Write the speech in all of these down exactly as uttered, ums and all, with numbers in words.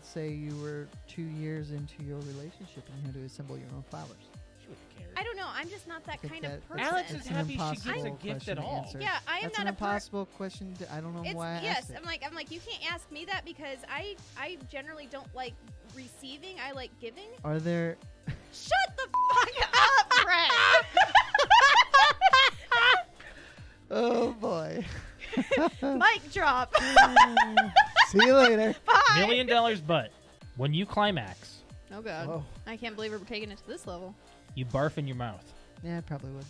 let's say you were two years into your relationship and you had to assemble your own flowers. She would have cared. I don't know. I'm just not that kind that, of person. Alex is happy she gets a gift at all. Answer. Yeah, I am That's not an a impossible question. To, I don't know it's, why. I yes, asked it. I'm like I'm like you can't ask me that because I I generally don't like receiving. I like giving. Are there? Shut the fuck up, Brett. Oh boy. Mic drop. See you later. Bye. Million dollars, but when you climax. Oh god. Whoa. I can't believe we're taking it to this level. You barf in your mouth. Yeah, I probably would.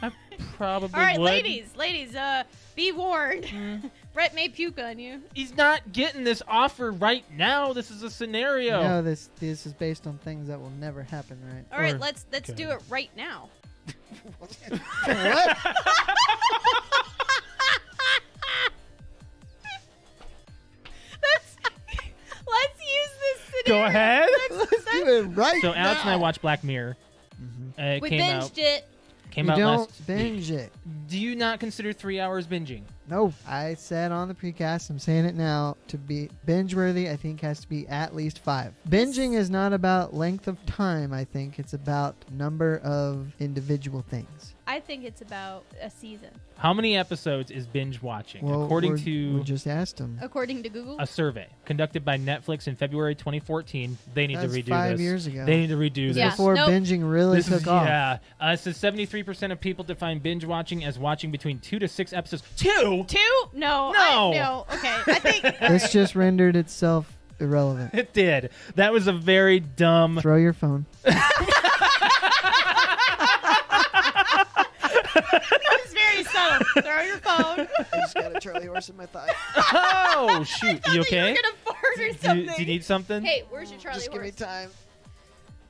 I probably would. All right, would. ladies, ladies, uh, be warned. Mm. Brett may puke on you. He's not getting this offer right now. This is a scenario. No, this this is based on things that will never happen, right? All right, or, let's let's okay. do it right now. What? Go ahead. Let's, let's do it right now. So Alex now. and I watched Black Mirror. Mm-hmm. uh, we came binged out, it. Came you out don't last binge week. it. Do you not consider three hours binging? No. I said on the precast, I'm saying it now, to be binge-worthy, I think has to be at least five. Binging is not about length of time, I think. It's about number of individual things. I think it's about a season. How many episodes is binge watching? Well, according to... We just asked them. According to Google? A survey conducted by Netflix in February twenty fourteen. They need That's to redo five this. five years ago. They need to redo this. Yeah. Before nope. binging really this took is, off. Yeah. Uh, so seventy-three percent of people define binge watching as watching between two to six episodes. Two? Two? No. No. I, no. Okay. I think... This right. just rendered itself irrelevant. It did. That was a very dumb... Throw your phone. That was very subtle. Throw your phone. I just got a Charlie horse in my thigh. Oh, shoot. You okay? You were gonna fart or something. Do, do you need something? Hey, where's your Charlie just horse? Just give me time.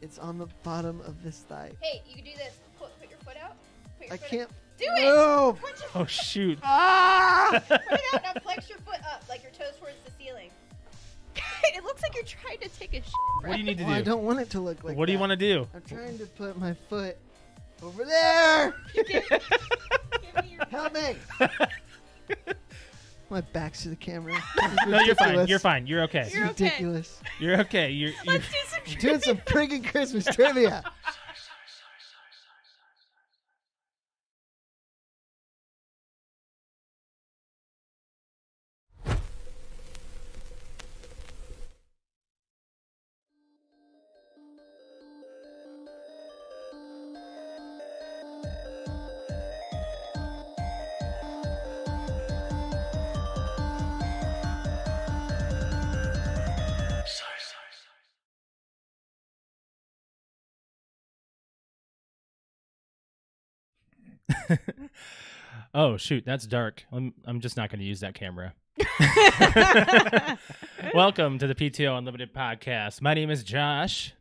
It's on the bottom of this thigh. Hey, you can do this. Put, put your foot out. Put your I foot can't. Out. Do it. No. Oh, shoot. Ah. Put it out. Now flex your foot up like your toes towards the ceiling. It looks like you're trying to take a shit. What do you need to well, do? I don't want it to look like What do you that. want to do? I'm trying to put my foot... Over there! Give, give me your Help me! My back's to the camera. No, you're fine. You're fine. You're okay. It's you're ridiculous. Okay. You're okay. You're, you're Let's do some trivia. Doing some friggin' Christmas trivia. Oh, shoot, that's dark. I'm, I'm just not going to use that camera. Welcome to the P T O Unlimited podcast. My name is Josh.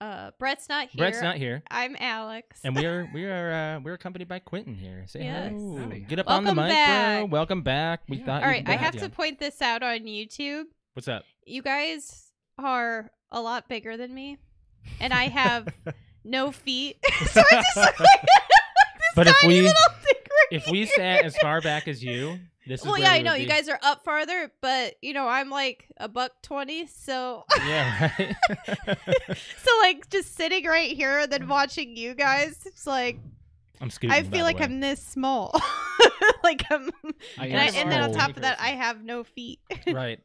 Uh, Brett's not here. Brett's not here. I'm Alex. And we are we are uh, we're accompanied by Quentin here. Say yes. hi. Get up Welcome on the mic, back. bro. Welcome back. We yeah. thought. All right, I have to point this out on YouTube. What's up? You guys are a lot bigger than me, and I have no feet, so I just look like. But if we right if we sat as far back as you, this is well, yeah, I know be. you guys are up farther, but you know I'm like a buck twenty, so yeah, right. So like just sitting right here and then watching you guys, it's like I'm scooting. I feel like I'm this small, like I'm, I and, I, and then on top of that, I have no feet. Right.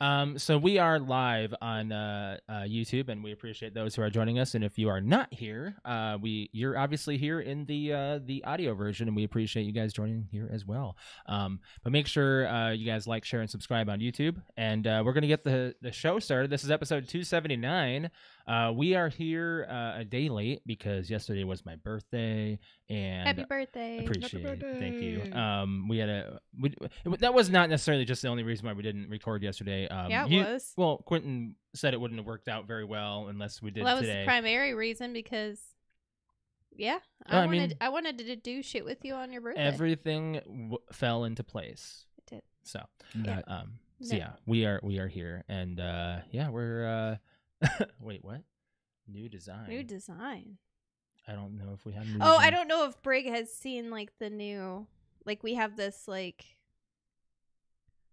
Um. So we are live on uh, uh YouTube, and we appreciate those who are joining us. And if you are not here, uh, we you're obviously here in the uh the audio version, and we appreciate you guys joining here as well. Um. But make sure uh you guys like, share, and subscribe on YouTube, and uh, we're gonna get the the show started. This is episode two seventy-nine. Uh, we are here uh, a day late because yesterday was my birthday, and happy birthday! Appreciate happy birthday. it. Thank you. Um, we had a we, it, that was not necessarily just the only reason why we didn't record yesterday. Um, yeah, it you, was. Well, Quentin said it wouldn't have worked out very well unless we did. Well, that today. was the primary reason because, yeah, I well, wanted I, mean, I wanted to do shit with you on your birthday. Everything w fell into place. It did. So, yeah. Uh, um, so no. yeah, we are we are here, and uh, yeah, we're. Uh, Wait, what? New design. New design. I don't know if we have new Oh, design. I don't know if Brig has seen like the new like we have this like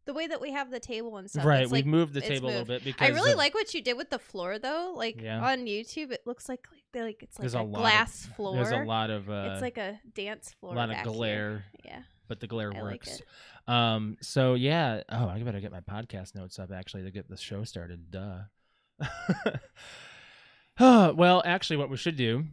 the way that we have the table and stuff. Right, we've like, moved the table moved. a little bit because I really of, like what you did with the floor though. Like yeah. on YouTube, it looks like they like it's like there's a, a glass of, floor. There's a lot of uh, it's like a dance floor. A lot back of glare. Here. Yeah. But the glare I works. Like it. Um. So yeah. Oh, I better get my podcast notes up actually to get the show started. Duh. Oh, well, actually, what we should do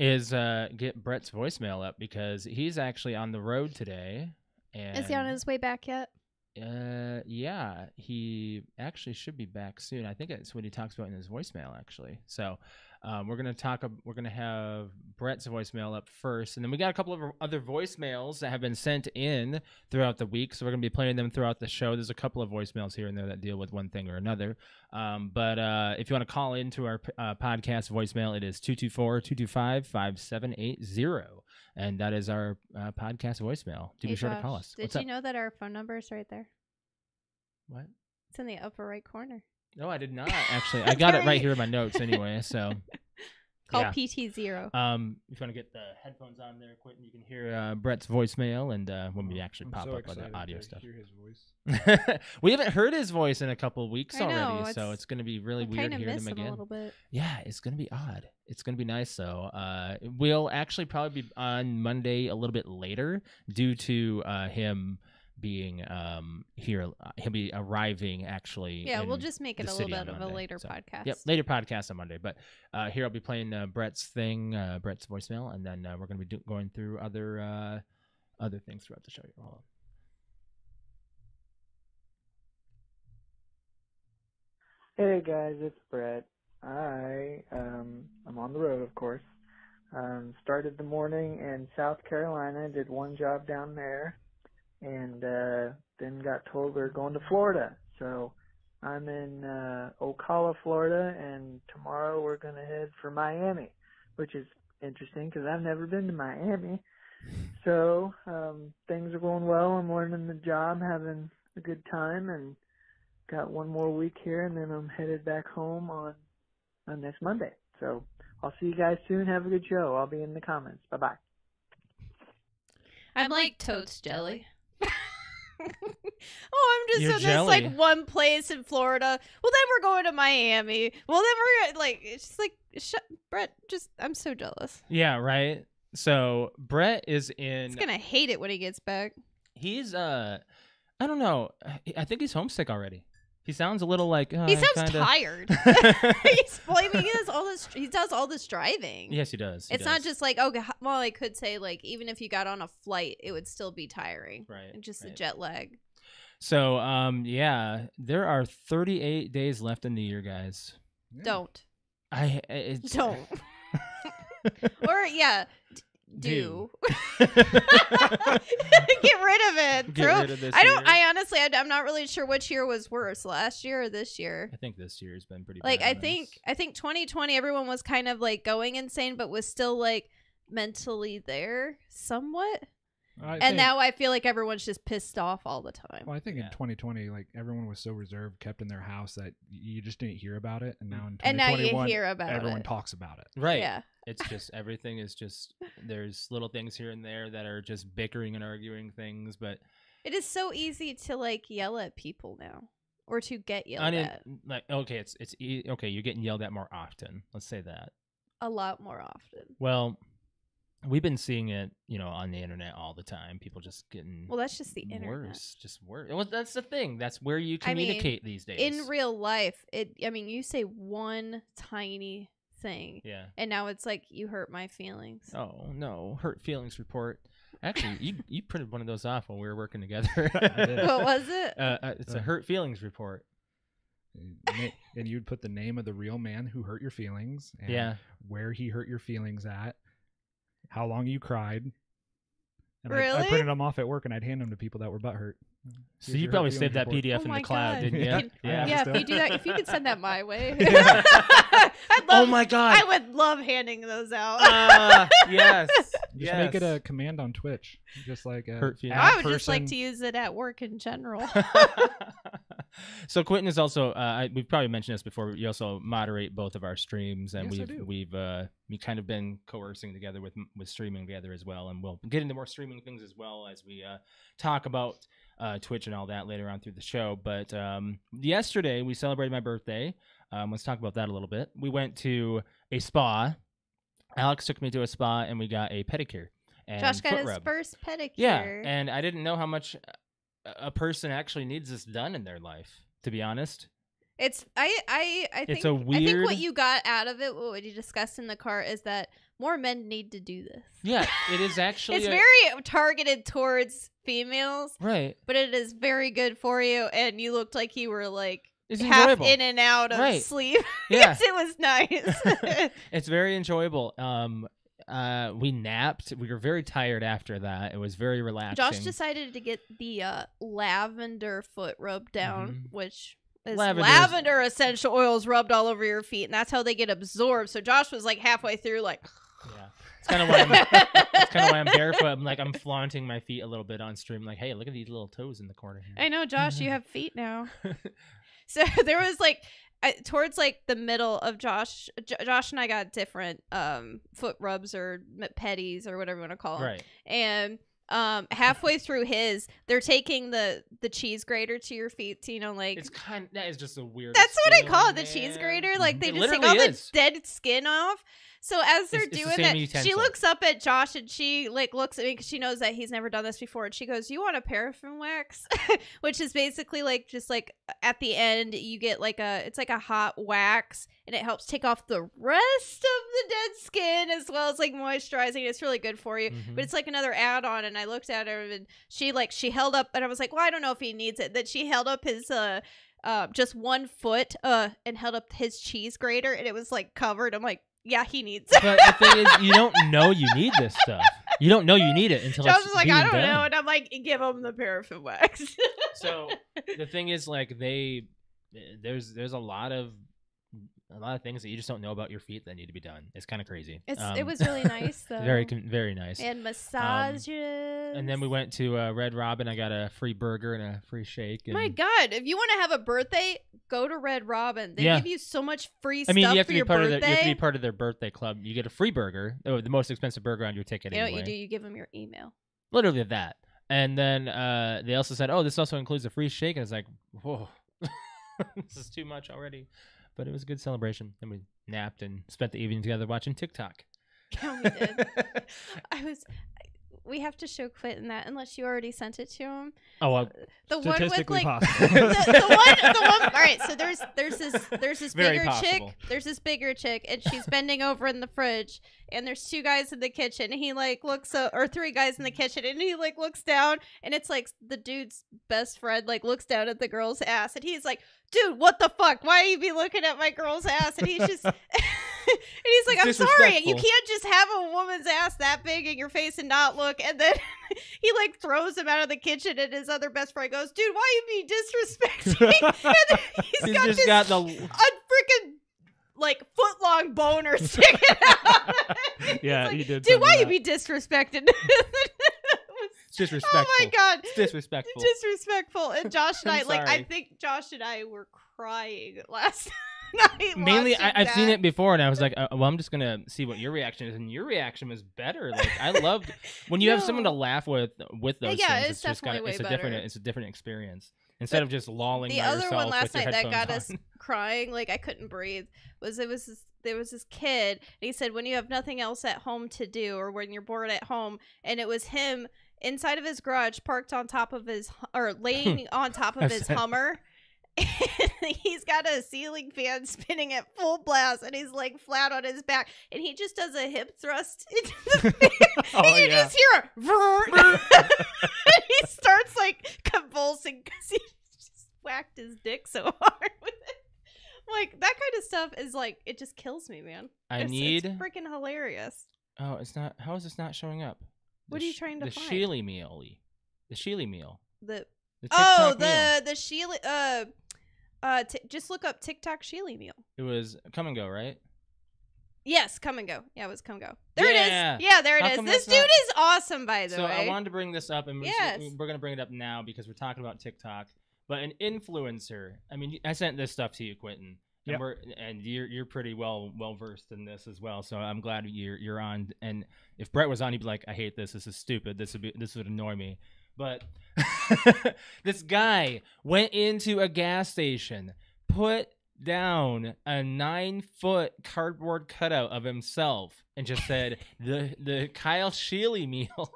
is uh, get Brett's voicemail up because he's actually on the road today. And is he on his way back yet? Uh, yeah, he actually should be back soon. I think that's what he talks about in his voicemail, actually. So, um, we're gonna talk. We're gonna have Brett's voicemail up first, and then we got a couple of other voicemails that have been sent in throughout the week. So we're gonna be playing them throughout the show. There's a couple of voicemails here and there that deal with one thing or another. Um, but uh, if you want to call into our uh, podcast voicemail, it is two two four, two two five, five seven eight zero. And that is our uh, podcast voicemail. Do hey be sure Josh, to call us. Did What's you up? know that our phone number is right there? What? It's in the upper right corner. No, I did not, actually. I got right. it right here in my notes anyway, so. Call yeah. P T zero. Um, if you want to get the headphones on there quick, you can hear uh, Brett's voicemail, and uh, when we actually I'm pop so up on the audio to stuff. Hear his voice. We haven't heard his voice in a couple of weeks I already, know, it's, so it's going to be really I weird hearing him, him again. A little bit. Yeah, it's going to be odd. It's going to be nice, though. Uh, we'll actually probably be on Monday a little bit later due to uh, him being um here. He'll be arriving actually. Yeah, we'll just make it a little bit of a later so, podcast. Yep, later podcast on Monday. But uh, here I'll be playing uh, Brett's thing, uh, Brett's voicemail, and then uh, we're going to be do going through other uh, other things throughout the show. Hold on. Hey guys, it's Brett. I um I'm on the road, of course. Um, started the morning in South Carolina. Did one job down there. And uh, then got told we were going to Florida. So I'm in uh, Ocala, Florida, and tomorrow we're going to head for Miami, which is interesting because I've never been to Miami. So um, things are going well. I'm learning the job, having a good time, and got one more week here, and then I'm headed back home on, on next Monday. So I'll see you guys soon. Have a good show. I'll be in the comments. Bye-bye. I'm like totes jelly. Oh, I'm just You're in jelly. this like one place in Florida. Well, then we're going to Miami. Well, then we're gonna, like, it's just like shut, Brett. Just I'm so jealous. Yeah, right. So Brett is in. He's gonna hate it when he gets back. He's uh, I don't know. I think he's homesick already. He sounds a little like uh, he sounds kinda... tired. He's blaming he does all this. He does all this driving. Yes, he does. He it's does. not just like oh well. I could say like even if you got on a flight, it would still be tiring. Right. And just right. the jet lag. So um yeah, there are thirty-eight days left in the year, guys. Yeah. Don't. I it's... don't. Or yeah. Do, do. Get rid of it. Get Throw, rid of this I don't. Year. I honestly, I, I'm not really sure which year was worse, last year or this year. I think this year has been pretty. Like bad I think, this. I think twenty twenty, everyone was kind of like going insane, but was still like mentally there somewhat. I and think, now I feel like everyone's just pissed off all the time. Well, I think yeah. in twenty twenty, like everyone was so reserved, kept in their house that you just didn't hear about it. And now in twenty twenty-one, and now you hear about everyone it. talks about it. Right. Yeah. It's just everything is just there's little things here and there that are just bickering and arguing things, but it is so easy to like yell at people now or to get yelled I mean, at. Like okay, it's it's e okay, you're getting yelled at more often. Let's say that. A lot more often. Well, we've been seeing it, you know, on the internet all the time. People just getting well. That's just the internet. Worse, just worse. Well, that's the thing. That's where you communicate I mean, these days. In real life, it. I mean, you say one tiny thing, yeah, and now it's like you hurt my feelings. Oh no, hurt feelings report. Actually, you you printed one of those off when we were working together. What was it? Uh, it's a hurt feelings report. And you'd put the name of the real man who hurt your feelings. And yeah, where he hurt your feelings at. How long you cried. And really? I, I printed them off at work, and I'd hand them to people that were butthurt. So you probably saved that P D F oh in the cloud, God. didn't you? Yeah, yeah, yeah if you do that, if you could send that my way. Yeah. I'd love, oh, my God. I would love handing those out. uh, yes. Just yes. make it a command on Twitch. Just like a, Hurt, you know, I would person. just like to use it at work in general. So Quentin is also, uh, I, we've probably mentioned this before, you also moderate both of our streams, and yes, we've we've uh, we kind of been coercing together with with streaming together as well, and we'll get into more streaming things as well as we uh, talk about uh, Twitch and all that later on through the show. But um, yesterday we celebrated my birthday. Um, let's talk about that a little bit. We went to a spa. Alex took me to a spa, and we got a pedicure. And Josh got his rub. first pedicure. Yeah, and I didn't know how much a person actually needs this done in their life, to be honest. It's I I I think it's a weird... I think what you got out of it, what you discussed in the car, is that more men need to do this. Yeah, it is actually it's a... very targeted towards females, right? But it is very good for you, and you looked like you were like it's half enjoyable. in and out of right. sleep. Yes, yeah. It was nice. It's very enjoyable. Um. Uh, we napped. We were very tired after that. It was very relaxing. Josh decided to get the uh, lavender foot rub down, mm-hmm. which is Lavender's lavender essential oils rubbed all over your feet, and that's how they get absorbed. So Josh was like halfway through, like, yeah, it's kind of why I'm, it's kind of why I'm barefoot. I'm like I'm flaunting my feet a little bit on stream, like, hey, look at these little toes in the corner here. I know, Josh, mm-hmm. you have feet now. So there was like. Towards like the middle of Josh, J Josh and I got different um, foot rubs or petties or whatever you want to call them. Right. And um, halfway through his, they're taking the the cheese grater to your feet. To, you know, like it's kind. Of, that is just the weirdest. That's what thing, I call it, man. The cheese grater. Like they it just take all is. the dead skin off. So as they're it's, doing it's the that, utensil. She looks up at Josh and she like looks at me because she knows that he's never done this before. And she goes, "You want a paraffin wax?" Which is basically like just like at the end you get like a it's like a hot wax and it helps take off the rest of the dead skin as well as like moisturizing. It's really good for you, mm-hmm. but it's like another add-on. And I looked at her and she like she held up and I was like, "Well, I don't know if he needs it." Then she held up his uh. Uh, just one foot uh, and held up his cheese grater and it was like covered. I'm like, yeah, he needs it. But the thing is, you don't know you need this stuff. You don't know you need it until Josh it's was like, I don't done. know. And I'm like, give him the paraffin wax. So the thing is, like, they there's there's a lot of a lot of things that you just don't know about your feet that need to be done. It's kind of crazy. It's, um, it was really nice, though. Very, very nice. And massages. Um, and then we went to uh, Red Robin. I got a free burger and a free shake. And... My God. If you want to have a birthday, go to Red Robin. They yeah. give you so much free I mean, stuff you have for to be your part birthday. Of their, you have to be part of their birthday club. You get a free burger. Oh, the most expensive burger on your ticket. You know anyway. what you do? You give them your email. Literally that. And then uh, they also said, oh, this also includes a free shake. And I was like, whoa, this is too much already. But it was a good celebration, and we napped and spent the evening together watching TikTok. Yeah, we did. I was. We have to show Quentin that, unless you already sent it to him. Oh, well, the one with like the, the one, the one. All right, so there's there's this there's this Very bigger possible. chick, there's this bigger chick, and she's bending over in the fridge, and there's two guys in the kitchen, and he like looks uh, or three guys in the kitchen, and he like looks down, and it's like the dude's best friend like looks down at the girl's ass, and he's like. Dude, what the fuck? Why you be looking at my girl's ass? And he's just, and he's like, I'm sorry, you can't just have a woman's ass that big in your face and not look. And then he like throws him out of the kitchen, and his other best friend goes, dude, why you be disrespecting? And then he's, he's got just this got the... a freaking like foot long boner sticking out. Yeah, like, he did. Dude, why that. you be disrespecting? Disrespectful. Oh my God, it's disrespectful. Disrespectful. And Josh and I, like, I think Josh and I were crying last night. Mainly, I, I've that. seen it before, and I was like, uh, well, I'm just gonna see what your reaction is, and your reaction was better. Like, I loved when you no. have someone to laugh with with those. Yeah, things, it's, it's just definitely kinda, way it's better. a different, it's a different experience. Instead but of just lolling the by other yourself one last with your night that got on. us crying, like I couldn't breathe, was it was this, there was this kid, and he said, when you have nothing else at home to do, or when you're bored at home, and it was him. Inside of his garage, parked on top of his, or laying on top of his Hummer. He's got a ceiling fan spinning at full blast, and he's like flat on his back, and he just does a hip thrust into the fan. Oh, and you yeah. just hear a and he starts like convulsing because he just whacked his dick so hard with it. Like, that kind of stuff is like, it just kills me, man. I it's, need. It's freaking hilarious. Oh, it's not. How is this not showing up? What are you trying to the find? The Shealy meal. The Shealy meal. The, the Oh, the, the Shealy. Uh, uh, t just look up TikTok Shealy meal. It was Come and Go, right? Yes, Come and Go. Yeah, it was Come and Go. There yeah. it is. Yeah, there it How is. This dude not... is awesome, by the so way. So I wanted to bring this up, and we're, yes. we're going to bring it up now because we're talking about TikTok. But an influencer, I mean, I sent this stuff to you, Quentin, and, yep. we're, and you're you're pretty well well versed in this as well. So I'm glad you're you're on. And if Brett was on, he'd be like, "I hate this. This is stupid. This would be this would annoy me." But this guy went into a gas station, put down a nine foot cardboard cutout of himself, and just said the the Kyle Shealy meal.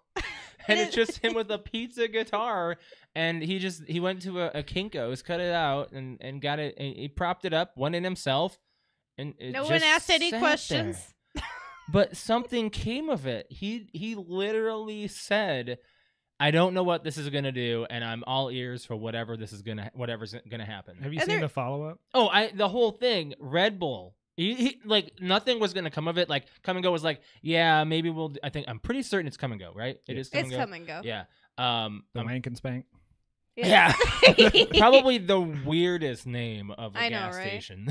And it's just him with a pizza guitar, and he just he went to a, a Kinko's, cut it out, and and got it. And he propped it up, one in himself, and it no just one asked any questions. But something came of it. He he literally said, "I don't know what this is gonna do, and I'm all ears for whatever this is gonna whatever's gonna happen." Have you and seen there... the follow up? Oh, I the whole thing. Red Bull. He, he, like, nothing was going to come of it. Like, Come and Go was like, yeah, maybe we'll... I think... I'm pretty certain it's Come and Go, right? It yeah. is Come it's and Go. It's Come and Go. Yeah. Um, the um, Wank and Spank. Yeah. yeah. Probably the weirdest name of a I gas know, right? station.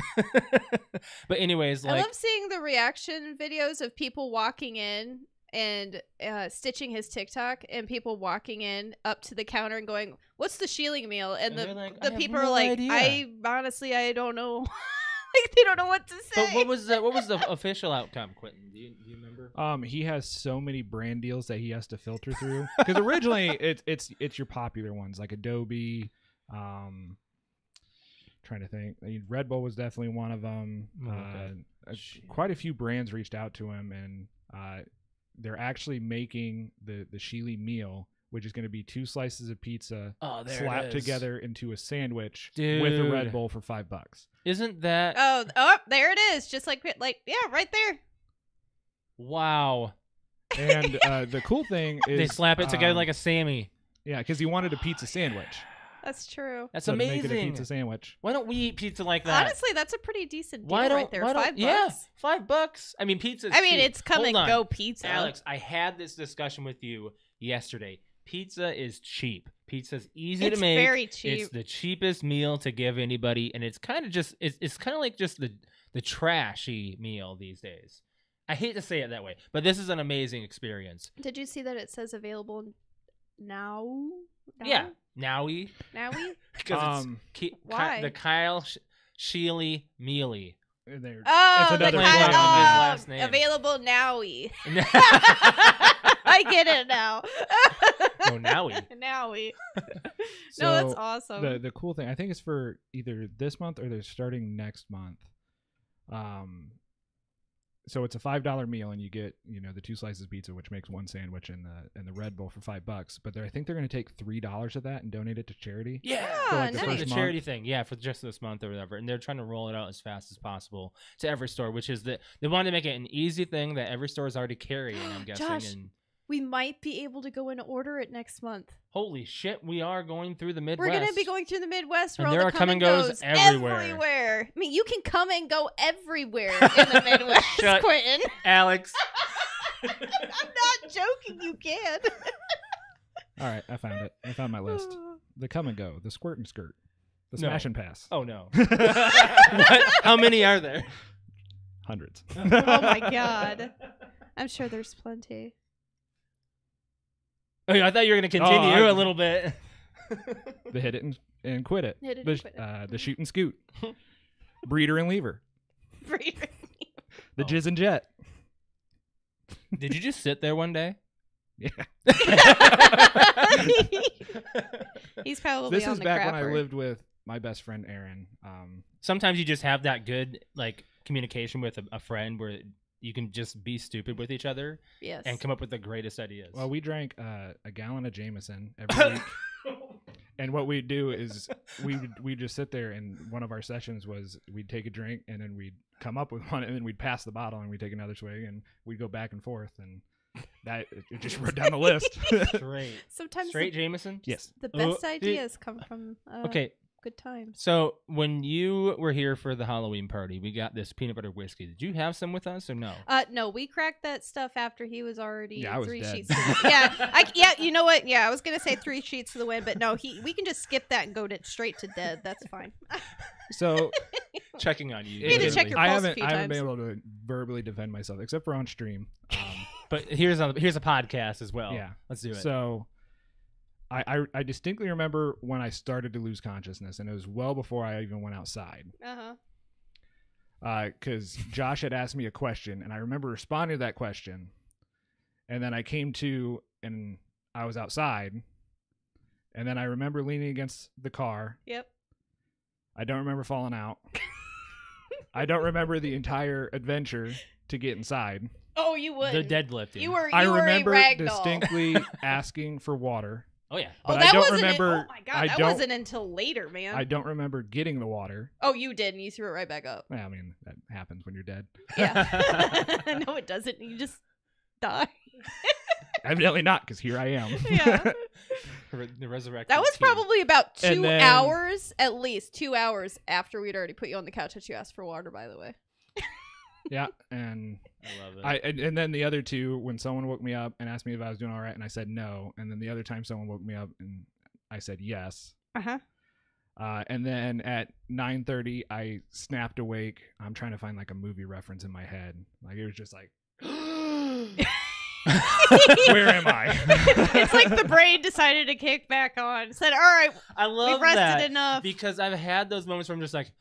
But anyways, like... I love seeing the reaction videos of people walking in and uh, stitching his TikTok, and people walking in up to the counter and going, "What's the Shealy meal?" And, and the, like, the people no are like, idea. I honestly, I don't know... Like, they don't know what to say. But what was the, what was the official outcome, Quentin? Do you, do you remember? Um, he has so many brand deals that he has to filter through. Because originally, it's it's it's your popular ones like Adobe. Um, trying to think, I mean, Red Bull was definitely one of them. Oh, okay. uh, a, quite a few brands reached out to him, and uh, they're actually making the the Shealy meal, which is going to be two slices of pizza oh, slapped together into a sandwich Dude. with a Red Bull for five bucks. Isn't that... Oh, oh, there it is. Just like, like yeah, right there. Wow. And uh, the cool thing is... They slap it together um, like a Sammy. Yeah, because he wanted a pizza sandwich. That's true. That's so amazing. Make it a pizza sandwich. Why don't we eat pizza like that? Honestly, that's a pretty decent deal why don't, right there. Why don't, five yeah, bucks. Five bucks. I mean, pizza. I mean, cheap. It's Come Hold and on. Go pizza. Alex, I had this discussion with you yesterday. Pizza is cheap. Pizza's easy it's to make. It's very cheap. It's the cheapest meal to give anybody, and it's kind of just it's, it's kind of like just the the trashy meal these days. I hate to say it that way, but this is an amazing experience. Did you see that it says available now? now? Yeah, nowy. Nowy? Because um, it's Ki why? Ki the Kyle Shealy Mealy. There. Oh, it's another the Kyle, oh, last name. Available nowy. I get it now. Oh, now we. Now we. So no, that's awesome. The, the cool thing, I think it's for either this month or they're starting next month. Um, so it's a five dollar meal, and you get, you know, the two slices of pizza, which makes one sandwich, and the and the Red Bull for five bucks. But I think they're going to take three dollars of that and donate it to charity. Yeah, for like the, nice. first the charity month. thing. Yeah, for just this month or whatever. And they're trying to roll it out as fast as possible to every store, which is that they wanted to make it an easy thing that every store is already carrying. I'm guessing. Josh. And, we might be able to go and order it next month. Holy shit, we are going through the Midwest. We're going to be going through the Midwest. Where and all there the are come and goes, goes everywhere. everywhere. I mean, you can come and go everywhere in the Midwest, Shut Quentin. Alex. I'm not joking, you can. All right, I found it. I found my list. The Come and Go, the Squirt and Skirt, the Smash no. and Pass. Oh, no. What? How many are there? Hundreds. Oh, my God. I'm sure there's plenty. Okay, I thought you were going to continue oh, I, a little bit. The hit it and, and quit it. Hit it the, and quit it. Uh, the shoot and scoot. Breeder and lever. Breeder and lever. The oh. jizz and jet. Did you just sit there one day? Yeah. He's probably this on the crapper. This is back when I lived with my best friend, Aaron. Um, Sometimes you just have that good like communication with a, a friend where... You can just be stupid with each other yes. and come up with the greatest ideas. Well, we drank uh, a gallon of Jameson every week. And what we'd do is we we'd just sit there, and one of our sessions was we'd take a drink, and then we'd come up with one, and then we'd pass the bottle, and we'd take another swig, and we'd go back and forth, and that it just wrote down the list. Straight. Sometimes Straight the, Jameson? Yes. The best oh, ideas it, come from uh, okay. good times. So when you were here for the Halloween party, we got this peanut butter whiskey. Did you have some with us or no? Uh, no, we cracked that stuff after he was already yeah, three was sheets. yeah, I, yeah. You know what? Yeah, I was gonna say three sheets to the wind, but no, he. We can just skip that and go to, straight to dead. That's fine. So checking on you. you to check your I haven't. I haven't times. been able to verbally defend myself except for on stream. Um, but here's a here's a podcast as well. Yeah, let's do it. So I, I, I distinctly remember when I started to lose consciousness, and it was well before I even went outside. Uh-huh. Uh, because Josh had asked me a question, and I remember responding to that question, and then I came to, and I was outside, and then I remember leaning against the car. Yep. I don't remember falling out. I don't remember the entire adventure to get inside. Oh, you would. The deadlifting. You were. You I remember were a ragdoll. distinctly asking for water. Oh yeah. But oh, that I don't wasn't remember. An, oh my god, I that wasn't until later, man. I don't remember getting the water. Oh, you did, and you threw it right back up. Yeah, I mean, that happens when you're dead. Yeah. No, it doesn't. You just die. Evidently not, because here I am. Yeah. The resurrection. That was team. probably about two then, hours, at least two hours after we'd already put you on the couch that you asked for water, by the way. Yeah, and I love it. I and, and then the other two, when someone woke me up and asked me if I was doing all right, and I said no, and then the other time someone woke me up and I said yes. Uh-huh. Uh, and then at nine thirty, I snapped awake. I'm trying to find like a movie reference in my head. Like it was just like. Where am I? It's like the brain decided to kick back on. Said, all right, I love we've rested that enough. Because I've had those moments where I'm just like,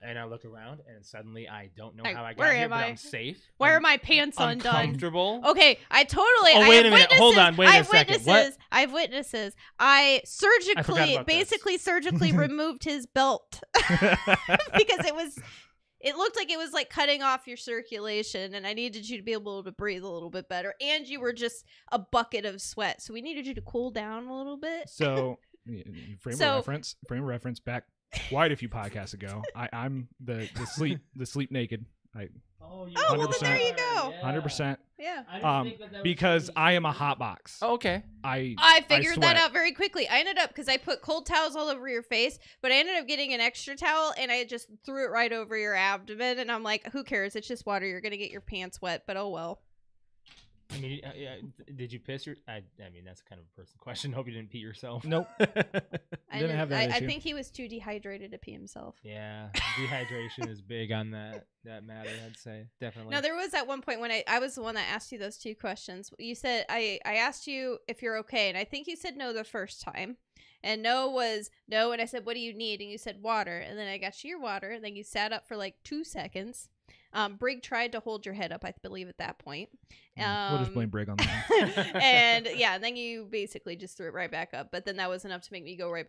and I look around and suddenly I don't know like, how I got where here, am but I? I'm safe. Where I'm, are my pants undone? Uncomfortable. Okay, I totally. Oh, wait I a minute. Hold on. Wait I a second. What? I have witnesses. I surgically, I basically this. surgically removed his belt because it was. It looked like it was like cutting off your circulation, and I needed you to be able to breathe a little bit better. And you were just a bucket of sweat, so we needed you to cool down a little bit. So, frame so, of reference, frame of reference, back quite a few podcasts ago. I, I'm the the sleep the sleep naked. I, oh, you oh well, then there you go. Hundred yeah. percent. Yeah. Um, that that because I am a hot box. Oh, okay. I I figured I that out very quickly. I ended up because I put cold towels all over your face, but I ended up getting an extra towel and I just threw it right over your abdomen. And I'm like, who cares? It's just water. You're gonna get your pants wet, but oh well. I mean, uh, yeah, did you piss your? I, I mean, that's kind of a personal question. Hope you didn't pee yourself. Nope. I didn't have that I, issue. I think he was too dehydrated to pee himself. Yeah, dehydration is big on that that matter. I'd say definitely. Now there was at one point when I I was the one that asked you those two questions. You said I I asked you if you're okay, and I think you said no the first time, and no was no, and I said what do you need, and you said water, and then I got you your water, and then you sat up for like two seconds. Um, Brig tried to hold your head up, I believe, at that point. Um, we'll just blame Brig on that. And yeah, and then you basically just threw it right back up. But then that was enough to make me go right,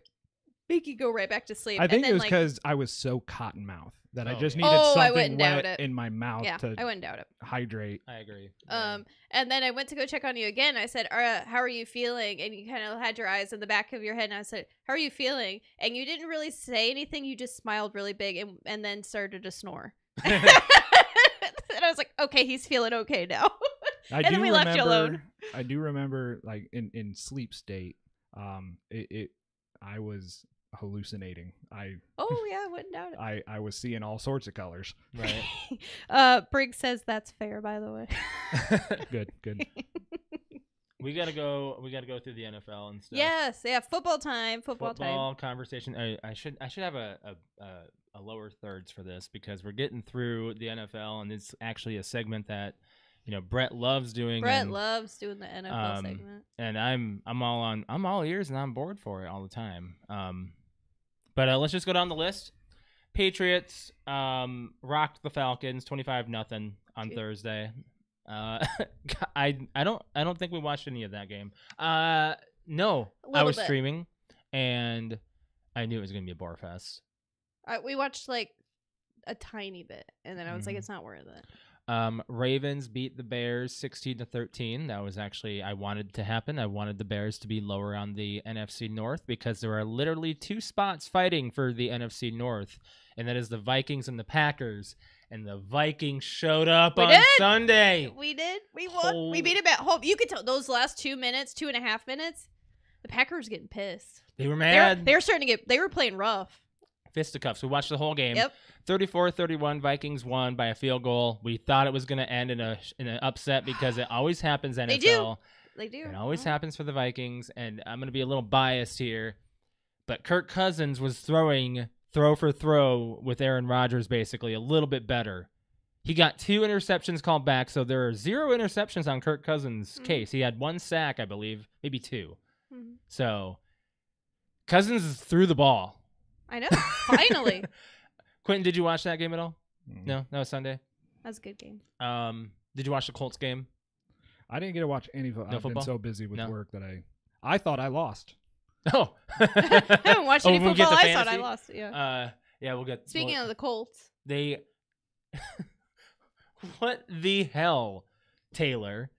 make you go right back to sleep. I think and then, it was because like, I was so cottonmouth that oh, I just needed oh, something wet in my mouth yeah, to I wouldn't doubt it. hydrate. I agree. Yeah. Um, and then I went to go check on you again. I said, uh, "How are you feeling?" And you kind of had your eyes in the back of your head, and I said, "How are you feeling?" And you didn't really say anything. You just smiled really big and and then started to snore. And I was like, okay, he's feeling okay now. I and do then we remember, left you alone. I do remember, like, in, in sleep state, um, it, it I was hallucinating. I Oh, yeah, I wouldn't doubt it. I, I was seeing all sorts of colors. Right. uh, Briggs says that's fair, by the way. Good, good. We gotta go. We gotta go through the N F L and stuff. Yes, yeah. Football time. Football, football time. Conversation. I, I should. I should have a, a a lower thirds for this because we're getting through the N F L and it's actually a segment that, you know, Brett loves doing. Brett and, loves doing the N F L um, segment. And I'm I'm all on. I'm all ears and I'm bored for it all the time. Um, but uh, let's just go down the list. Patriots um rocked the Falcons twenty-five nothing on Dude. Thursday. Uh, I I don't I don't think we watched any of that game. Uh, no, I was bit. streaming, and I knew it was gonna be a bar fest. Uh, we watched like a tiny bit, and then I was mm-hmm. like, it's not worth it. Um, Ravens beat the Bears sixteen to thirteen. That was actually I wanted to happen. I wanted the Bears to be lower on the N F C North because there are literally two spots fighting for the N F C North, and that is the Vikings and the Packers. And the Vikings showed up we on did. Sunday. We did. We won. Holy. We beat them at home. You could tell those last two minutes, two and a half minutes, the Packers getting pissed. They were mad. They were, they were starting to get, they were playing rough. Fisticuffs. We watched the whole game. Yep. thirty-four thirty-one, Vikings won by a field goal. We thought it was going to end in a in an upset because it always happens in N F L. They do. They do. It always oh. happens for the Vikings. And I'm going to be a little biased here, but Kirk Cousins was throwing throw for throw with Aaron Rodgers, basically a little bit better. He got two interceptions called back, so there are zero interceptions on Kirk Cousins' mm-hmm. case. He had one sack, I believe, maybe two. Mm-hmm. So Cousins threw the ball. I know. Finally. Quentin, did you watch that game at all? Mm-hmm. No, that was Sunday. That was a good game. Um, did you watch the Colts game? I didn't get to watch any football. No I've football? been so busy with no. work that I I thought I lost. Oh. I haven't watched oh, any football. I thought I lost. Yeah. Uh, yeah, we'll get. Speaking we'll, of the Colts. They. What the hell, Taylor?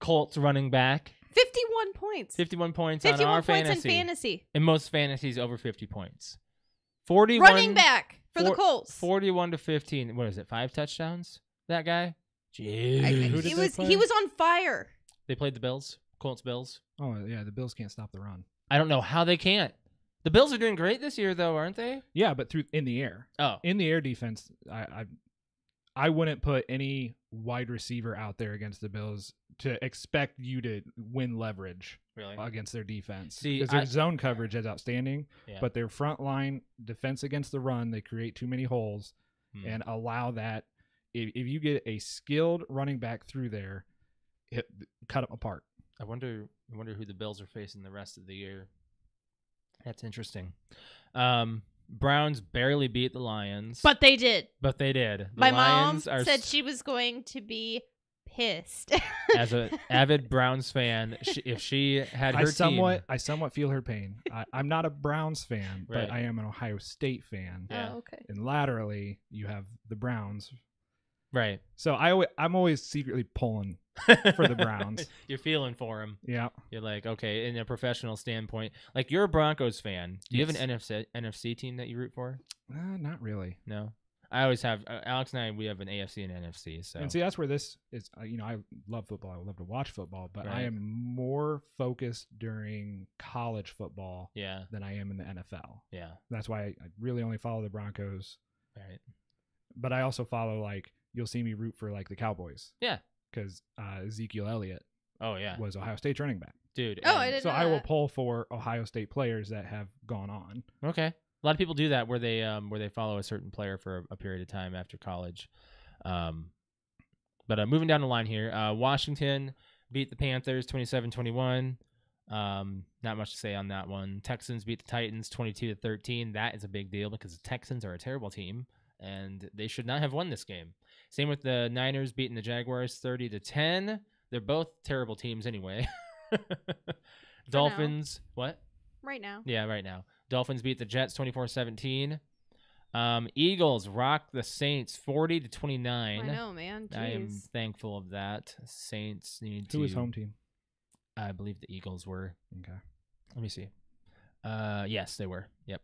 Colts running back. fifty-one points. fifty-one points fifty-one on our points fantasy. In fantasy. In most fantasies, over fifty points. forty-one running back for four, the Colts. forty-one to fifteen. What is it? Five touchdowns? That guy? Jeez. I, I, Who did he, was, he was on fire. They played the Bills. Colts Bills. Oh, yeah. The Bills can't stop the run. I don't know how they can't. The Bills are doing great this year, though, aren't they? Yeah, but through in the air. Oh. In the air defense, I I, I wouldn't put any wide receiver out there against the Bills to expect you to win leverage really? against their defense. Because their I, zone coverage is outstanding, yeah. but their front line defense against the run, they create too many holes hmm. and allow that. If, if you get a skilled running back through there, it, cut them apart. I wonder I wonder who the Bills are facing the rest of the year. That's interesting. Um, Browns barely beat the Lions. But they did. But they did. The My Lions mom are said she was going to be pissed. As an avid Browns fan, she, if she had her I somewhat, team. I somewhat feel her pain. I, I'm not a Browns fan, right. but I am an Ohio State fan. Yeah. Oh, okay. And laterally, you have the Browns. Right. So I always, I'm always secretly pulling for the Browns. You're feeling for them. Yeah. You're like, okay, in a professional standpoint, like you're a Broncos fan. Do you yes. have an N F C, N F C team that you root for? Uh, not really. No. I always have, uh, Alex and I, we have an A F C and N F C. So. And see, that's where this is, uh, you know, I love football. I love to watch football, but right. I am more focused during college football yeah. than I am in the N F L. Yeah. That's why I really only follow the Broncos. Right. But I also follow like, you'll see me root for like the Cowboys. Yeah. Because uh, Ezekiel Elliott oh, yeah. was Ohio State's running back. Dude. Oh, I didn't So know I that. will pull for Ohio State players that have gone on. Okay. A lot of people do that where they um, where they follow a certain player for a, a period of time after college. Um, but uh, moving down the line here, uh, Washington beat the Panthers twenty-seven twenty-one. Um, not much to say on that one. Texans beat the Titans twenty-two to thirteen. That is a big deal because the Texans are a terrible team, and they should not have won this game. Same with the Niners beating the Jaguars thirty to ten. They're both terrible teams anyway. Dolphins, now. what? Right now. Yeah, right now. Dolphins beat the Jets twenty-four seventeen. Um, Eagles rocked the Saints forty to twenty-nine. I know, man. Jeez. I am thankful of that. Saints need to. Who was home team? I believe the Eagles were. Okay. Let me see. Uh, yes, they were. Yep.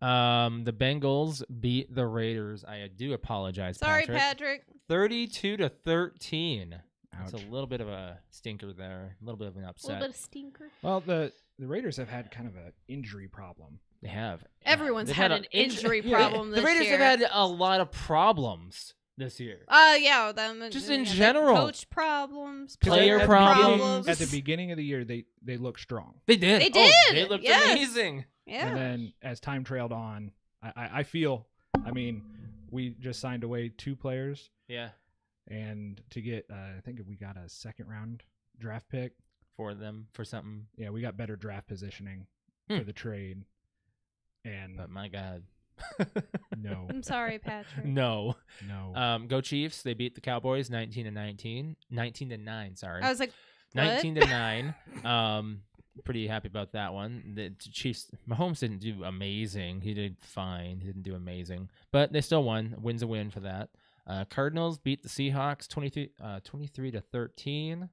Um, the Bengals beat the Raiders. I do apologize, Sorry, Patrick. Patrick. thirty-two to thirteen. It's a little bit of a stinker there. A little bit of an upset. A little bit of stinker. Well, the, the Raiders have had kind of an injury problem. They have. Everyone's They've had, had an injury, injury problem yeah. this year. The Raiders year. have had a lot of problems this year. Uh, yeah. Them, Just in general. Coach problems. Player at problems. problems. At the beginning of the year, they, they looked strong. They did. They did. Oh, they looked yes. amazing. Yeah. And then as time trailed on, I, I, I feel, I mean, we just signed away two players. Yeah. And to get, uh, I think we got a second round draft pick. For them, for something. Yeah, we got better draft positioning hmm. for the trade. And But my God. no. I'm sorry, Patrick. No. No. Um, go Chiefs. They beat the Cowboys nineteen to nineteen. nineteen to nine, sorry. I was like, what? nineteen to nine. Um. Pretty happy about that one. The Chiefs, Mahomes didn't do amazing. He did fine. He didn't do amazing. But they still won. Win's a win for that. Uh, Cardinals beat the Seahawks twenty-three to thirteen.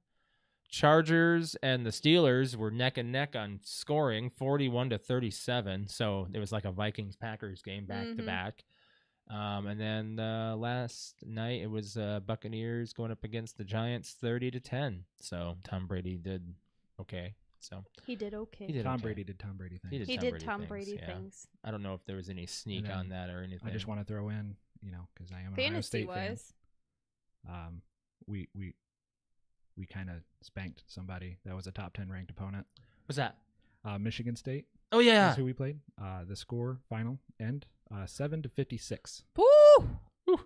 Chargers and the Steelers were neck and neck on scoring, forty-one to thirty-seven. So it was like a Vikings-Packers game back mm-hmm. to back. Um, and then uh, last night it was uh, Buccaneers going up against the Giants thirty to ten. So Tom Brady did okay. So he did okay. He did Tom okay. Brady did Tom Brady things. He did he Tom did Brady, Tom things, Brady yeah. things. I don't know if there was any sneak then, on that or anything. I just want to throw in, you know, because I am an Ohio State wise. fan. Um, we we we kind of spanked somebody that was a top ten ranked opponent. What's that? Uh, Michigan State. Oh yeah, that's who we played. Uh, the score final end uh, seven to fifty six. Woo!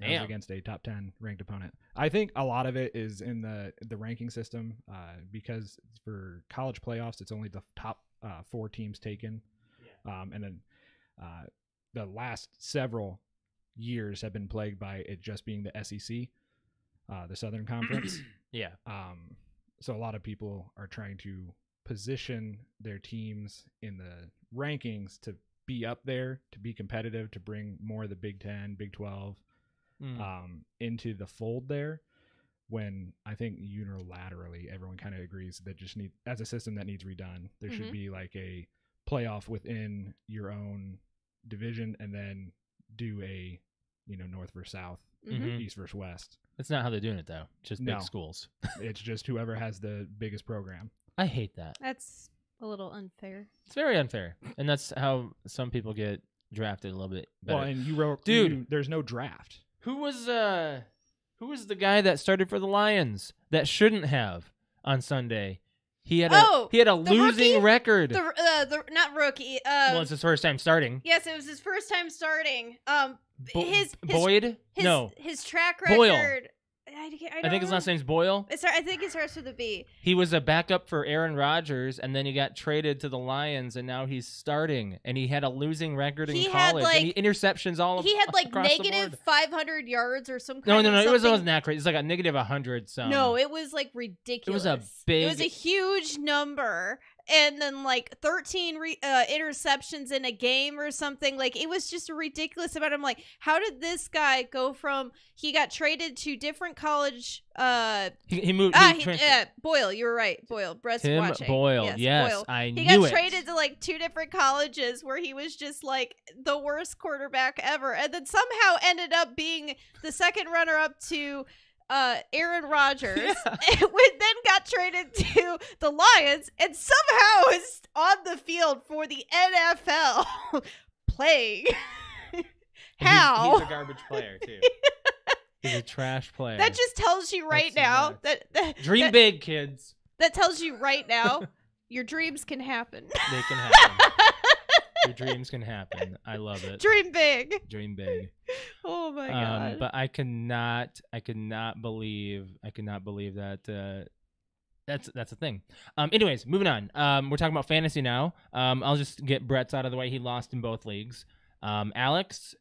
Damn. Against a top ten ranked opponent. I think a lot of it is in the the ranking system, uh, because for college playoffs, it's only the top uh, four teams taken. Yeah. Um, and then uh, the last several years have been plagued by it just being the S E C, uh, the Southern Conference. Yeah. Um, so a lot of people are trying to position their teams in the rankings to be up there, to be competitive, to bring more of the Big Ten, Big twelve mm. um, into the fold there, when I think unilaterally everyone kind of agrees that just need, as a system that needs redone, there mm-hmm. should be like a playoff within your own division, and then do a, you know, North versus South, mm-hmm. East versus West. That's not how they're doing it, though. Just big no. schools. It's just whoever has the biggest program. I hate that. That's a little unfair. It's very unfair. And that's how some people get drafted a little bit better. Well, and you wrote, dude, you, there's no draft. Who was uh who was the guy that started for the Lions that shouldn't have on Sunday? He had oh, a he had a losing rookie? record. The, uh, the not rookie. Uh, well, it's his first time starting. Yes, it was his first time starting. Um, Bo his, his Boyd. His, no, his track record. Boyle. I, I, don't I think know. his last name's Boyle. It's, I think it starts with a B. He was a backup for Aaron Rodgers, and then he got traded to the Lions, and now he's starting. And he had a losing record in he college. Had like, and he, interceptions all. He had like negative five hundred yards or some. Kind no, no, no. Of it was it was not crazy. It's like a negative a hundred. Some. No, it was like ridiculous. It was a big. It was a huge number, and then like thirteen re, uh, interceptions in a game or something. Like, it was just ridiculous about him. Like, how did this guy go from, he got traded to different college, uh, he, he moved, ah, he he, uh, Boyle, you were right, Boyle, breast Tim watching. Boyle, yes, yes Boyle. I knew it. He got it. traded to like two different colleges where he was just like the worst quarterback ever, and then somehow ended up being the second runner-up to Uh, Aaron Rodgers, yeah. Which then got traded to the Lions and somehow is on the field for the N F L playing. How? He's, he's a garbage player, too. He's a trash player. That just tells you right That's now. That, that Dream that, big, kids. That tells you right now your dreams can happen. They can happen. Your dreams can happen. I love it. Dream big. Dream big. Oh my god! Um, but I cannot, I cannot believe, I cannot believe that. Uh, that's that's a thing. Um. Anyways, moving on. Um. We're talking about fantasy now. Um. I'll just get Brett's out of the way. He lost in both leagues. Um. Alex,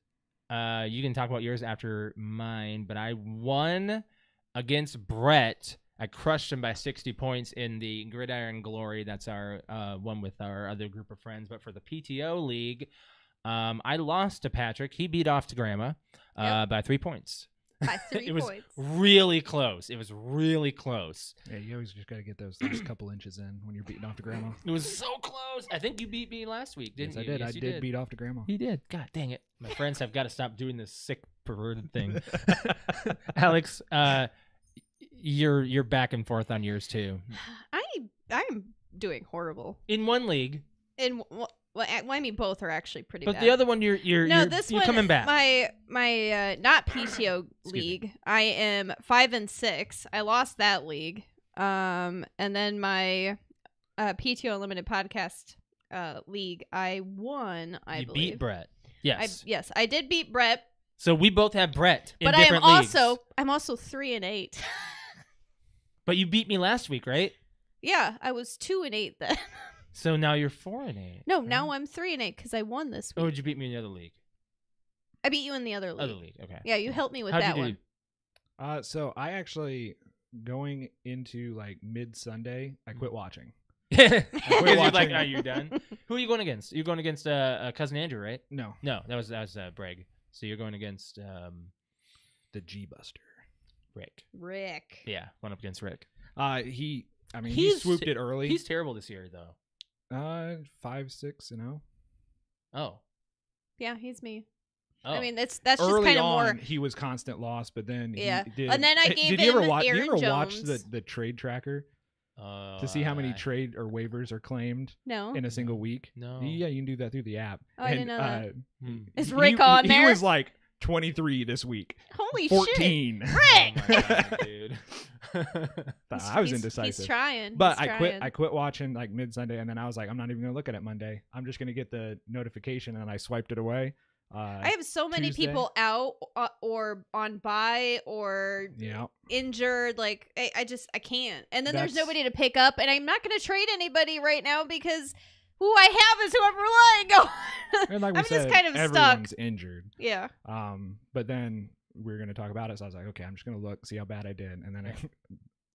uh, you can talk about yours after mine. But I won against Brett. I crushed him by sixty points in the Gridiron Glory. That's our uh, one with our other group of friends. But for the P T O League, um, I lost to Patrick. He beat off to Grandma uh, yep. by three points. By three it points. It was really close. It was really close. Yeah, you always just got to get those last couple inches in when you're beating off to Grandma. It was so close. I think you beat me last week, didn't yes, you? I did. Yes, I you did, did beat off to Grandma. He did. God dang it. My friends have got to stop doing this sick, perverted thing. Alex, uh, You're you're back and forth on yours too. I I'm doing horrible in one league. In well, I mean both are actually pretty. But bad. the other one you're you're no you're, this you're one coming back. My my uh, not P T O league. I am five and six. I lost that league. Um, and then my uh, P T O Unlimited podcast uh league. I won. I you believe. beat Brett. Yes. I, yes, I did beat Brett. So we both have Brett. In but I am leagues. also I'm also three and eight. But you beat me last week, right? Yeah, I was two and eight then. So now you're four and eight. No, right? Now I'm three and eight because I won this week. Oh, did you beat me in the other league? I beat you in the other league. Other league, okay. Yeah, you helped me with How'd that you do? one. Uh, so I actually going into like mid Sunday, I quit watching. I quit watching. Like, are you done? Who are you going against? You're going against uh, uh, cousin Andrew, right? No, no, that was that was uh, Bragg. So you're going against um, the G Buster. Rick. Rick. Yeah, went up against Rick. Uh, he, I mean, he's, he swooped it early. He's terrible this year, though. Uh, five, six, and oh. Oh. Yeah, he's me. Oh. I mean, that's that's early just kind of more. He was constant loss, but then yeah, he did. And then I gave did him you ever watch? Did you ever Jones. watch the the trade tracker uh, to see how many I... trade or waivers are claimed? No. In a single week. No. Yeah, you can do that through the app. Oh, and, I didn't know that. Uh, Is Rick he, on there? He was like twenty-three this week. Holy fourteen. Shit. Rick. Oh my God, dude. I was he's, indecisive. He's trying. But he's I trying. quit I quit watching like mid Sunday, and then I was like, I'm not even gonna look at it Monday. I'm just gonna get the notification, and I swiped it away. Uh, I have so many Tuesday. people out uh, or on bye or yeah. injured. Like I, I just I can't. And then That's... there's nobody to pick up, and I'm not going to trade anybody right now because who I have is who I'm relying on. And like we I'm said, just kind of everyone's stuck. Injured. Yeah. Um. But then we were going to talk about it, so I was like, okay, I'm just going to look, see how bad I did, and then I.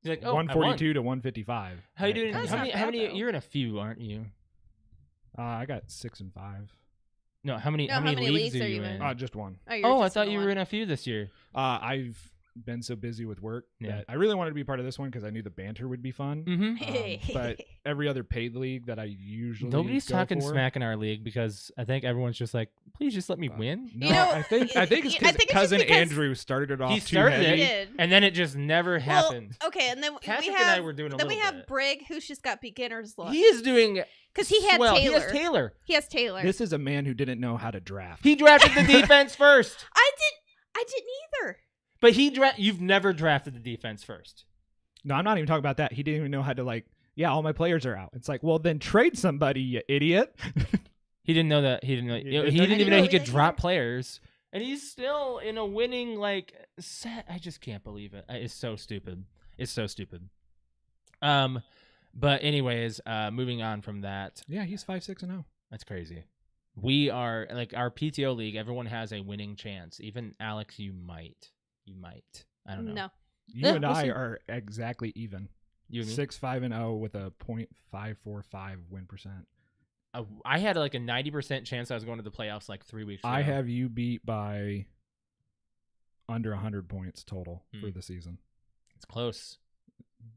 Like, oh, one forty-two to one fifty-five. How you doing? How many? How many? You're in a few, aren't you? Uh, I got six and five. No, how many? No, how, how many, many leagues, leagues are you in? in? Uh, just one. Oh, oh just I thought you one. were in a few this year. Uh, I've been so busy with work. Yeah. That I really wanted to be part of this one because I knew the banter would be fun. Mm-hmm. um, but every other paid league that I usually nobody's go talking for, smack in our league because I think everyone's just like, please just let me uh, win. No, you know, I think I think it's, I think it's cousin because Andrew started it off. He started too heavy, it, and then it just never happened. Well, okay, and then Patrick we have and I were doing a then we have bit. Brig, who's just got beginner's luck. He is doing. Because he had Taylor. He has Taylor. He has Taylor. This is a man who didn't know how to draft. He drafted the defense first. I did. I didn't either. But he dra- You've never drafted the defense first. No, I'm not even talking about that. He didn't even know how to like. Yeah, all my players are out. It's like, well, then trade somebody, you idiot. He didn't know that. He didn't know. You know he didn't even know he could drop players. And he's still in a winning like set. I just can't believe it. It's so stupid. It's so stupid. Um. But anyways, uh, moving on from that. Yeah, he's five six and zero. That's crazy. We are like our P T O league. Everyone has a winning chance. Even Alex, you might. You might. I don't know. No. You eh, and we'll I see. are exactly even. You and me? Six five and zero with a point five four five win percent. Uh, I had like a ninety percent chance I was going to the playoffs like three weeks ago. I have you beat by under a hundred points total mm. for the season. It's close.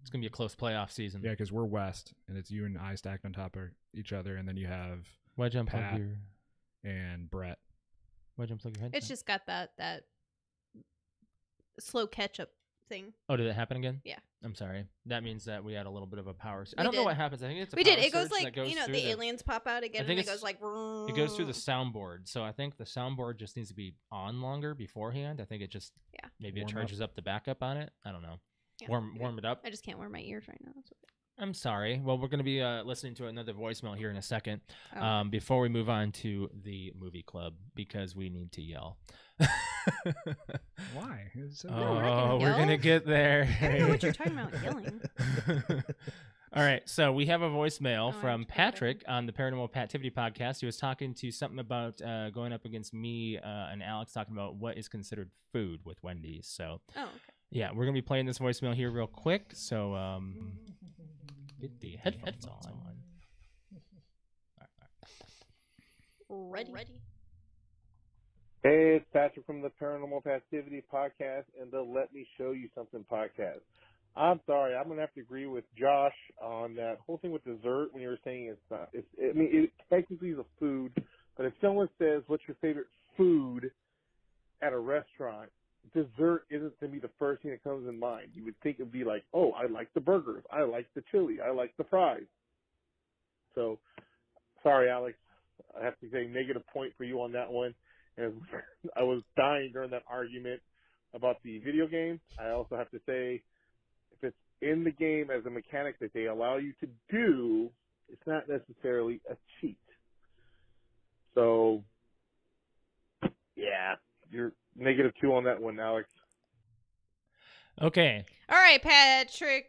It's going to be a close playoff season. Yeah, because we're West, and it's you and I stacked on top of each other, and then you have Why jump Pat your... and Brett. Why jump like your head? It's down? Just got that that slow catch-up thing. Oh, did it happen again? Yeah. I'm sorry. That means that we had a little bit of a power... I don't did. know what happens. I think it's a we power did. It goes like, goes you know, the, the aliens pop out again, and it goes like... It goes through the soundboard, so I think the soundboard just needs to be on longer beforehand. I think it just... Yeah. Maybe Warm it charges up. up the backup on it. I don't know. Yeah. Warm warm it up. I just can't wear my ears right now. That's okay. I'm sorry. Well, we're going to be uh, listening to another voicemail here in a second oh. um, before we move on to the movie club because we need to yell. Why? So oh, we're going to get there. I don't know what you're talking about yelling. All right. So we have a voicemail oh, from Patrick on the Paranormal Pat-tivity podcast. He was talking to something about uh, going up against me uh, and Alex talking about what is considered food with Wendy's. So. Oh, okay. Yeah, we're going to be playing this voicemail here real quick, so um, get the headphones on. on. All right, all right. Ready. Ready? Hey, it's Patrick from the Paranormal Pat-tivity podcast and the Let Me Show You Something podcast. I'm sorry, I'm going to have to agree with Josh on that whole thing with dessert when you were saying it's not. It's, I mean, it technically is a food, but if someone says, what's your favorite food at a restaurant, dessert isn't to me the first thing that comes in mind. You would think it'd be like, oh, I like the burgers, I like the chili, I like the fries. So, sorry, Alex, I have to say negative point for you on that one. And I was dying during that argument about the video game. I also have to say, if it's in the game as a mechanic that they allow you to do, it's not necessarily a cheat. So, yeah, you're negative two on that one, Alex. Okay. All right, Patrick.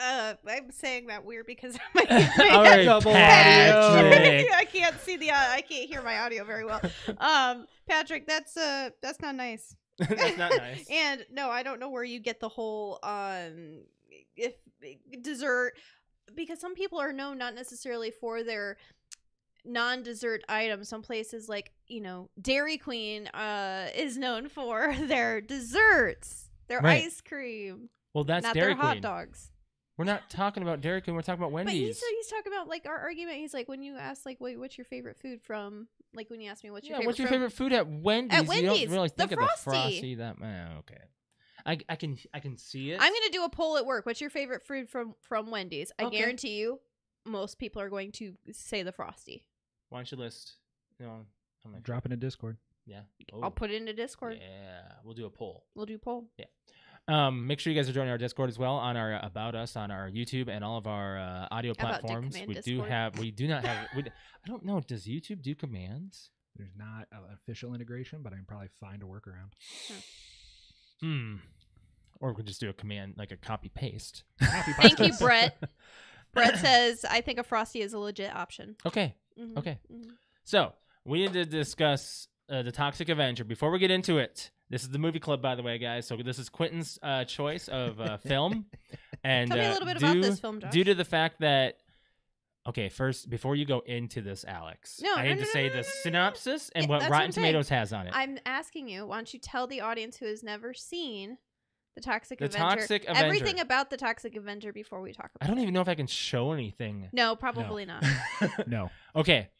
Uh, I'm saying that weird because my all right, Patrick. I can't see the. Uh, I can't hear my audio very well. Um, Patrick, that's uh, that's not nice. That's not nice. And no, I don't know where you get the whole um, if dessert, because some people are known not necessarily for their non-dessert items. Some places like, you know, Dairy Queen uh is known for their desserts, their right. ice cream. Well, that's not Dairy their Queen. Hot dogs. We're not talking about Dairy Queen. We're talking about Wendy's. But he's, he's talking about like our argument. He's like, when you ask like, wait, what's your favorite food from? Like when you ask me what's yeah, your favorite what's your from? favorite food at Wendy's? At Wendy's, you don't really think the of frosty. the frosty. That oh, okay. I, I can I can see it. I'm gonna do a poll at work. What's your favorite food from from Wendy's? I okay. guarantee you, most people are going to say the frosty. Why don't you list? You know, I'm like, drop it in Discord. Yeah, oh. I'll put it into Discord. Yeah, we'll do a poll. We'll do a poll. Yeah. Um, make sure you guys are joining our Discord as well on our about us on our YouTube and all of our uh, audio about platforms. We Discord? do have. We do not have. we, I don't know. Does YouTube do commands? There's not an official integration, but I can probably find a workaround. Hmm. Mm. Or we could just do a command, like a copy paste. Copy paste. Thank you, Brett. Brett says, I think a Frosty is a legit option. Okay. Mm-hmm. Okay. Mm-hmm. So we need to discuss uh, the Toxic Avenger. Before we get into it, this is the movie club, by the way, guys. So this is Quentin's uh, choice of uh, film. And tell me a little bit uh, due, about this film, Josh. Due to the fact that, okay, first, before you go into this, Alex, no, I no, need no, to no, say no, the no, synopsis no, no. and what That's Rotten what Tomatoes has on it. I'm asking you, why don't you tell the audience who has never seen The Toxic the Avenger. Toxic Avenger. Everything about The Toxic Avenger before we talk about it. I don't even know if I can show anything. No, probably no. not. No. Okay.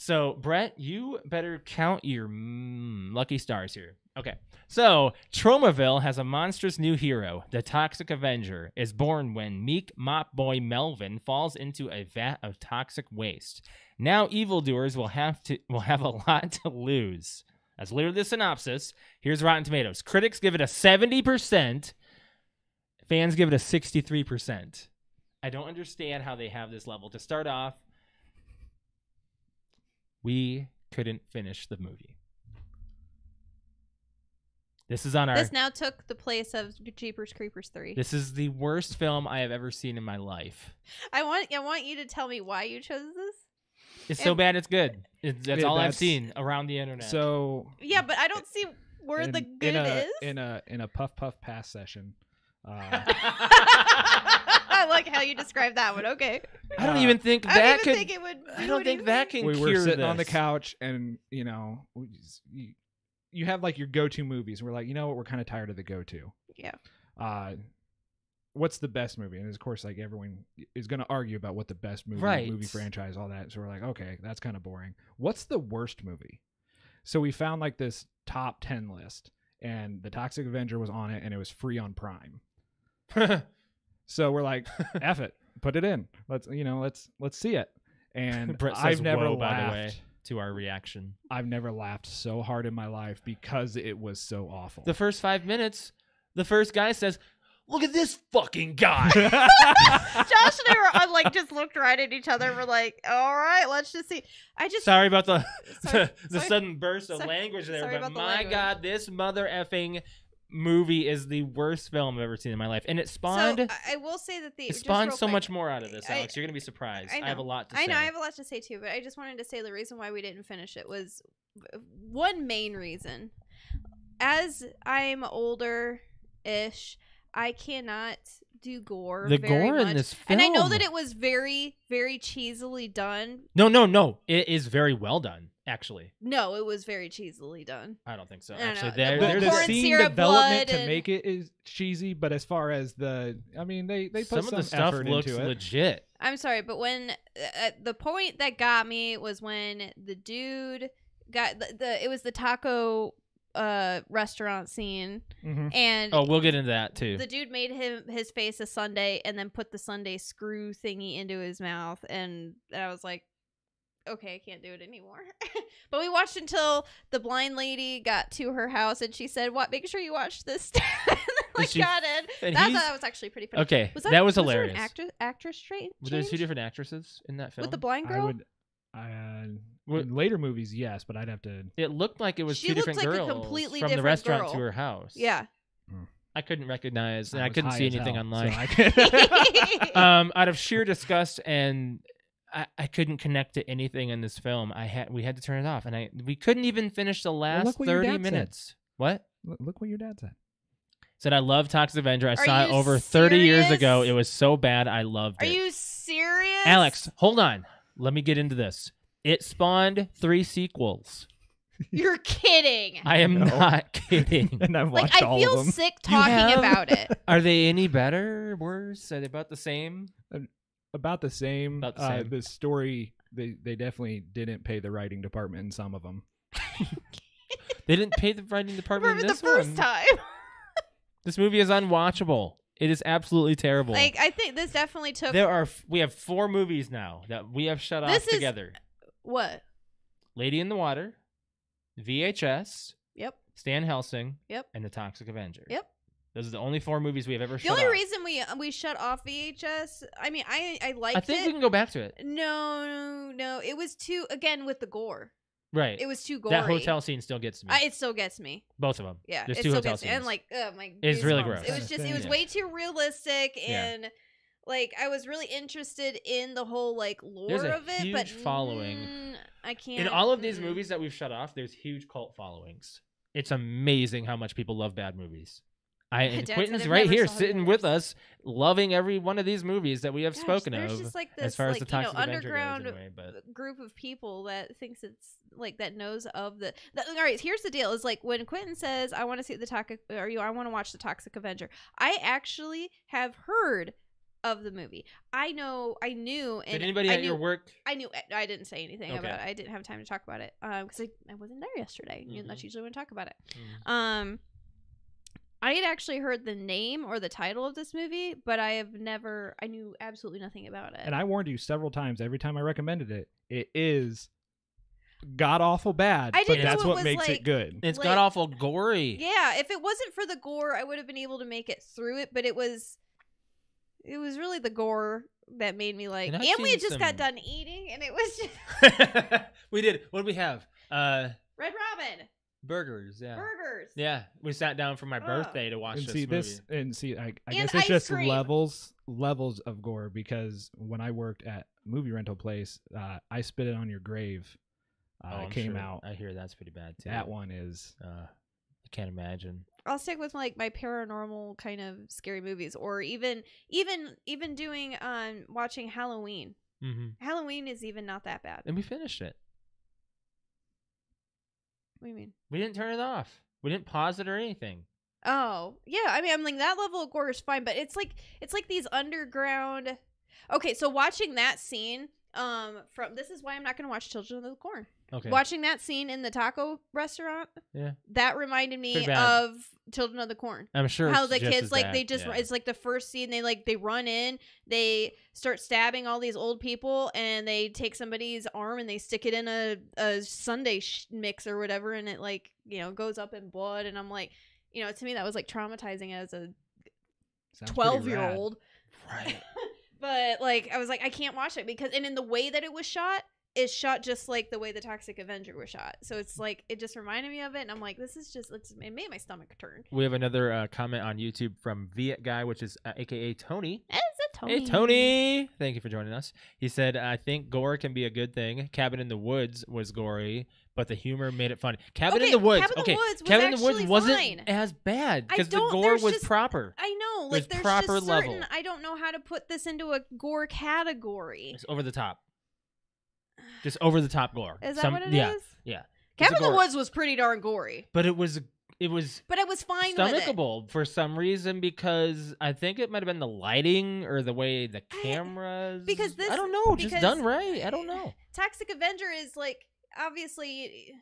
So, Brett, you better count your mm, lucky stars here. Okay. So, Tromaville has a monstrous new hero. The Toxic Avenger is born when meek mop boy Melvin falls into a vat of toxic waste. Now evildoers will have to will have a lot to lose. That's literally the synopsis. Here's Rotten Tomatoes. Critics give it a seventy percent. Fans give it a sixty-three percent. I don't understand how they have this level. To start off, we couldn't finish the movie. This is on our... This now took the place of Jeepers Creepers three. This is the worst film I have ever seen in my life. I want, I want you to tell me why you chose this. It's so and, bad, it's good. It, that's it, all that's, I've seen around the internet. So yeah, but I don't see where in, the good in a, is. In a in a puff puff pass session. Uh, I like how you describe that one. Okay. I don't uh, even think that I don't could. Think it would I don't think that can. We were cure sitting this. on the couch, and you know, you, you have like your go-to movies. We're like, you know what? We're kind of tired of the go-to. Yeah. Uh, what's the best movie? And of course, like everyone is going to argue about what the best movie, right. movie franchise, all that. So we're like, okay, that's kind of boring. What's the worst movie? So we found like this top ten list, and The Toxic Avenger was on it, and it was free on Prime. So we're like, F it, put it in. Let's, you know, let's, let's see it. And Brett says, I've never whoa, laughed, by the way, to our reaction. I've never laughed so hard in my life because it was so awful. The first five minutes, the first guy says, look at this fucking guy. Josh and I were like, just looked right at each other. We're like, all right, let's just see. I just sorry about the sorry, the sorry, sudden burst of sorry, language there, but my language. God, this mother effing movie is the worst film I've ever seen in my life, and it spawned. So, I will say that the it spawned so quick, much more out of this, Alex. I, You're gonna be surprised. I, I have a lot to I say. I know I have a lot to say too, but I just wanted to say the reason why we didn't finish it was one main reason. As I'm older ish. I cannot do gore. The very gore much. in this film, and I know that it was very, very cheesily done. No, no, no. It is very well done, actually. No, it was very cheesily done. I don't think so. Actually, there, there's the scene development to and... make it is cheesy, but as far as the, I mean, they they put some, some of the stuff effort looks into it. Legit. I'm sorry, but when uh, the point that got me was when the dude got the, the it was the taco. Uh, restaurant scene, mm-hmm. and oh, we'll get into that too. The dude made him his face a sundae, and then put the sundae screw thingy into his mouth, and I was like, okay, I can't do it anymore. But we watched until the blind lady got to her house, and she said, "What? Make sure you watch this." I she, got it. And that, that was actually pretty funny. Okay, was that, that was, was hilarious. There an actor, actress trait? Were there two different actresses in that film with the blind girl? I would, I, uh... In later movies, yes, but I'd have to. It looked like it was she two different like girls completely from different the restaurant girl. to her house. Yeah, mm. I couldn't recognize, and I, I couldn't see anything hell, online. So I um, out of sheer disgust, and I, I couldn't connect to anything in this film. I had we had to turn it off, and I we couldn't even finish the last well, thirty minutes. Said. What? L look what your dad said. Said I love Toxic Avenger. I Are saw it over serious? thirty years ago. It was so bad. I loved Are it. Are you serious, Alex? Hold on. Let me get into this. It spawned three sequels. You're kidding. I am no. not kidding. And I've watched like, all I feel of them. sick talking about it. Are they any better, worse? Are they about the same? Uh, about the same. About the, same. Uh, the story, they, they definitely didn't pay the writing department in some of them. They didn't pay the writing department in this one. the first one. time. This movie is unwatchable. It is absolutely terrible. Like I think this definitely took... There are. We have four movies now that we have shut this off is... together. What? Lady in the Water, V H S, yep. Stan Helsing, yep. and The Toxic Avenger. Yep. Those are the only four movies we've ever shut off. The only reason we we shut off V H S, I mean, I, I liked it. I think it. we can go back to it. No, no, no. It was too, again, with the gore. Right. It was too gory. That hotel scene still gets me. I, it still gets me. Both of them. Yeah. There's it two still hotel gets scenes. Me. And like, oh my. It's really gross. It was just, it was yeah. way too realistic, and yeah. like I was really interested in the whole like lore there's a of it, huge but following. Mm, I can't. In all of these mm. movies that we've shut off, there's huge cult followings. It's amazing how much people love bad movies. I and Dad, Quentin's right here sitting with us, loving every one of these movies that we have Gosh, spoken of. Just like this, as far like, as the Toxic you know, Avenger underground goes anyway, but. Group of people that thinks it's like that knows of the, the. All right, here's the deal: is like when Quentin says, "I want to see the Toxic," or you, I want to watch the Toxic Avenger. I actually have heard of the movie. I know, I knew. And Did anybody I at knew, your work? I knew. I didn't say anything okay. about it. I didn't have time to talk about it because um, I, I wasn't there yesterday. Mm-hmm. That's usually when I talk about it. Mm-hmm. Um. I had actually heard the name or the title of this movie, but I have never, I knew absolutely nothing about it. And I warned you several times, every time I recommended it, it is god-awful bad, I but that's what makes like, it good. It's like, god-awful gory. Yeah, if it wasn't for the gore, I would have been able to make it through it, but it was, it was really the gore that made me like, and, and we had just some... got done eating, and it was just... We did. What did we have? Uh, Red Robin. Burgers, yeah. Burgers. Yeah, we sat down for my birthday oh. to watch and this see this movie. And see, I, I and guess it's just cream. levels levels of gore, because when I worked at a movie rental place, uh, I Spit It on Your Grave uh, oh, came sure. out. I hear that's pretty bad, too. That one is... Uh, I can't imagine. I'll stick with like my paranormal kind of scary movies, or even even even doing um watching Halloween. Mm-hmm. Halloween is even not that bad. And we finished it. What do you mean? We didn't turn it off. We didn't pause it or anything. Oh, yeah. I mean, I'm like, that level of gore is fine, but it's like it's like these underground. Okay, so watching that scene um from this is why I'm not going to watch Children of the Corn. Okay. Watching that scene in the taco restaurant, yeah, that reminded me of Children of the Corn. I'm sure how the kids like bad. they just yeah. it's like the first scene they like they run in, they start stabbing all these old people, and they take somebody's arm and they stick it in a a sundae sh mix or whatever, and it like you know goes up in blood, and I'm like, you know, to me that was like traumatizing as a twelve year old, right? But like I was like I can't watch it because and in the way that it was shot. Is shot just like the way the Toxic Avenger was shot. So it's like, it just reminded me of it. And I'm like, this is just, it's, it made my stomach turn. We have another uh, comment on YouTube from Viet Guy, which is uh, A K A Tony. Is it Tony? Hey, Tony. Thank you for joining us. He said, I think gore can be a good thing. Cabin in the Woods was gory, but the humor made it fun. Cabin okay, in the Woods. Cabin okay. Woods Cabin in the Woods wasn't fine. as bad because the gore was just, proper. I know. Like there's, there's proper just certain, level. I don't know how to put this into a gore category. It's over the top. Just over the top gore. Is that Some, what it yeah, is? Yeah. Cabin in the Woods was pretty darn gory. But it was it was But it was fine stomachable with it. For some reason, because I think it might have been the lighting or the way the cameras I, because this I don't know, just done right. I don't know. Toxic Avenger is like obviously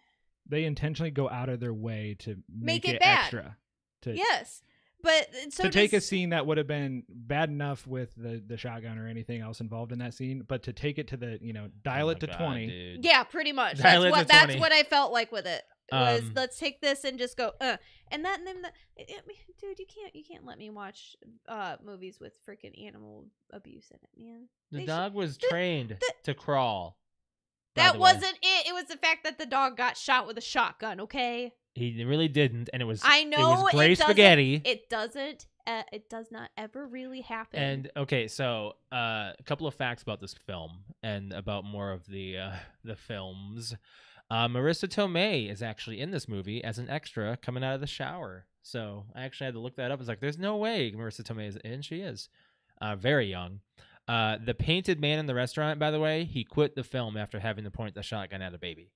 they intentionally go out of their way to make, make it, it bad. extra. To, yes. But so to does, take a scene that would have been bad enough with the, the shotgun or anything else involved in that scene, but to take it to the, you know, dial oh it to God, twenty. Dude. Yeah, pretty much. Dial that's what that's what I felt like with it was um, let's take this and just go, uh, and that and then the, it, it, dude, you can't you can't let me watch uh, movies with freaking animal abuse in it, man. The they dog should, was the, trained the, to crawl. That wasn't way. it. It was the fact that the dog got shot with a shotgun. Okay. He really didn't, and it was I know it was gray it spaghetti. It doesn't. Uh, it does not ever really happen. And okay, so uh, a couple of facts about this film and about more of the uh, the films. Uh, Marissa Tomei is actually in this movie as an extra coming out of the shower. So I actually had to look that up. It's like there's no way Marissa Tomei is in. She is uh, very young. Uh, the painted man in the restaurant, by the way, he quit the film after having to point the shotgun at a baby.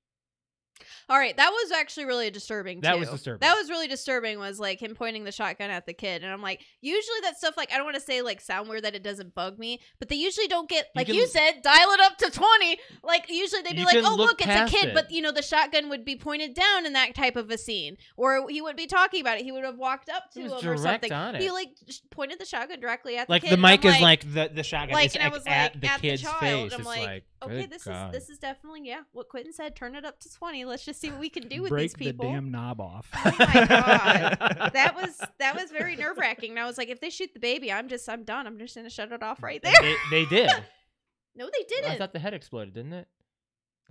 All right, that was actually really disturbing, too. That was disturbing. That was really disturbing, was, like, him pointing the shotgun at the kid. And I'm like, usually that stuff, like, I don't want to say, like, sound weird that it doesn't bug me, but they usually don't get, like you, you said, dial it up to twenty. Like, usually they'd be like, oh, look, it's a kid. It. But, you know, the shotgun would be pointed down in that type of a scene. Or he wouldn't be talking about it. He would have walked up to him or something. On it. He, like, pointed the shotgun directly at like the kid. Like, the mic is, like, the, the shotgun like, is and I was at, like, the at the kid's child. face. I'm it's like, like okay, this God. is this is definitely, yeah, what Quentin said, turn it up to twenty. Let's just see what we can do with Break these people. Break the damn knob off. Oh my God. That was that was very nerve wracking. And I was like, if they shoot the baby, I'm just I'm done. I'm just gonna shut it off right there. They, they did. No, they didn't. Well, I thought the head exploded, didn't it?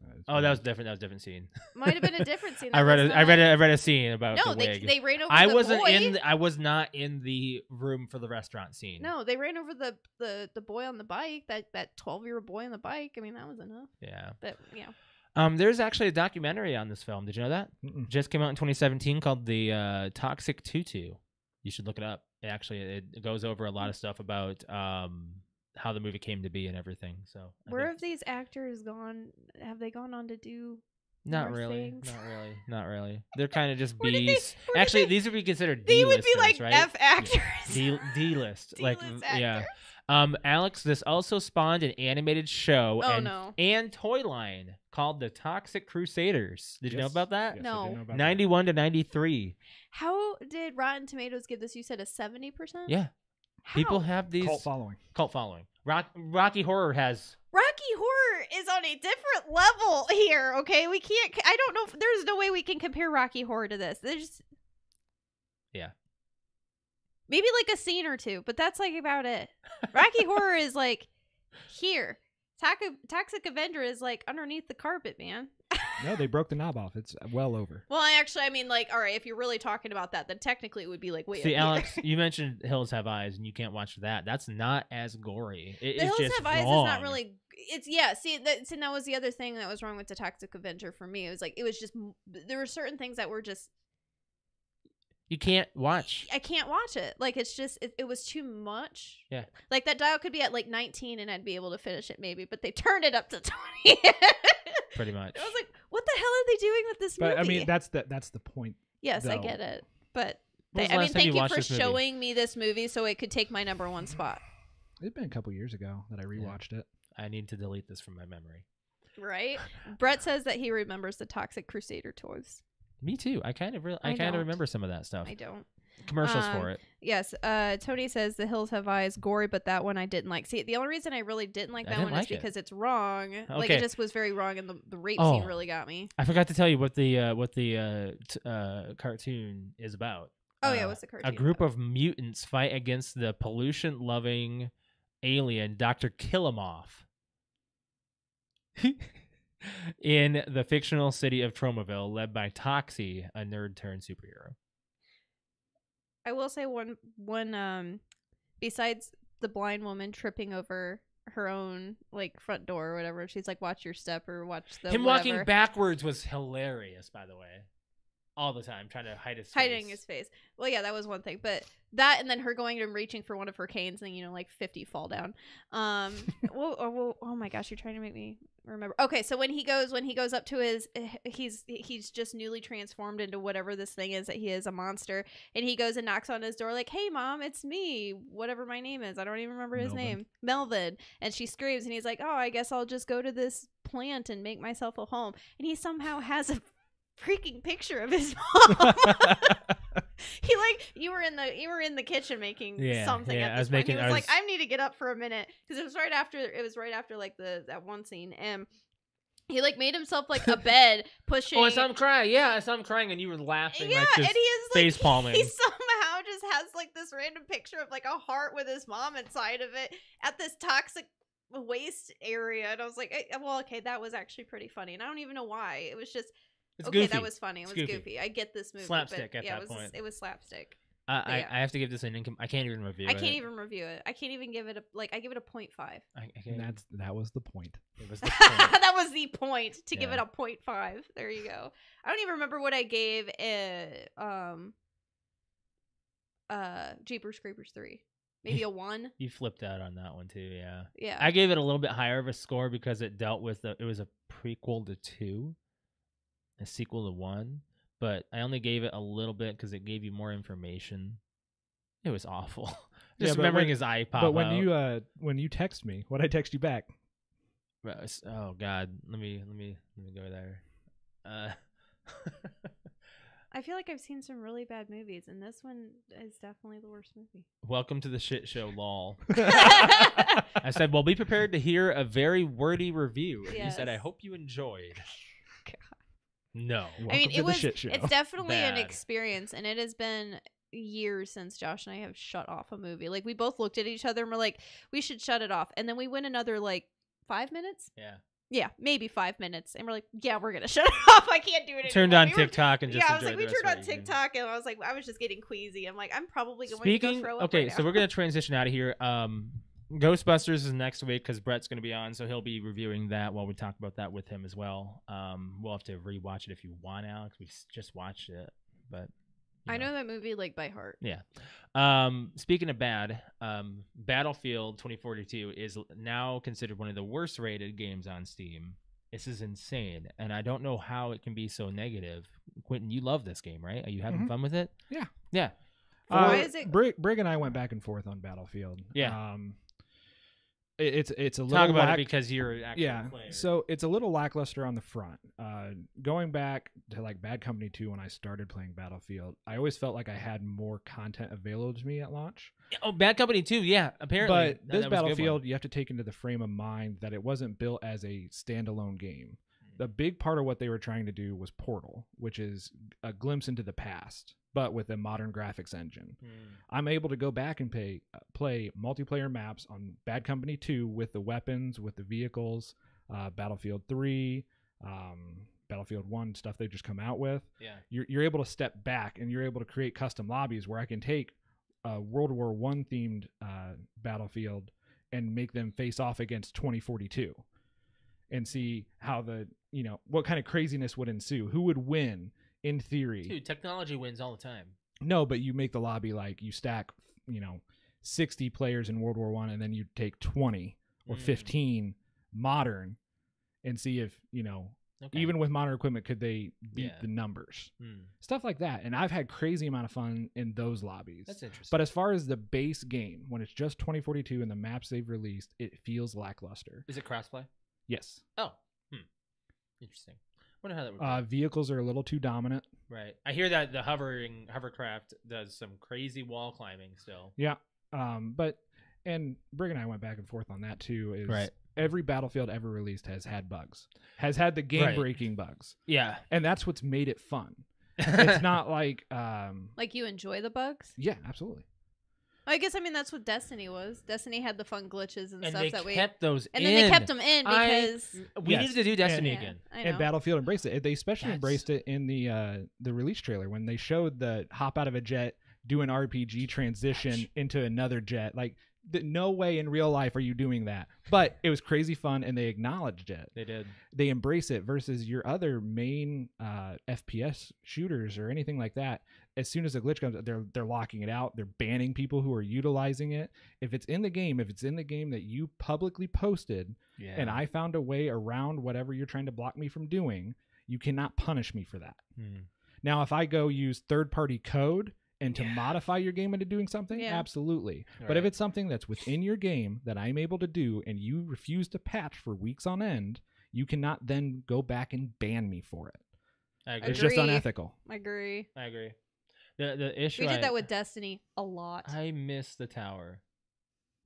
Uh, It's oh, that was different. That was a different scene. Might have been a different scene. I read. A, I read. A, I read a scene about. No, the they wig. they ran over. I the wasn't boy. in. The, I was not in the room for the restaurant scene. No, they ran over the the, the boy on the bike. That that twelve year old boy on the bike. I mean, that was enough. Yeah. But yeah. Um, there's actually a documentary on this film. Did you know that? Mm-mm. Just came out in twenty seventeen called The uh, Toxic Tutu. You should look it up. It actually, it, it goes over a lot of stuff about um, how the movie came to be and everything. So where have these actors gone? Have they gone on to do? Not really. Things? Not really. Not really. They're kind of just B's. They, actually, they, these would be considered D-listers, right? They would be like right? F actors. Yeah. D D-list. Like actors. Yeah. Um, Alex, this also spawned an animated show oh, and, no. and toy line called The Toxic Crusaders. Did yes. you know about that? Yes, no. I didn't know about ninety-one that. to ninety-three. How did Rotten Tomatoes give this? You said a seventy percent? Yeah. How? People have these... Cult following. Cult following. Rock, Rocky Horror has... Rocky Horror is on a different level here, okay? We can't... I don't know... If, there's no way we can compare Rocky Horror to this. There's... Yeah. Maybe like a scene or two, but that's like about it. Rocky Horror is like here. Toxic, Toxic Avenger is like underneath the carpet, man. No, they broke the knob off. It's well over. Well, actually, I mean, like, all right, if you're really talking about that, then technically it would be like, wait. See, Alex, you mentioned Hills Have Eyes, and you can't watch that. That's not as gory. It, the Hills just Have wrong. Eyes is not really. It's yeah. See, that, and that was the other thing that was wrong with the Toxic Avenger for me. It was like it was just there were certain things that were just. You can't watch. I can't watch it. Like, it's just, it, it was too much. Yeah. Like, that dial could be at, like, nineteen, and I'd be able to finish it, maybe. But they turned it up to twenty. Pretty much. I was like, what the hell are they doing with this movie? But, I mean, that's the, that's the point. Yes, though. I get it. But, they, I mean, thank you, you for showing movie? me this movie so it could take my number one spot. It's been a couple years ago that I rewatched yeah. it. I need to delete this from my memory. Right? Brett says that he remembers the Toxic Crusader toys. Me too. I kind of re I, I kind of remember some of that stuff. I don't. Commercials um, for it. Yes. Uh, Tony says The Hills Have Eyes, gory, but that one I didn't like. See, the only reason I really didn't like that didn't one like is because it. it's wrong. Okay. Like, it just was very wrong, and the, the rape oh, scene really got me. I forgot to tell you what the uh, what the uh, t uh, cartoon is about. Oh uh, yeah, what's the cartoon? A group about? of mutants fight against the pollution-loving alien Doctor Killamoff. In the fictional city of Tromaville, led by Toxie, a nerd turned superhero. I will say one one um besides the blind woman tripping over her own like front door or whatever, she's like, watch your step or watch the Him whatever. walking backwards was hilarious, by the way. All the time, trying to hide his face. Hiding his face. Well, yeah, that was one thing. But that, and then her going and reaching for one of her canes, and, you know, like fifty fall down. Um, whoa, oh, whoa, oh, my gosh, you're trying to make me remember. Okay, so when he goes when he goes up to his, he's he's just newly transformed into whatever this thing is that he is, a monster. And he goes and knocks on his door like, hey, Mom, it's me, whatever my name is. I don't even remember his Melvin. name. Melvin. And she screams, and he's like, oh, I guess I'll just go to this plant and make myself a home. And he somehow has a freaking picture of his mom. He like you were in the you were in the kitchen making yeah, something yeah, at this I was point. Making, he was, I was like, I need to get up for a minute, because it was right after it was right after like the that one scene, and he like made himself like a bed pushing. Oh, I saw him crying. Yeah, I saw him crying, and you were laughing. Yeah, like, just and he is like face palming. He, he somehow just has like this random picture of like a heart with his mom inside of it at this toxic waste area, and I was like, hey, well, okay, that was actually pretty funny, and I don't even know why. It was just. It's okay, goofy. That was funny. It was goofy. goofy. I get this movie. Slapstick but, at yeah, that it was, point. It was slapstick. Uh, yeah. I, I have to give this an income. I can't even review I it. I can't even review it. I can't even give it a, like, I give it a point five. I, I can't. That's, that was the point. It was the point. That was the point, to yeah. give it a point five. There you go. I don't even remember what I gave it, um, uh, Jeepers Creepers three. Maybe a one. You flipped out on that one, too, yeah. Yeah. I gave it a little bit higher of a score because it dealt with, the, it was a prequel to two. A sequel to one, but I only gave it a little bit because it gave you more information. It was awful. Just yeah, remembering when, his eye pop. But when out. you uh, when you text me, what I text you back? Oh God, let me let me let me go there. Uh, I feel like I've seen some really bad movies, and this one is definitely the worst movie. Welcome to the shit show, lol. I said, well, be prepared to hear a very wordy review. Yes. You said, I hope you enjoyed. No, I mean it was. It's definitely Bad. an experience, and it has been years since Josh and I have shut off a movie. Like we both looked at each other and we're like, we should shut it off, and then we went another like five minutes. Yeah, yeah, maybe five minutes. And we're like, yeah, we're going to shut it off. I can't do it anymore. Turned on we TikTok were, and just yeah, I was like, we turned on TikTok and I was like, I was just getting queasy. I'm like, I'm probably going Speaking, to go throw up Okay, right so now. We're going to transition out of here. Um, Ghostbusters is next week because Brett's going to be on. So he'll be reviewing that while we talk about that with him as well. Um, we'll have to rewatch it if you want, Alex. We've just watched it, but... You know. I know that movie like by heart. Yeah. Um, speaking of bad, um, Battlefield twenty forty-two is now considered one of the worst rated games on Steam. This is insane. And I don't know how it can be so negative. Quentin, you love this game, right? Are you having mm-hmm. fun with it? Yeah. Yeah. Uh, Why is it? Brig, Brig and I went back and forth on Battlefield. Yeah. Um, it, it's, it's a little Talk about lack... it because you're an actual yeah. player. So it's a little lackluster on the front. Uh, going back to like Bad Company two when I started playing Battlefield, I always felt like I had more content available to me at launch. Oh, Bad Company two, yeah, apparently. But this Battlefield, you have to take into the frame of mind that it wasn't built as a standalone game. The big part of what they were trying to do was Portal, which is a glimpse into the past, but with a modern graphics engine. Mm. I'm able to go back and pay, play multiplayer maps on Bad Company two with the weapons, with the vehicles, uh, Battlefield three, um, Battlefield one, stuff they just come out with. Yeah. You're, you're able to step back and you're able to create custom lobbies where I can take a World War One themed uh, Battlefield and make them face off against twenty forty-two. And see how the, you know, what kind of craziness would ensue. Who would win in theory? Dude, technology wins all the time. No, but you make the lobby like you stack, you know, sixty players in World War One, and then you take twenty or mm. fifteen modern, and see if, you know, okay. even with modern equipment, could they beat yeah. the numbers? Mm. Stuff like that. And I've had crazy amount of fun in those lobbies. That's interesting. But as far as the base game, when it's just twenty forty-two and the maps they've released, it feels lackluster. Is it crossplay? Yes. Oh, hmm. Interesting. I wonder how that would work. Uh, vehicles are a little too dominant. Right. I hear that the hovering hovercraft does some crazy wall climbing still. Yeah. Um, but, and Brig and I went back and forth on that too. Is right. Every Battlefield ever released has had bugs, has had the game breaking right. bugs. Yeah. And that's what's made it fun. It's not like. Um, like you enjoy the bugs? Yeah, absolutely. I guess, I mean, that's what Destiny was. Destiny had the fun glitches and, and stuff that we... And they kept those in. And then they kept them in because... I, we yes. needed to do Destiny and, again. Yeah, and Battlefield embraced it. They especially that's... embraced it in the uh, the release trailer when they showed the hop out of a jet, do an R P G transition Gosh. into another jet. Like, th no way in real life are you doing that. But it was crazy fun, and they acknowledged it. They did. They embrace it versus your other main uh, F P S shooters or anything like that. As soon as a glitch comes, they're they're locking it out. They're banning people who are utilizing it. If it's in the game, if it's in the game that you publicly posted, yeah. and I found a way around whatever you're trying to block me from doing, you cannot punish me for that. Mm. Now, if I go use third-party code and to yeah. modify your game into doing something, yeah. absolutely. All but right. if it's something that's within your game that I'm able to do and you refuse to patch for weeks on end, you cannot then go back and ban me for it. I agree. It's just unethical. I agree. I agree. The, the issue we did I, that with Destiny a lot. I miss the tower.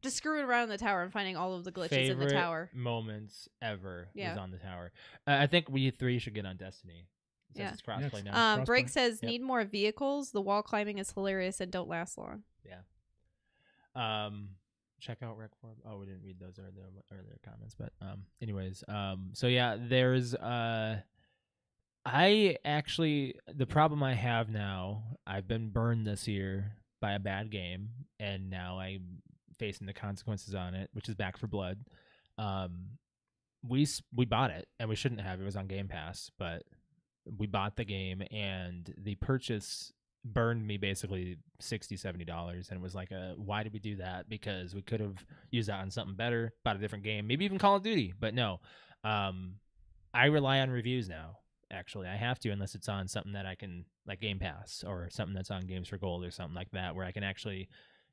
Just screwing around in the tower and finding all of the glitches Favorite in the tower. Moments ever yeah. is on the tower. Uh, I think we three should get on Destiny. Yeah. It's crossplay now. Um, cross Brig says yep. need more vehicles. The wall climbing is hilarious and don't last long. Yeah. Um. Check out Rec Form. Oh, we didn't read those earlier, earlier comments, but um. Anyways, um. So yeah, there's uh. I actually, the problem I have now, I've been burned this year by a bad game, and now I'm facing the consequences on it, which is Back four Blood. Um, we we bought it, and we shouldn't have. It was on Game Pass, but we bought the game, and the purchase burned me basically sixty, seventy dollars, and it was like, a, why did we do that? Because we could have used that on something better, bought a different game, maybe even Call of Duty, but no. Um, I rely on reviews now. Actually, I have to, unless it's on something that I can, like Game Pass or something that's on Games for Gold or something like that, where I can actually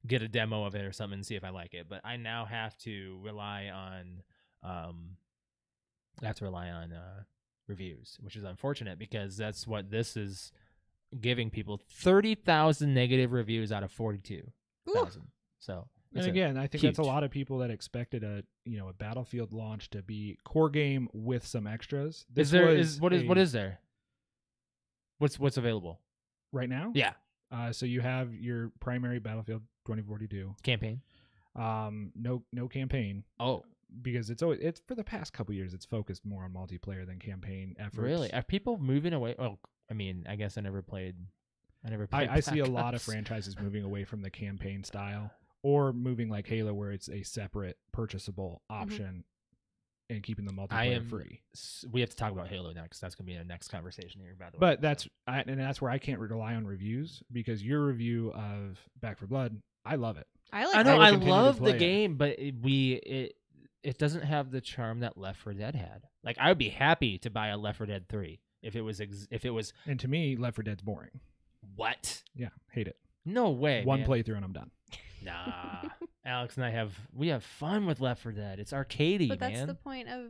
get a demo of it or something and see if I like it. But I now have to rely on, um, I have to rely on uh, reviews, which is unfortunate because that's what this is giving people: thirty thousand negative reviews out of forty-two thousand. So, and again, I think huge. That's a lot of people that expected a you know a Battlefield launch to be core game with some extras. This is there is what is a, what is there? What's what's available right now? Yeah. Uh, so you have your primary Battlefield twenty forty-two campaign. Um, no, no campaign. Oh, because it's always, it's for the past couple years, it's focused more on multiplayer than campaign efforts. Really? Are people moving away? Well, I mean, I guess I never played. I never. Played I, I see a lot of franchises moving away from the campaign style, or moving like Halo, where it's a separate purchasable option. Mm-hmm. And keeping the multiplayer I am, free. We have to talk about Halo next. That's going to be our next conversation here, by the way. But that's I, and that's where I can't rely on reviews, because your review of Back four Blood, I love it. I like. I know I, I love the game, it. but it, we it it doesn't have the charm that Left four Dead had. Like, I would be happy to buy a Left four Dead three if it was ex, if it was. And to me, Left four Dead's boring. What? Yeah, hate it. No way. One man. playthrough and I'm done. Nah. Alex and I have we have fun with Left four Dead. It's arcadey, but that's man. the point of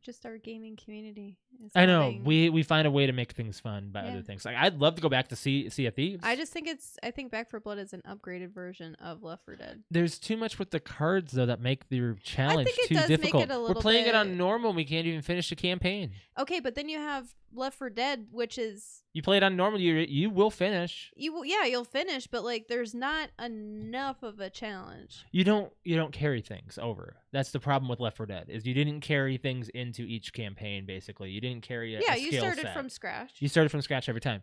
just our gaming community. Is I know having... we we find a way to make things fun by yeah. other things. Like, I'd love to go back to Sea Sea of Thieves. I just think it's I think Back four Blood is an upgraded version of Left four Dead. There's too much with the cards though that make the challenge I think it too does difficult. Make it a little We're playing bit... it on normal. And we can't even finish the campaign. Okay, but then you have Left four Dead, which is you play it on normal. You you will finish. You will, yeah, you'll finish, but like there's not enough of a challenge. You don't you don't carry things over. That's the problem with Left four Dead is you didn't carry things into each campaign. Basically, you didn't. Carry a, yeah, a you started set. from scratch. You started from scratch every time.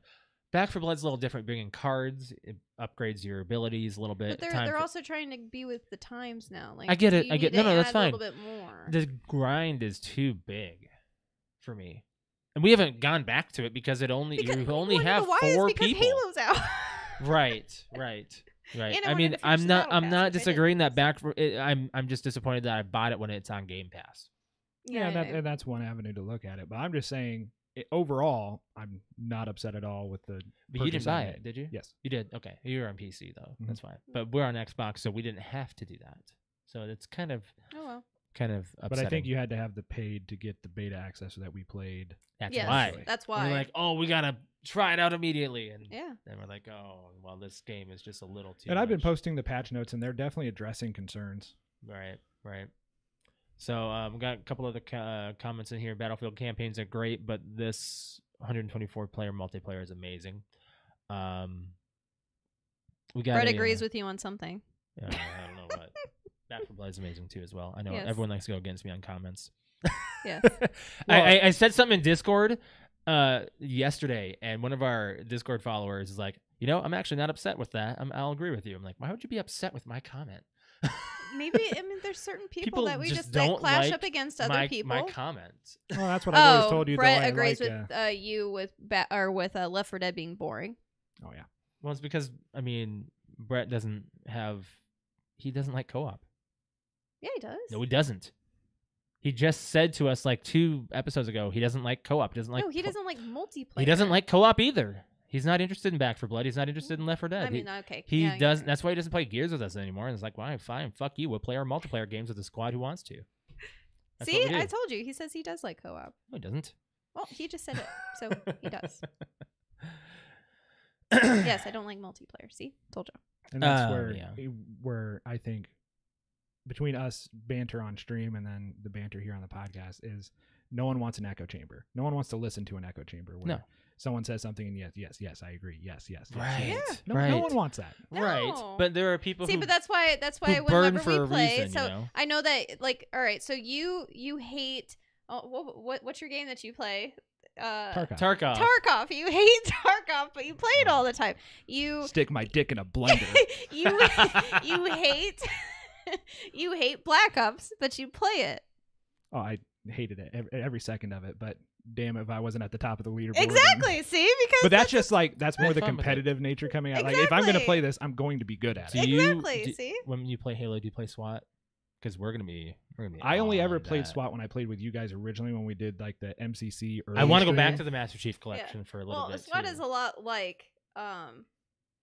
Back four Blood's a little different. Bringing cards, it upgrades your abilities a little bit. But they're time they're for... also trying to be with the times now. Like I get it. I get no, no, that's fine. A little bit more. The grind is too big for me, and we haven't gone back to it because it only because, you only have four people. Halo's out. right, right, right. And I mean, I'm not I'm not disagreeing that back. For, it, I'm I'm just disappointed that I bought it when it's on Game Pass. Yeah, yeah that, and that's one avenue to look at it. But I'm just saying, it, overall, I'm not upset at all with the. But you didn't buy it, did you? Yes, you did. Okay, you were on P C though. Mm-hmm. That's fine. But we're on Xbox, so we didn't have to do that. So it's kind of, oh well, kind of. Upsetting. But I think you had to have the paid to get the beta access that we played. That's yes, why. That's why. We we're like, oh, we gotta try it out immediately, and yeah, then we're like, oh, well, this game is just a little too. And much. I've been posting the patch notes, and they're definitely addressing concerns. Right. Right. So um, we got a couple other uh, comments in here. Battlefield campaigns are great, but this one hundred twenty-four player multiplayer is amazing. Um, we got Brett a, agrees uh, with you on something. Yeah, I don't know what. Back four Blood is amazing too, as well. I know yes. everyone likes to go against me on comments. Yes. Well, I, I, I said something in Discord uh, yesterday, and one of our Discord followers is like, "You know, I'm actually not upset with that. I'm, I'll agree with you." I'm like, "Why would you be upset with my comment?" Maybe I mean there's certain people, people that we just, just don't clash like up against other my, people. My comments. Well, that's what I've oh, always told you. Brett agrees like, with uh, uh, you with ba or with uh, Left four Dead being boring. Oh yeah. Well, it's because I mean Brett doesn't have he doesn't like co-op. Yeah, he does. No, he doesn't. He just said to us like two episodes ago he doesn't like co-op. Doesn't like. No, he doesn't like multiplayer. He doesn't like co-op either. He's not interested in Back four Blood. He's not interested in Left four Dead. I mean, okay. He, he yeah, doesn't. That's why he doesn't play Gears with us anymore. And it's like, well, fine, fuck you. We'll play our multiplayer games with the squad who wants to. That's See, I told you. He says he does like co-op. No, he doesn't. Well, he just said it, so he does. Yes, I don't like multiplayer. See, told you. And that's um, where, yeah. where I think between us banter on stream and then the banter here on the podcast is no one wants an echo chamber. No one wants to listen to an echo chamber. Where no. Someone says something and yes, yes, yes, I agree. Yes, yes, yes. Right. Yeah. No, right. no one wants that. No. Right. But there are people See, who, but that's why that's why whenever we play. Reason, so you know? I know that like all right, so you you hate oh, what, what what's your game that you play? Uh Tarkov. Tarkov. Tarkov. You hate Tarkov, but you play it all the time. You stick my dick in a blender. you you hate you hate Black Ops, but you play it. Oh, I hated it every, every second of it, but damn, if I wasn't at the top of the leaderboard. Exactly. And, see, because but that's, that's just like that's more the competitive nature coming out. Exactly. Like if I'm going to play this, I'm going to be good at it. Do exactly. You, do, see, when you play Halo, do you play SWAT? Because we're going to be. We're gonna be I only ever played that. SWAT when I played with you guys originally when we did like the M C C. Early I want to go back to the Master Chief Collection yeah. for a little well, bit. Well, SWAT too. is a lot like um,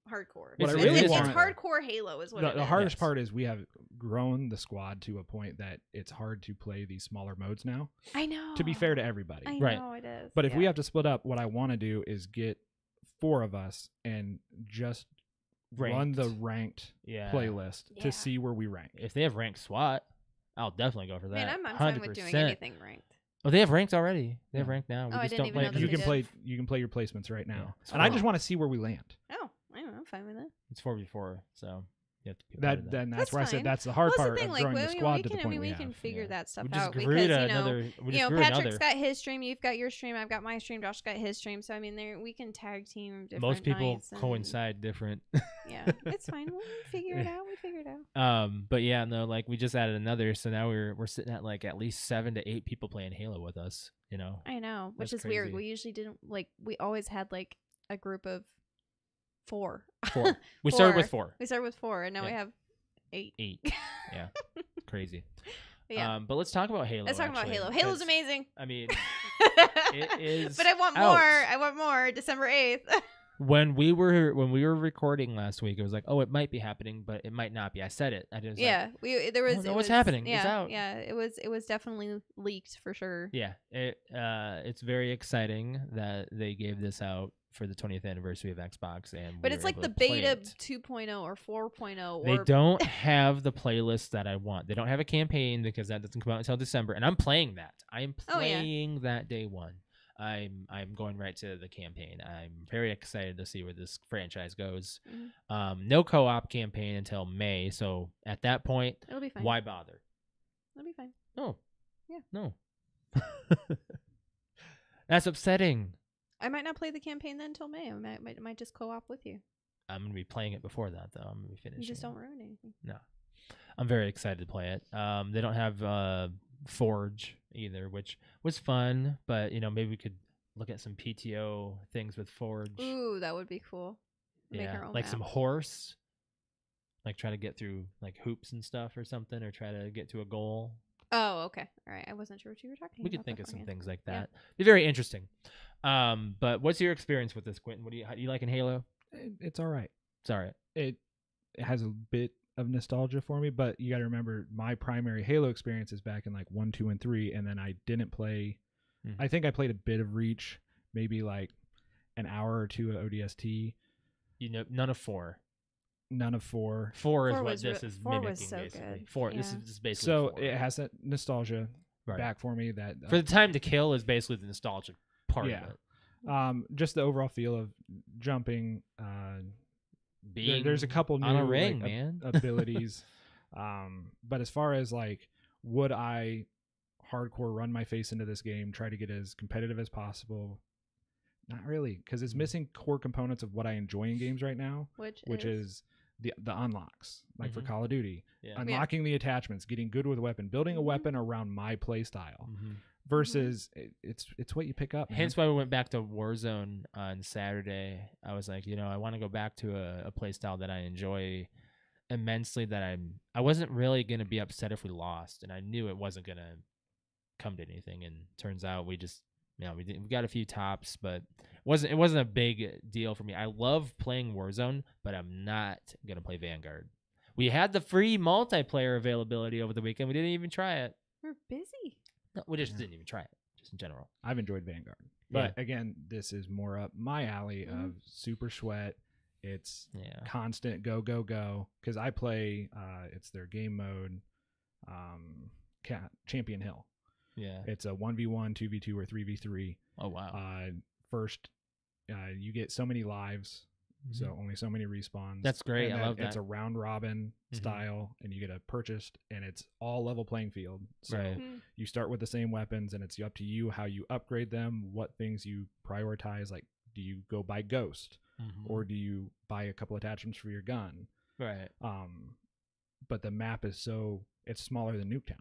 hardcore. It's, really it's, want, it's hardcore Halo is what the, it is. The hardest yes. part is we have grown the squad to a point that it's hard to play these smaller modes now. I know. To be fair to everybody. I right. know it is. But if yeah. we have to split up, what I want to do is get four of us and just ranked. run the ranked yeah. playlist yeah. to see where we rank. If they have ranked SWAT, I'll definitely go for that. Man, I'm not fine with doing anything ranked. Oh, they have ranked already. They have ranked now. We oh, just I didn't don't even play. Know you can did. play you can play your placements right now. Yeah. And I just want to see where we land. Oh. I don't know. I'm fine with that. It's four v four, so You have to get that, rid of that. Then that's, that's where fine. I said that's the hard well, part the thing, of like, growing well, your squad can, to the point I mean, we, we can have. figure yeah. that stuff we just out because you another, know, we just you know, Patrick's another. got his stream, you've got your stream, I've got my stream, Josh's got his stream. So I mean, there we can tag team. different Most people nights and, coincide different. Yeah, it's fine. We'll figure it out. We figure it out. Um, but yeah, no, like we just added another, so now we're we're sitting at like at least seven to eight people playing Halo with us. You know. I know, which that's is crazy. Weird. We usually didn't like. We always had like a group of. Four. Four. We four. started with four. We started with four, and now yeah. we have eight. Eight. Yeah. Crazy. Yeah. Um, but let's talk about Halo. Let's talk actually, about Halo. Halo's amazing. I mean, it is. But I want out. more. I want more. December eighth. When we were when we were recording last week, it was like, oh, it might be happening, but it might not be. I said it. I just yeah. Like, we there was. I don't know it what's was, happening? Yeah, it's out. Yeah. It was. It was definitely leaked for sure. Yeah. It. Uh. It's very exciting that they gave this out for the twentieth anniversary of Xbox, and but we it's like the beta two point oh or four point oh. They don't have the playlist that I want. They don't have a campaign because that doesn't come out until December, and I'm playing that. I'm playing oh, yeah. that day one. I'm I'm going right to the campaign. I'm very excited to see where this franchise goes. Mm-hmm. Um, no co-op campaign until May, so at that point, it'll be fine. Why bother? It'll be fine. No. Yeah. No. That's upsetting. I might not play the campaign then until May. I might, might, might just co-op with you. I'm going to be playing it before that, though. I'm going to be finishing. You just don't ruin anything. No. I'm very excited to play it. Um, they don't have uh, Forge either, which was fun, but, you know, maybe we could look at some P T O things with Forge. Ooh, that would be cool. Make yeah, our own like map. Some horse. Like try to get through, like, hoops and stuff or something, or try to get to a goal. Oh, okay. All right. I wasn't sure what you were talking about. We could think of some things like that. Yeah. Be very interesting. Um, but what's your experience with this, Quentin? What do you how do you like in Halo? It's all right. It's all right. It it has a bit of nostalgia for me, but you got to remember my primary Halo experience is back in like one, two, and three, and then I didn't play. Mm-hmm. I think I played a bit of Reach, maybe like an hour or two of O D S T. You know, none of four. None of four. Four is what this is mimicking, basically. Four. This is basically. So it has that nostalgia back for me. That for the time to kill is basically the nostalgia part of it. Um, just the overall feel of jumping. Uh, Being there's a couple new on a ring, like, man. abilities, um, but as far as like, would I hardcore run my face into this game? Try to get as competitive as possible. Not really, because it's missing core components of what I enjoy in games right now, which which is. is The, the unlocks, like mm-hmm. for Call of Duty, yeah. unlocking yeah. the attachments, getting good with a weapon, building a mm-hmm. weapon around my play style, mm-hmm. versus mm-hmm. It, it's it's what you pick up. Man. Hence why we went back to Warzone on Saturday. I was like, you know, I want to go back to a, a play style that I enjoy immensely. That I'm I wasn't really gonna be upset if we lost, and I knew it wasn't gonna come to anything. And turns out we just. Yeah, we did, we got a few tops, but it wasn't it wasn't a big deal for me. I love playing Warzone, but I'm not gonna play Vanguard. We had the free multiplayer availability over the weekend. We didn't even try it. We're busy. No, we just yeah. didn't even try it. Just in general, I've enjoyed Vanguard, but yeah. again, this is more up my alley mm-hmm. of super sweat. It's yeah. constant go go go because I play. Uh, it's their game mode, um, Champion Hill. Yeah, it's a one v one, two v two, or three v three. Oh wow! Uh, first, uh, you get so many lives, mm-hmm. so only so many respawns. That's great. And I that, love that. It's a round robin mm-hmm. style, and you get a purchased, and it's all level playing field. So right. mm-hmm. you start with the same weapons, and it's up to you how you upgrade them, what things you prioritize. Like, do you go buy Ghost, mm-hmm. or do you buy a couple attachments for your gun? Right. Um, but the map is so it's smaller than Nuketown.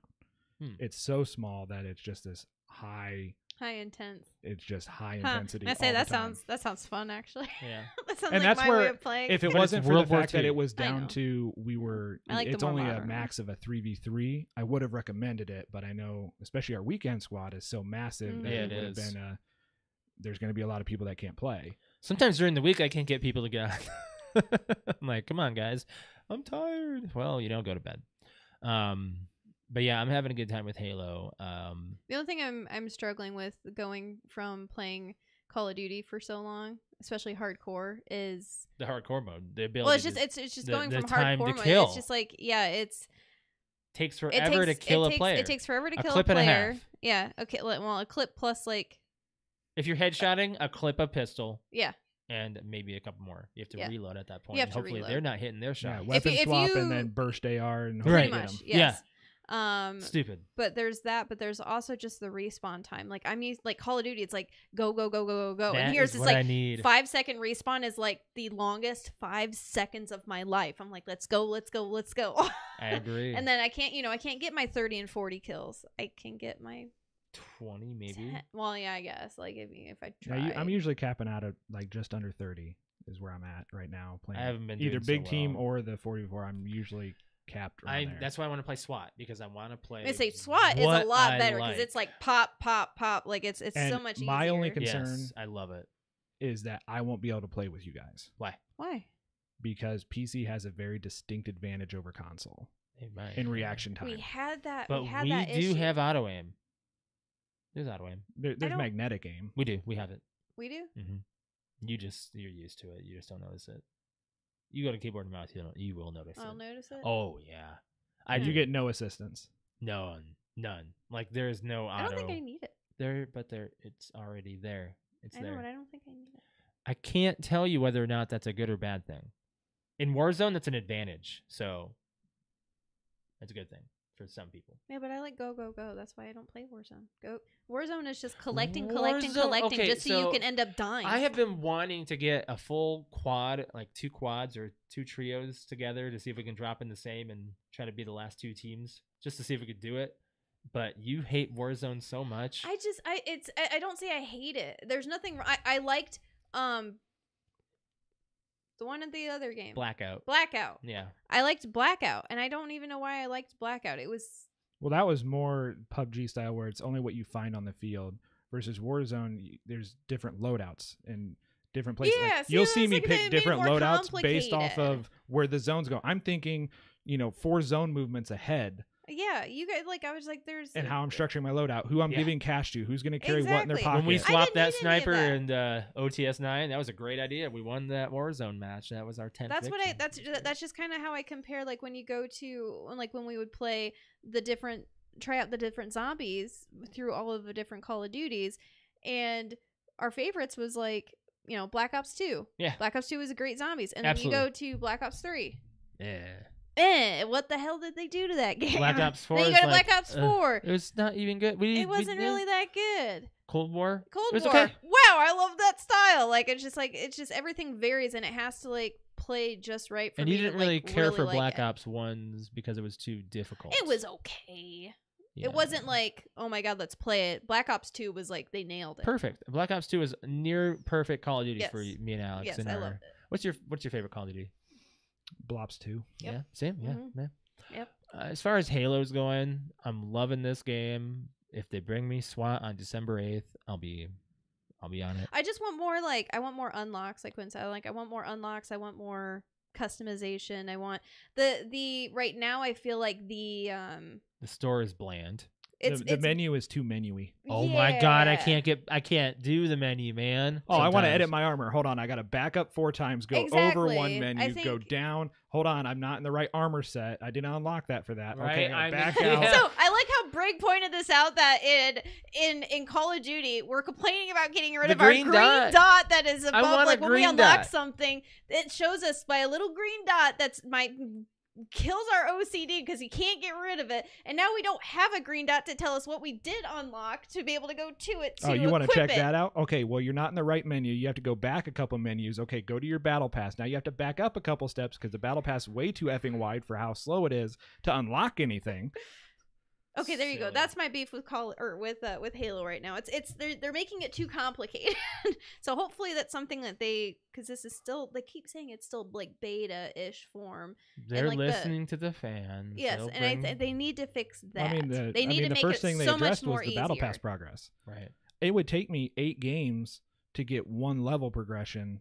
It's so small that it's just this high, high intense. It's just high huh. intensity. I say that sounds that sounds fun actually. Yeah, that sounds and like that's my where, way of playing. If it wasn't for the fact that it was down to we were, like it's only a max one. Of a three v three. I would have recommended it, but I know especially our weekend squad is so massive mm-hmm. that yeah, it, it would have been a. There's going to be a lot of people that can't play. Sometimes during the week, I can't get people to go. I'm like, come on, guys, I'm tired. Well, you don't go to bed. Um. But yeah, I'm having a good time with Halo. Um, the only thing I'm I'm struggling with going from playing Call of Duty for so long, especially hardcore, is the hardcore mode. The ability. Well, it's just to, it's it's just the, going the from hardcore mode. Kill. It's just like yeah, it's takes forever it takes, to kill it takes, a player. It takes forever to a kill clip a player. And a half. Yeah. Okay. Well, a clip plus like if you're headshotting, a clip a pistol. Yeah. and maybe a couple more. You have to yeah. reload at that point. You have to Hopefully reload. They're not hitting their shot. Yeah, weapon if you, if swap you, and then burst A R and pretty much, them. Yes. Yeah. Um, Stupid. But there's that, but there's also just the respawn time. Like I'm used, like Call of Duty, it's like go, go, go, go, go, go. And here's this like five second respawn is like the longest five seconds of my life. I'm like, let's go, let's go, let's go. I agree. And then I can't, you know, I can't get my thirty and forty kills. I can get my twenty maybe. ten. Well, yeah, I guess. Like if, if I try. Yeah, you, I'm usually capping out at like just under thirty is where I'm at right now. Playing I haven't been either big so team well. or the forty-four. I'm usually capped. I there. That's why I want to play SWAT, because I want to play. I say SWAT is a lot I better because like. it's like pop, pop, pop. Like it's it's and so much. My easier. only concern, yes, I love it, is that I won't be able to play with you guys. Why? Why? Because P C has a very distinct advantage over console Amen. in reaction time. We had that, but we, had we that do issue. have auto aim. There's auto aim. There, there's magnetic aim. We do. We have it. We do. Mm-hmm. You just you're used to it. You just don't notice it. You go to keyboard and mouse, you don't, you will notice I'll it. I'll notice it. Oh yeah, I do. You get no assistance. None, none. Like there is no auto. I don't think I need it. There, but there, it's already there. It's I there. I know, but I don't think I need it. I can't tell you whether or not that's a good or bad thing. In Warzone, that's an advantage, so that's a good thing for some people. Yeah, but I like go go go. That's why I don't play Warzone. Go Warzone is just collecting, collecting, Warzone. collecting, okay, just so, so you can end up dying. I have been wanting to get a full quad, like two quads or two trios together, to see if we can drop in the same and try to be the last two teams, just to see if we could do it. But you hate Warzone so much. I just, I it's, I, I don't say I hate it. There's nothing. I I liked, um. The one of the other game. Blackout. Blackout. Yeah. I liked Blackout, and I don't even know why I liked Blackout. It was... Well, that was more P U B G style, where it's only what you find on the field, versus Warzone, there's different loadouts in different places. Yeah, like, see, you'll see me like pick different loadouts based off of where the zones go. I'm thinking, you know, four zone movements ahead. Yeah, you guys, like, I was like, there's... And how I'm structuring my loadout, who I'm yeah. giving cash to, who's going to carry exactly. what in their pocket. When we swapped that sniper that. and uh, O T S nine, that was a great idea. We won that Warzone match. That was our tenth That's victory. what I... That's that's just kind of how I compare, like, when you go to... Like, when we would play the different... Try out the different zombies through all of the different Call of Duties. And our favorites was, like, you know, Black Ops two. Yeah. Black Ops two was a great zombies. And Absolutely. then you go to Black Ops three. Yeah. Eh, what the hell did they do to that game? Black Ops four. Then you go to like, Black Ops four. Uh, it was not even good. We, it wasn't we, really that good. Cold War. Cold War. Okay. Wow, I love that style. Like it's just like it's just everything varies, and it has to like play just right for and me. And you didn't to, really like, care really for like Black it. Ops ones because it was too difficult. It was okay. Yeah. It wasn't like, oh my god, let's play it. Black Ops two was like they nailed it. Perfect. Black Ops two is near perfect Call of Duty yes. for me and Alex. Yes, and I our, loved it. What's your What's your favorite Call of Duty? Blops two. Yep. Yeah, same. Yeah, mm-hmm. yeah. Yep. Uh, as far as Halo's going, I'm loving this game. If they bring me SWAT on December eighth, I'll be, I'll be on it. I just want more. Like, I want more unlocks. Like Quinn said, like I want more unlocks. I want more customization. I want the the right now. I feel like the um the store is bland. It's, the, the it's, menu is too menuy. Oh yeah. my god, I can't get, I can't do the menu, man. Oh, Sometimes. I want to edit my armor. Hold on, I got to back up four times, go exactly. over one menu, think... go down. Hold on, I'm not in the right armor set. I didn't unlock that for that. Right? Okay, I'm... back out. So I like how Brig pointed this out that in in in Call of Duty, we're complaining about getting rid the of green our green dot. dot that is above. Like when we unlock dot. something, it shows us by a little green dot. That's my. Kills our O C D because you can't get rid of it, and now we don't have a green dot to tell us what we did unlock to be able to go to it. To oh, you want to check it. that out? Okay, well you're not in the right menu. You have to go back a couple menus. Okay, go to your battle pass. Now you have to back up a couple steps because the battle pass is way too effing wide for how slow it is to unlock anything. Okay, there you go. That's my beef with Call or with uh, with Halo right now. It's it's they're they're making it too complicated. So hopefully that's something that they, because this is still, they keep saying it's still like beta ish form. They're like listening the, to the fans. Yes, They'll and bring... I th they need to fix that. I mean, the, they need I mean, to the make first it thing they so addressed much more was the easier. Battle Pass progress. Right. It would take me eight games to get one level progression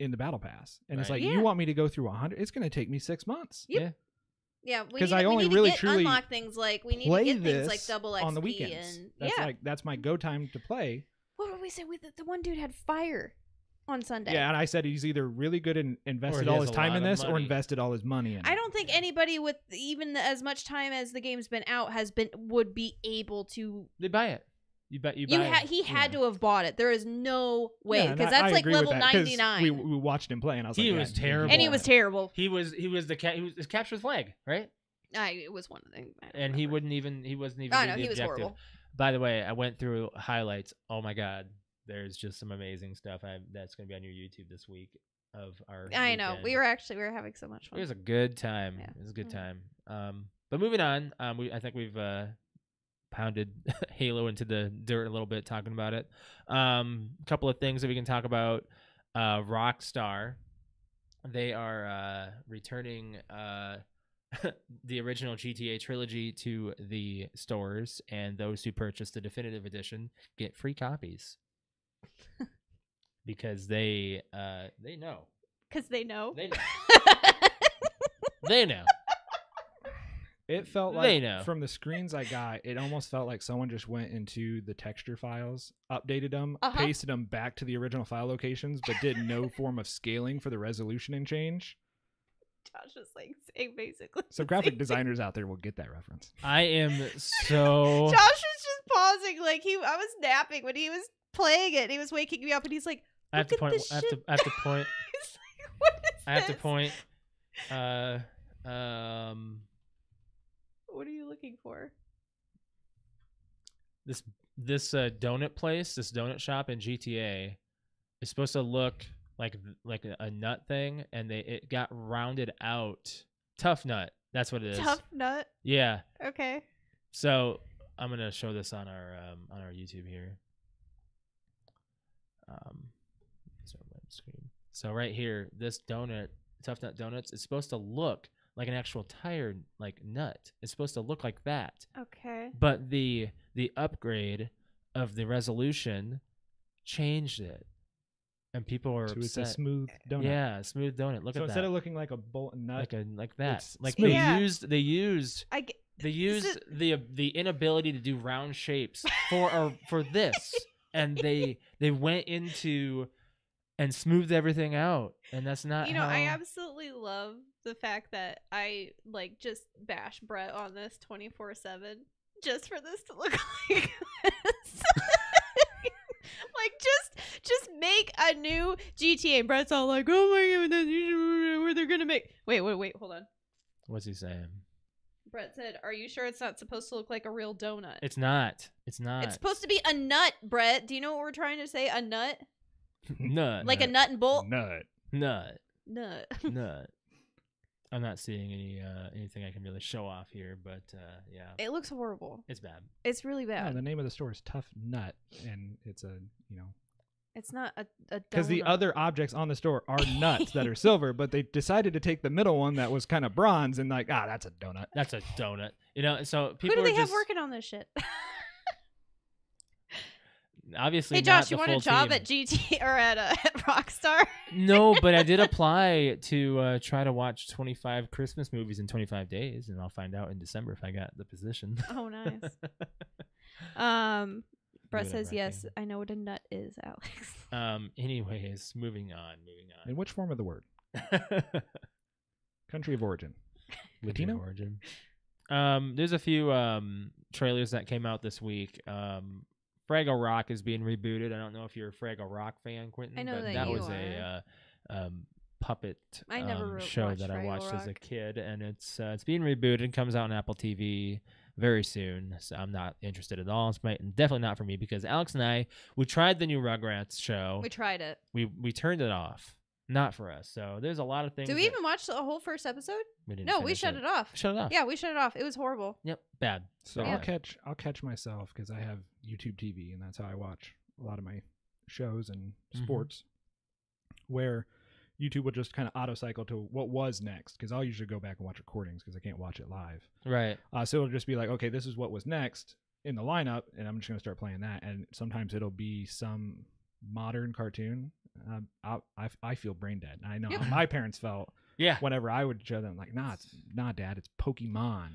in the Battle Pass, and right. it's like yeah. you want me to go through a hundred? It's going to take me six months. Yep. Yeah. Yeah, because I only really truly unlock things like we need to get things like double X P on the weekends. And, that's yeah, like, that's my go time to play. What would we say? We, the, the one dude had fire on Sunday. Yeah, and I said he's either really good and invested all his time in this, money. or invested all his money in. I it. don't think anybody with even the, as much time as the game's been out has been would be able to. They buy it. You bet you, you buy it. He had yeah. to have bought it. There is no way because yeah, that's I like level that, ninety-nine. We, we watched him play, and I was he like, was yeah, terrible, and he was terrible. He was he was the he was captured flag, right? I it was one thing, I and remember. he wouldn't even he wasn't even. I know he objective. was horrible. By the way, I went through highlights. Oh my god, there's just some amazing stuff. I that's going to be on your YouTube this week of our. I weekend. know we were actually we were having so much fun. It was a good time. Yeah. It was a good time. Um, but moving on, um, we I think we've. Uh, pounded Halo into the dirt a little bit talking about it. Um a couple of things that we can talk about. uh Rockstar, they are uh returning uh the original G T A trilogy to the stores, and those who purchase the definitive edition get free copies because they uh they know because they know they know, they know. It felt like they know. From the screens I got, it almost felt like someone just went into the texture files, updated them, uh-huh. pasted them back to the original file locations, but did no form of scaling for the resolution and change. Josh was like saying basically. So graphic designers out there will get that reference. I am so. Josh was just pausing like he. I was napping when he was playing it. And he was waking me up, and he's like, Look "I have to point. I have to, I have to point. He's like, what is I have this? to point. Uh, um. What are you looking for? This this uh, donut place, this donut shop in G T A, is supposed to look like like a nut thing, and they it got rounded out. Tough nut. That's what it is. Tough nut. Yeah. Okay. So I'm gonna show this on our um, on our YouTube here. Um, so screen. So right here, this donut, Tough Nut Donuts, is supposed to look like an actual tired like nut. It's supposed to look like that. Okay. But the the upgrade of the resolution changed it, and people are so upset. It's a smooth donut. Yeah, smooth donut. Look so at that. So instead of looking like a bowl nut, like a, like that, it's like smooth. they yeah. used they used I get, they used is... the the inability to do round shapes for uh, for this, and they they went into and smoothed everything out, and that's not. You know, how... I absolutely love the fact that I like just bash Brett on this twenty-four seven just for this to look like this. Like just just make a new G T A. Brett's all like, oh my god, where they're gonna make. Wait, wait, wait, hold on. What's he saying? Brett said, "Are you sure it's not supposed to look like a real donut?" It's not. It's not. It's supposed to be a nut, Brett. Do you know what we're trying to say? A nut. Nut. Like nut. a nut and bolt. Nut. Nut. Nut. Nut. I'm not seeing any uh, anything I can really show off here, but uh, yeah, it looks horrible. It's bad. It's really bad. Yeah, the name of the store is Tough Nut, and it's a you know, it's not a because the other objects on the store are nuts that are silver, but they decided to take the middle one that was kind of bronze and like ah, that's a donut. That's a donut. You know, so people. Who do they are have just... working on this shit? Obviously, hey Josh, you want a job team. at G T or at, uh, at Rockstar? No, but I did apply to uh, try to watch twenty-five Christmas movies in twenty-five days, and I'll find out in December if I got the position. Oh, nice. um, Brett says yes. I know what a nut is, Alex. Um. Anyways, moving on. Moving on. In which form of the word? Country of origin. Latino of origin. Um. There's a few um trailers that came out this week. Um. Fraggle Rock is being rebooted. I don't know if you're a Fraggle Rock fan, Quentin, I know but that, that you was are. a uh, um, puppet I um, never show that Fraggle I watched Rock. as a kid, and it's uh, it's being rebooted and comes out on Apple T V very soon. So I'm not interested at all. It's my, definitely not for me because Alex and I we tried the new Rugrats show. We tried it. We we turned it off. Not for us. So there's a lot of things. Did we even watch the whole first episode? We didn't no, we shut it. it off. Shut it off. Yeah, we shut it off. It was horrible. Yep, bad. So yeah. I'll catch I'll catch myself because I have YouTube T V, and that's how I watch a lot of my shows and sports, mm-hmm. where YouTube will just kind of auto cycle to what was next because I'll usually go back and watch recordings because I can't watch it live. Right. Uh, so it'll just be like, okay, this is what was next in the lineup, and I'm just going to start playing that. And sometimes it'll be some modern cartoon. Um, I, I, I feel brain dead. I know yep. how my parents felt. Yeah. Whenever I would show them, like, nah, it's, nah, Dad, it's Pokemon.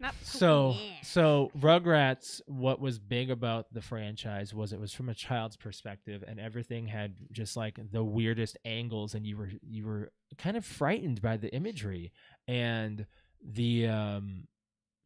Not Pokemon. So, so Rugrats. What was big about the franchise was it was from a child's perspective, and everything had just like the weirdest angles, and you were you were kind of frightened by the imagery and the um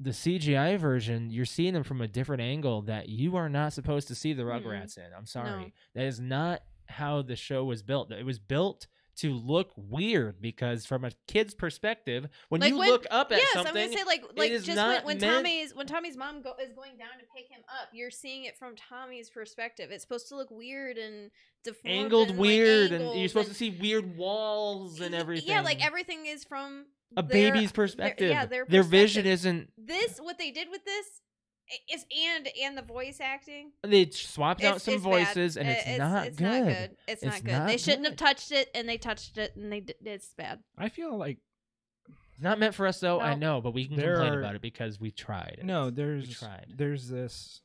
the C G I version, you're seeing them from a different angle that you are not supposed to see the Rugrats mm-hmm. in. I'm sorry. No. That is not how the show was built. It was built to look weird because from a kid's perspective, when like you when, look up at yes, something, I'm gonna say like like just when, when Tommy's when Tommy's mom go, is going down to pick him up, you're seeing it from Tommy's perspective. It's supposed to look weird and deformed, angled and weird, like, and you're supposed and, to see weird walls and everything. Yeah, like everything is from a their, baby's perspective. Their, yeah, their, perspective. Their vision isn't this. What they did with this. It's and and the voice acting. They swapped out it's, some it's voices bad. And it's, it's, not, it's good. not good. It's, it's not good. Not they shouldn't good. have touched it and they touched it and they did, it's bad. I feel like it's not meant for us though. No. I know, but we can there complain are, about it because we tried. It. No, there's we tried. There's this.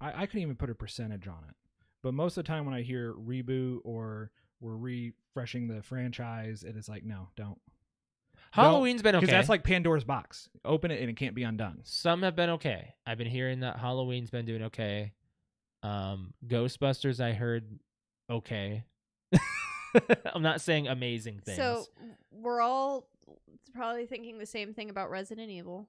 I, I couldn't even put a percentage on it, but most of the time when I hear reboot or we're refreshing the franchise, it is like no, don't. Halloween's been okay. Because that's like Pandora's box. Open it and it can't be undone. Some have been okay. I've been hearing that Halloween's been doing okay. Um, Ghostbusters, I heard okay. I'm not saying amazing things. So we're all probably thinking the same thing about Resident Evil.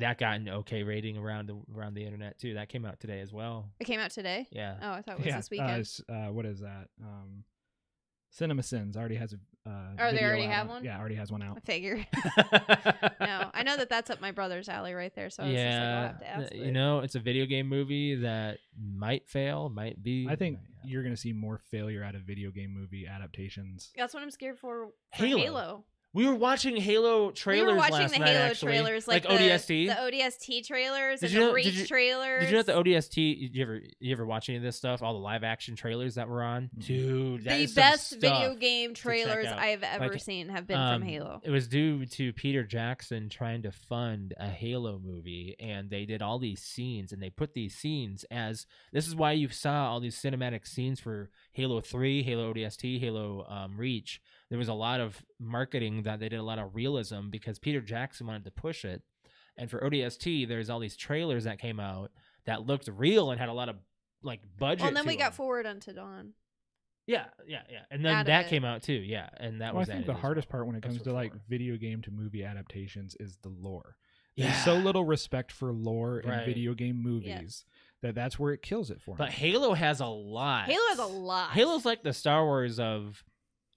That got an okay rating around the around the internet too. That came out today as well. It came out today? Yeah. Oh, I thought it was yeah, this weekend. Uh, uh, what is that? Um, CinemaSins already has a. Uh, oh, they already out. have one? Yeah, already has one out. I figured. No, I know that that's up my brother's alley right there, so I was yeah, just like, I'll have to ask. You know, it's a video game movie that might fail, might be. I think you're going to see more failure out of video game movie adaptations. That's what I'm scared for, for Halo. Halo. We were watching Halo trailers. We were watching last the night, Halo actually. trailers, like, like the, O D S T, the O D S T trailers, did and you know, the Reach did you, trailers. Did you know the O D S T? Did you ever, you ever watch any of this stuff? All the live action trailers that were on, dude. That the is best video game trailers I've ever like, seen have been um, from Halo. It was due to Peter Jackson trying to fund a Halo movie, and they did all these scenes, and they put these scenes as this is why you saw all these cinematic scenes for Halo three, Halo O D S T, Halo um, Reach. There was a lot of marketing that they did a lot of realism because Peter Jackson wanted to push it. And for O D S T, there's all these trailers that came out that looked real and had a lot of like budget. Well, and then we got Forward Unto Dawn. Yeah, yeah, yeah. And then that came out too. Yeah. And that was I think the hardest part when it comes to like video game to movie adaptations is the lore. There's so little respect for lore in video game movies. Yeah. That that's where it kills it for me. But Halo has a lot. Halo has a lot. Halo's like the Star Wars of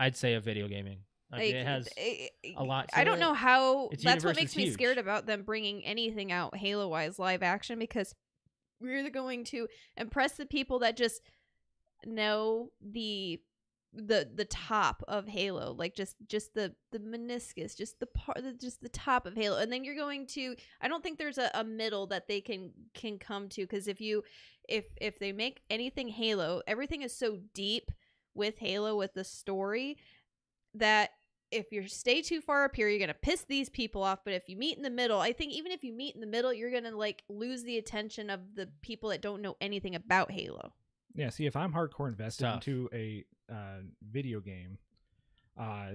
I'd say of video gaming. Like, like, it has it, a lot. To I don't it. know how. Its that's what makes me huge. scared about them bringing anything out Halo-wise live action because we're going to impress the people that just know the the the top of Halo, like just just the the meniscus, just the part, just the top of Halo, and then you're going to. I don't think there's a, a middle that they can can come to because if you if if they make anything Halo, everything is so deep. With Halo, with the story, that if you stay too far up here, you're gonna piss these people off. But if you meet in the middle, I think even if you meet in the middle, you're gonna like lose the attention of the people that don't know anything about Halo. Yeah, see, if I'm hardcore invested Tough. into a uh, video game, uh,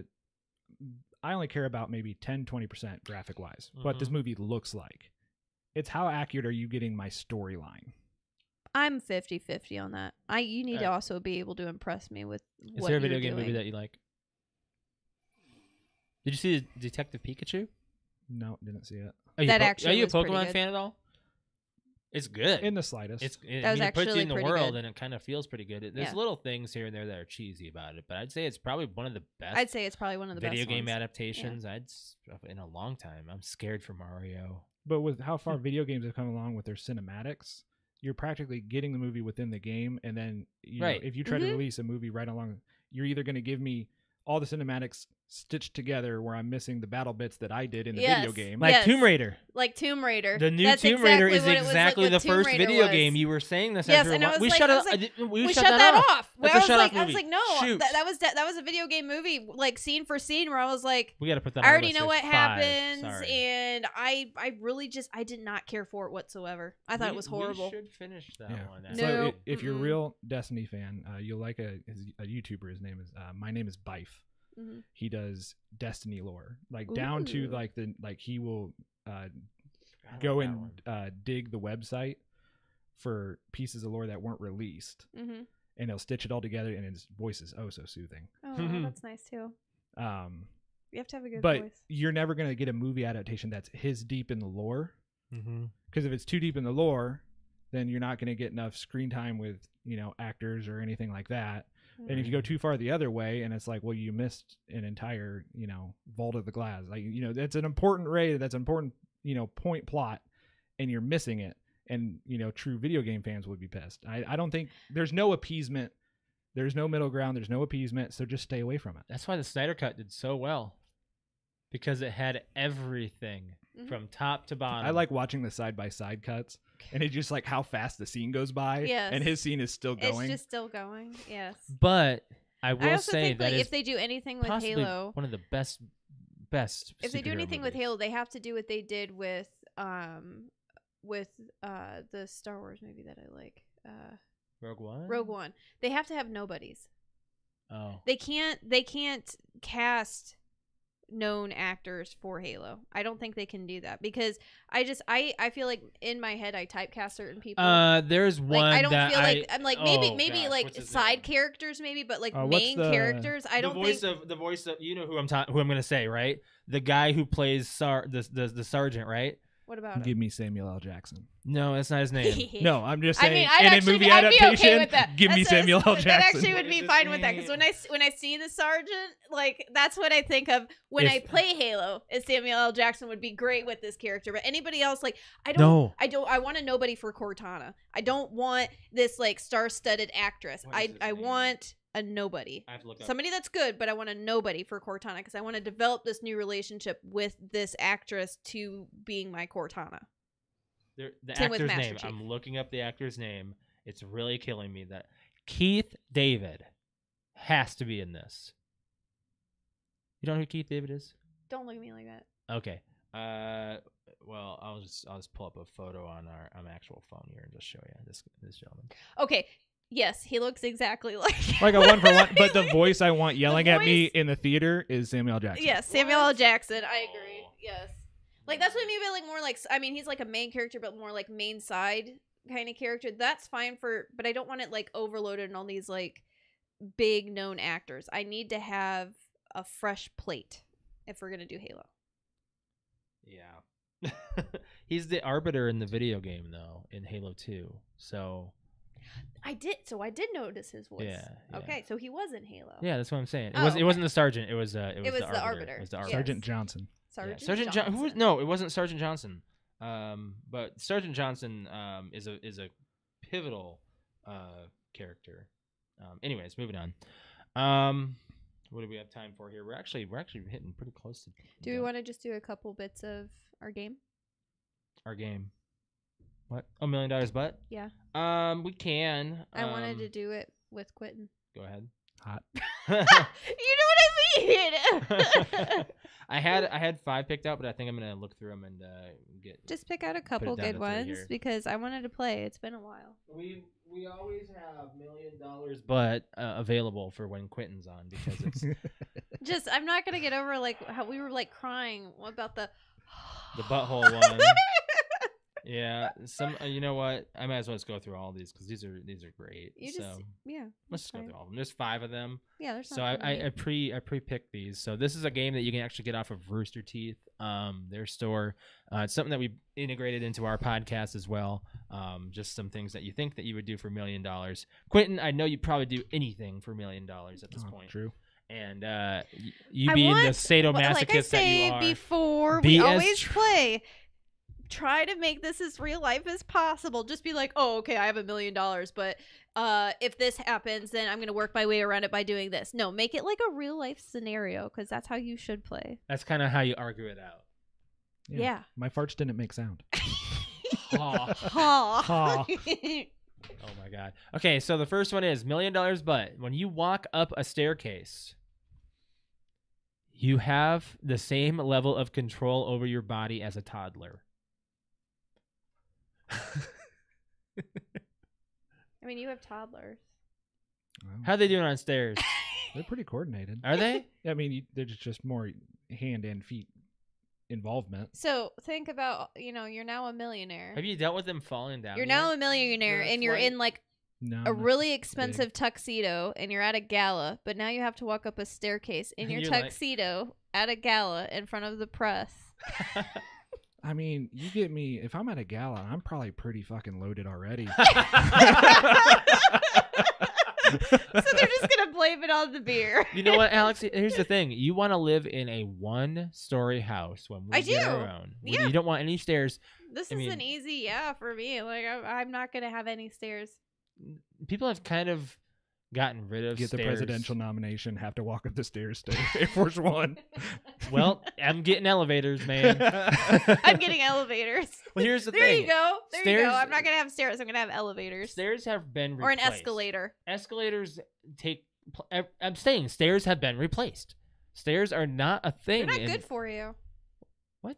I only care about maybe ten, twenty percent graphic wise. Mm-hmm. What this movie looks like, it's how accurate are you getting my storyline? I'm fifty fifty on that. I you need right. to also be able to impress me with what Is there a video game doing. movie that you like? Did you see Detective Pikachu? No, didn't see it. Are that you actually Are you a Pokemon fan at all? It's good. In the slightest. It's it, that was I mean, actually it puts you in the world good. and it kind of feels pretty good. It, there's yeah. little things here and there that are cheesy about it, but I'd say it's probably one of the best. I'd say it's probably one of the video best video game ones. adaptations. Yeah. I'd in a long time. I'm scared for Mario. But with how far video games have come along with their cinematics, you're practically getting the movie within the game. And then you right. know, if you try mm-hmm. to release a movie right along, you're either going to give me all the cinematics stitched together where I'm missing the battle bits that I did in the yes. video game. Like yes. Tomb Raider. Like Tomb Raider. The new That's Tomb Raider exactly is exactly like the Tomb first Raider video was. game. You were saying this. Yes, and I was we like, shut, I was like, we we shut, shut that off. off. Well, I, was like, I was like, no, th that was that was a video game movie, like scene for scene where I was like, we got to put that. I already know what five. happens. Sorry. And I, I really just, I did not care for it whatsoever. I thought we, it was horrible. We should finish that yeah. one. Now. So no. it, if you're a real Destiny fan, uh, you'll like a, a YouTuber. His name is, uh, my name is Bife. Mm-hmm. He does Destiny lore, like Ooh. down to like the like he will uh, go like and uh, dig the website for pieces of lore that weren't released, mm-hmm. and he'll stitch it all together. And his voice is oh so soothing. Oh, mm-hmm. that's nice too. Um, You have to have a good but voice. But you're never going to get a movie adaptation that's his deep in the lore. Because mm-hmm. if it's too deep in the lore, then you're not going to get enough screen time with, you know, actors or anything like that. Mm-hmm. And if you go too far the other way, and it's like, well, you missed an entire, you know, vault of the glass. Like, you know, that's an important raid. That's an important, you know, point plot, and you're missing it. And, you know, true video game fans would be pissed. I, I don't think there's no appeasement. There's no middle ground. There's no appeasement. So just stay away from it. That's why the Snyder Cut did so well, because it had everything mm-hmm. from top to bottom. I like watching the side by side cuts, and it's just like how fast the scene goes by. Yes. And his scene is still going. It's just still going. Yes. But I will I also say think, that like, if they do anything with Halo, one of the best, best. If they do anything movies. with Halo, they have to do what they did with, um, with uh, the Star Wars movie that I like. Uh, Rogue One? Rogue One. They have to have nobodies. Oh. They can't they can't cast known actors for Halo. I don't think they can do that, because I just I, I feel like in my head I typecast certain people. Uh there's one like, I don't that feel like I, I'm like maybe oh, maybe gosh, like side name? characters maybe but like uh, main the, characters. I don't the voice think... of the voice of you know who I'm ta- who I'm going to say, right? The guy who plays Sar the the, the sergeant, right? What about Give him? me Samuel L. Jackson. No, that's not his name. No, I'm just saying. I mean, I'd and actually, in movie I'd adaptation, be okay with that. Give that's me Samuel L. Jackson. That actually would be fine with that, because when I when I see the sergeant, like that's what I think of when if, I play Halo. Is Samuel L. Jackson would be great with this character, but anybody else, like I don't, no. I don't, I want a nobody for Cortana. I don't want this like star-studded actress. I I name? want. A nobody. I have to look up. Somebody that's good, but I want a nobody for Cortana, because I want to develop this new relationship with this actress to being my Cortana. The, the actor's name. Chief. I'm looking up the actor's name. It's really killing me that Keith David has to be in this. You don't know who Keith David is? Don't look at me like that. Okay. Uh, well, I'll just I'll just pull up a photo on our on my actual phone here and just show you this this gentleman. Okay. Yes, he looks exactly like him. Like a one for one, but the voice I want yelling voice... at me in the theater is Samuel L. Jackson. Yes, Samuel L. Jackson. I agree. Oh. Yes, like that's what I mean by like more like I mean he's like a main character, but more like main side kind of character. That's fine for, but I don't want it like overloaded and all these like big known actors. I need to have a fresh plate if we're gonna do Halo. Yeah, he's the arbiter in the video game though in Halo two, so. I did, so I did notice his voice. Yeah, yeah. Okay, so he was in Halo. Yeah, that's what I'm saying. It oh, was. Okay. It wasn't the sergeant. It was. Uh, it was, it was the, arbiter. the arbiter. It was the arbiter. Sergeant yes. Johnson. Sergeant. Yeah. Sergeant Johnson. Jo- who was, no, it wasn't Sergeant Johnson. Um, but Sergeant Johnson um is a is a pivotal uh character. Um, anyways, moving on. Um, what do we have time for here? We're actually we're actually hitting pretty close to. Do we want to just do a couple bits of our game? Our game. What? Oh, million dollars butt? Yeah. Um, we can. I um, wanted to do it with Quentin. Go ahead. Hot. You know what I mean? I had I had five picked out, but I think I'm gonna look through them and uh, get. Just pick out a couple good ones here. Because I wanted to play. It's been a while. We we always have million dollars butt uh, available for when Quentin's on, because it's. Just I'm not gonna get over like how we were like crying about the. The butthole one. Yeah, some. Uh, you know what? I might as well just go through all these, because these are these are great. You so just, yeah. Let's just go through all of them. There's five of them. Yeah, there's. So I, I I pre I pre picked these. So this is a game that you can actually get off of Rooster Teeth, um, their store. Uh, it's something that we integrated into our podcast as well. Um, just some things that you think that you would do for a million dollars, Quentin. I know you probably do anything for a million dollars at this oh, point. True. And uh, y- you I being want, the sadomasochist well, like I say that you are. Before we always tr- play. Try to make this as real life as possible. Just be like, oh, okay, I have a million dollars, but uh, if this happens, then I'm going to work my way around it by doing this. No, make it like a real life scenario, because that's how you should play. That's kind of how you argue it out. Yeah. yeah. My farts didn't make sound. Ha. Ha. Ha. Oh, my God. Okay, so the first one is million dollars, but when you walk up a staircase... You have the same level of control over your body as a toddler. I mean, you have toddlers. Wow. How are they doing on stairs? They're pretty coordinated. Are they? I mean, they're just more hand and feet involvement. So think about, you know, you're now a millionaire. Have you dealt with them falling down? You're yet? now a millionaire, you're and you're in like no, a really expensive big. tuxedo, and you're at a gala, but now you have to walk up a staircase in and your tuxedo. Like... at a gala in front of the press. I mean, you get me. If I'm at a gala, I'm probably pretty fucking loaded already. So they're just going to blame it on the beer. You know what, Alex? Here's the thing. You want to live in a one-story house when we I get do. our own. Yeah. You don't want any stairs. This I is mean, an easy yeah for me. Like, I'm not going to have any stairs. People have kind of gotten rid of get stairs. The presidential nomination, have to walk up the stairs to Air Force One. Well, I'm getting elevators, man. I'm getting elevators. Well, here's the there thing. There you go. There stairs, you go. I'm not going to have stairs. I'm going to have elevators. Stairs have been replaced. Or an escalator. Escalators take... I'm saying stairs have been replaced. Stairs are not a thing. They're not good for you. What?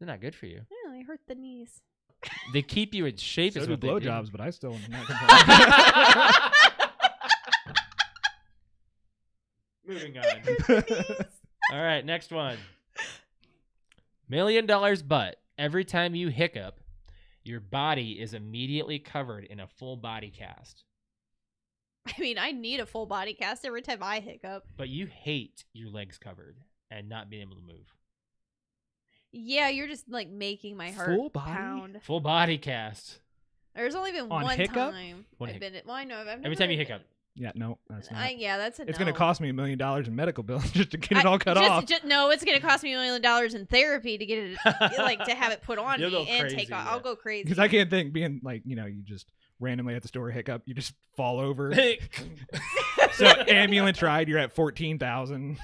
They're not good for you. Yeah, they hurt the knees. They keep you in shape. So is what blow they do. Blowjobs, but I still am not complaining. Moving on. All right, next one. Million dollars butt. Every time you hiccup, your body is immediately covered in a full body cast. I mean, I need a full body cast every time I hiccup. But you hate your legs covered and not being able to move. Yeah, you're just like making my heart full body? pound. Full body cast. There's only been on one hiccup? time. One I've hiccup. been. Well, I know. I've never every time you hiccup. Yeah, no, that's not. I, yeah, that's a It's no. going to cost me a million dollars in medical bills just to get it I, all cut just, off. Just, no, it's going to cost me a million dollars in therapy to get it, like, to have it put on You'll me and crazy, take off. Yeah. I'll go crazy. Because I can't think, being like, you know, you just randomly at the store hiccup, you just fall over. So ambulance ride, you're at fourteen thousand.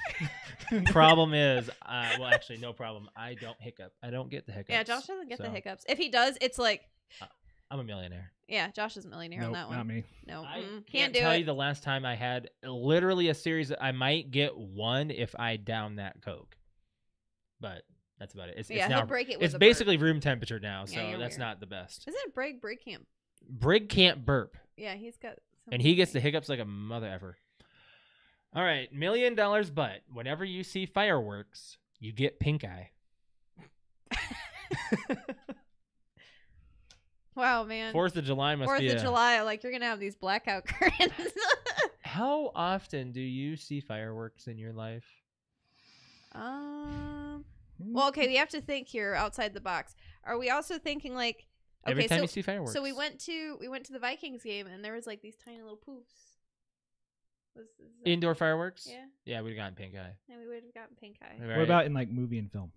Problem is, uh, well, actually, no problem. I don't hiccup. I don't get the hiccups. Yeah, Josh doesn't get so. the hiccups. If he does, it's like... Uh, I'm a millionaire. Yeah, Josh is a millionaire nope, on that one. Not me. No, I mm, can't, can't do tell it. you the last time I had literally a series. I might get one if I down that Coke, but that's about it. It's, yeah, it's now break it. It's basically burp. room temperature now, so yeah, that's weird. not the best. Isn't Brig Brig can't? Brig can't burp. Yeah, he's got. And he gets the hiccups like a mother ever. All right, million dollars, but whenever you see fireworks, you get pink eye. Wow, man. Fourth of July must Fourth be Fourth of a... July, like, you're going to have these blackout curtains. How often do you see fireworks in your life? Um, Well, okay, we have to think here outside the box. Are we also thinking, like... Okay, Every time so, you see fireworks. So we went to we went to the Vikings game, and there was, like, these tiny little poofs. Was, was that... Indoor fireworks? Yeah. Yeah, we'd have gotten pink eye. Yeah, we would have gotten pink eye. Right. What about in, like, movie and film?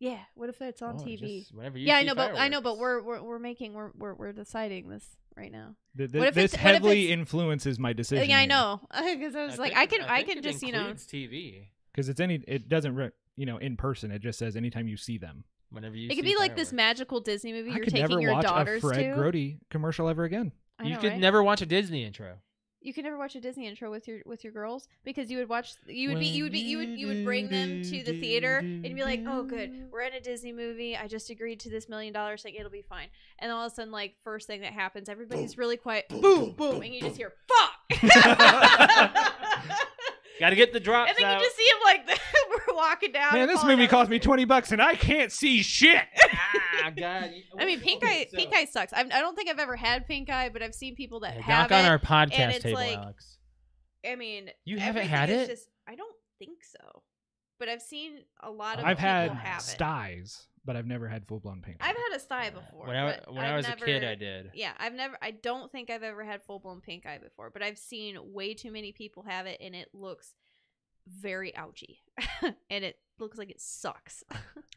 Yeah, what if it's on oh, T V? Just, you yeah, I know, fireworks. but I know, but we're we're, we're making we're, we're we're deciding this right now. The, the, what if this it's, heavily what if influences my decision. Yeah, I know, because I was I like, think, I can I, I can just you know T V because it's any it doesn't re, you know in person. It just says anytime you see them. Whenever you it see could be fireworks. Like this magical Disney movie I you're could taking never your watch daughters a Fred to. Grody commercial ever again. I you know, could right? never watch a Disney intro. You can never watch a Disney intro with your with your girls because you would watch you would be you would be you would you would bring them to the theater and be like, oh good, we're in a Disney movie, I just agreed to this million dollars thing, it'll be fine. And all of a sudden, like, first thing that happens, everybody's really quiet, boom boom, boom, boom and you just hear fuck. Gotta get the drops and then out. You just see him like we're walking down. Man, this movie cost me twenty bucks and I can't see shit. Ah, God. I mean, pink eye, pink eye sucks. I've, I don't think I've ever had pink eye, but I've seen people that yeah, have knock it. on our podcast table, like, Alex. I mean, you haven't had it. Just, I don't think so, but I've seen a lot of. I've people had have styes, it. but I've never had full blown pink eye. I've had a sty before. When I, when I was never, a kid, I did. Yeah, I've never. I don't think I've ever had full blown pink eye before, but I've seen way too many people have it, and it looks very ouchy, and it looks like it sucks.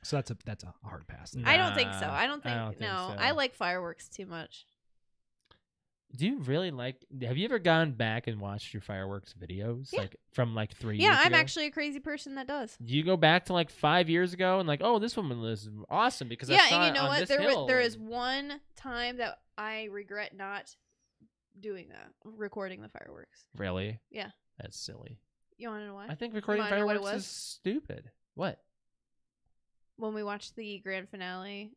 So that's a that's a hard pass. Nah, I don't think so. I don't think, I don't think no. So. I like fireworks too much. Do you really like? Have you ever gone back and watched your fireworks videos, yeah. like from like three? Yeah, years I'm ago? actually a crazy person that does. Do you go back to like five years ago and like, oh, this woman was awesome because yeah, I saw and you know it on what? There was, there is one time that I regret not doing that, recording the fireworks. Really? Yeah. That's silly. You want to know why? I think recording fireworks is stupid. What? When we watched the grand finale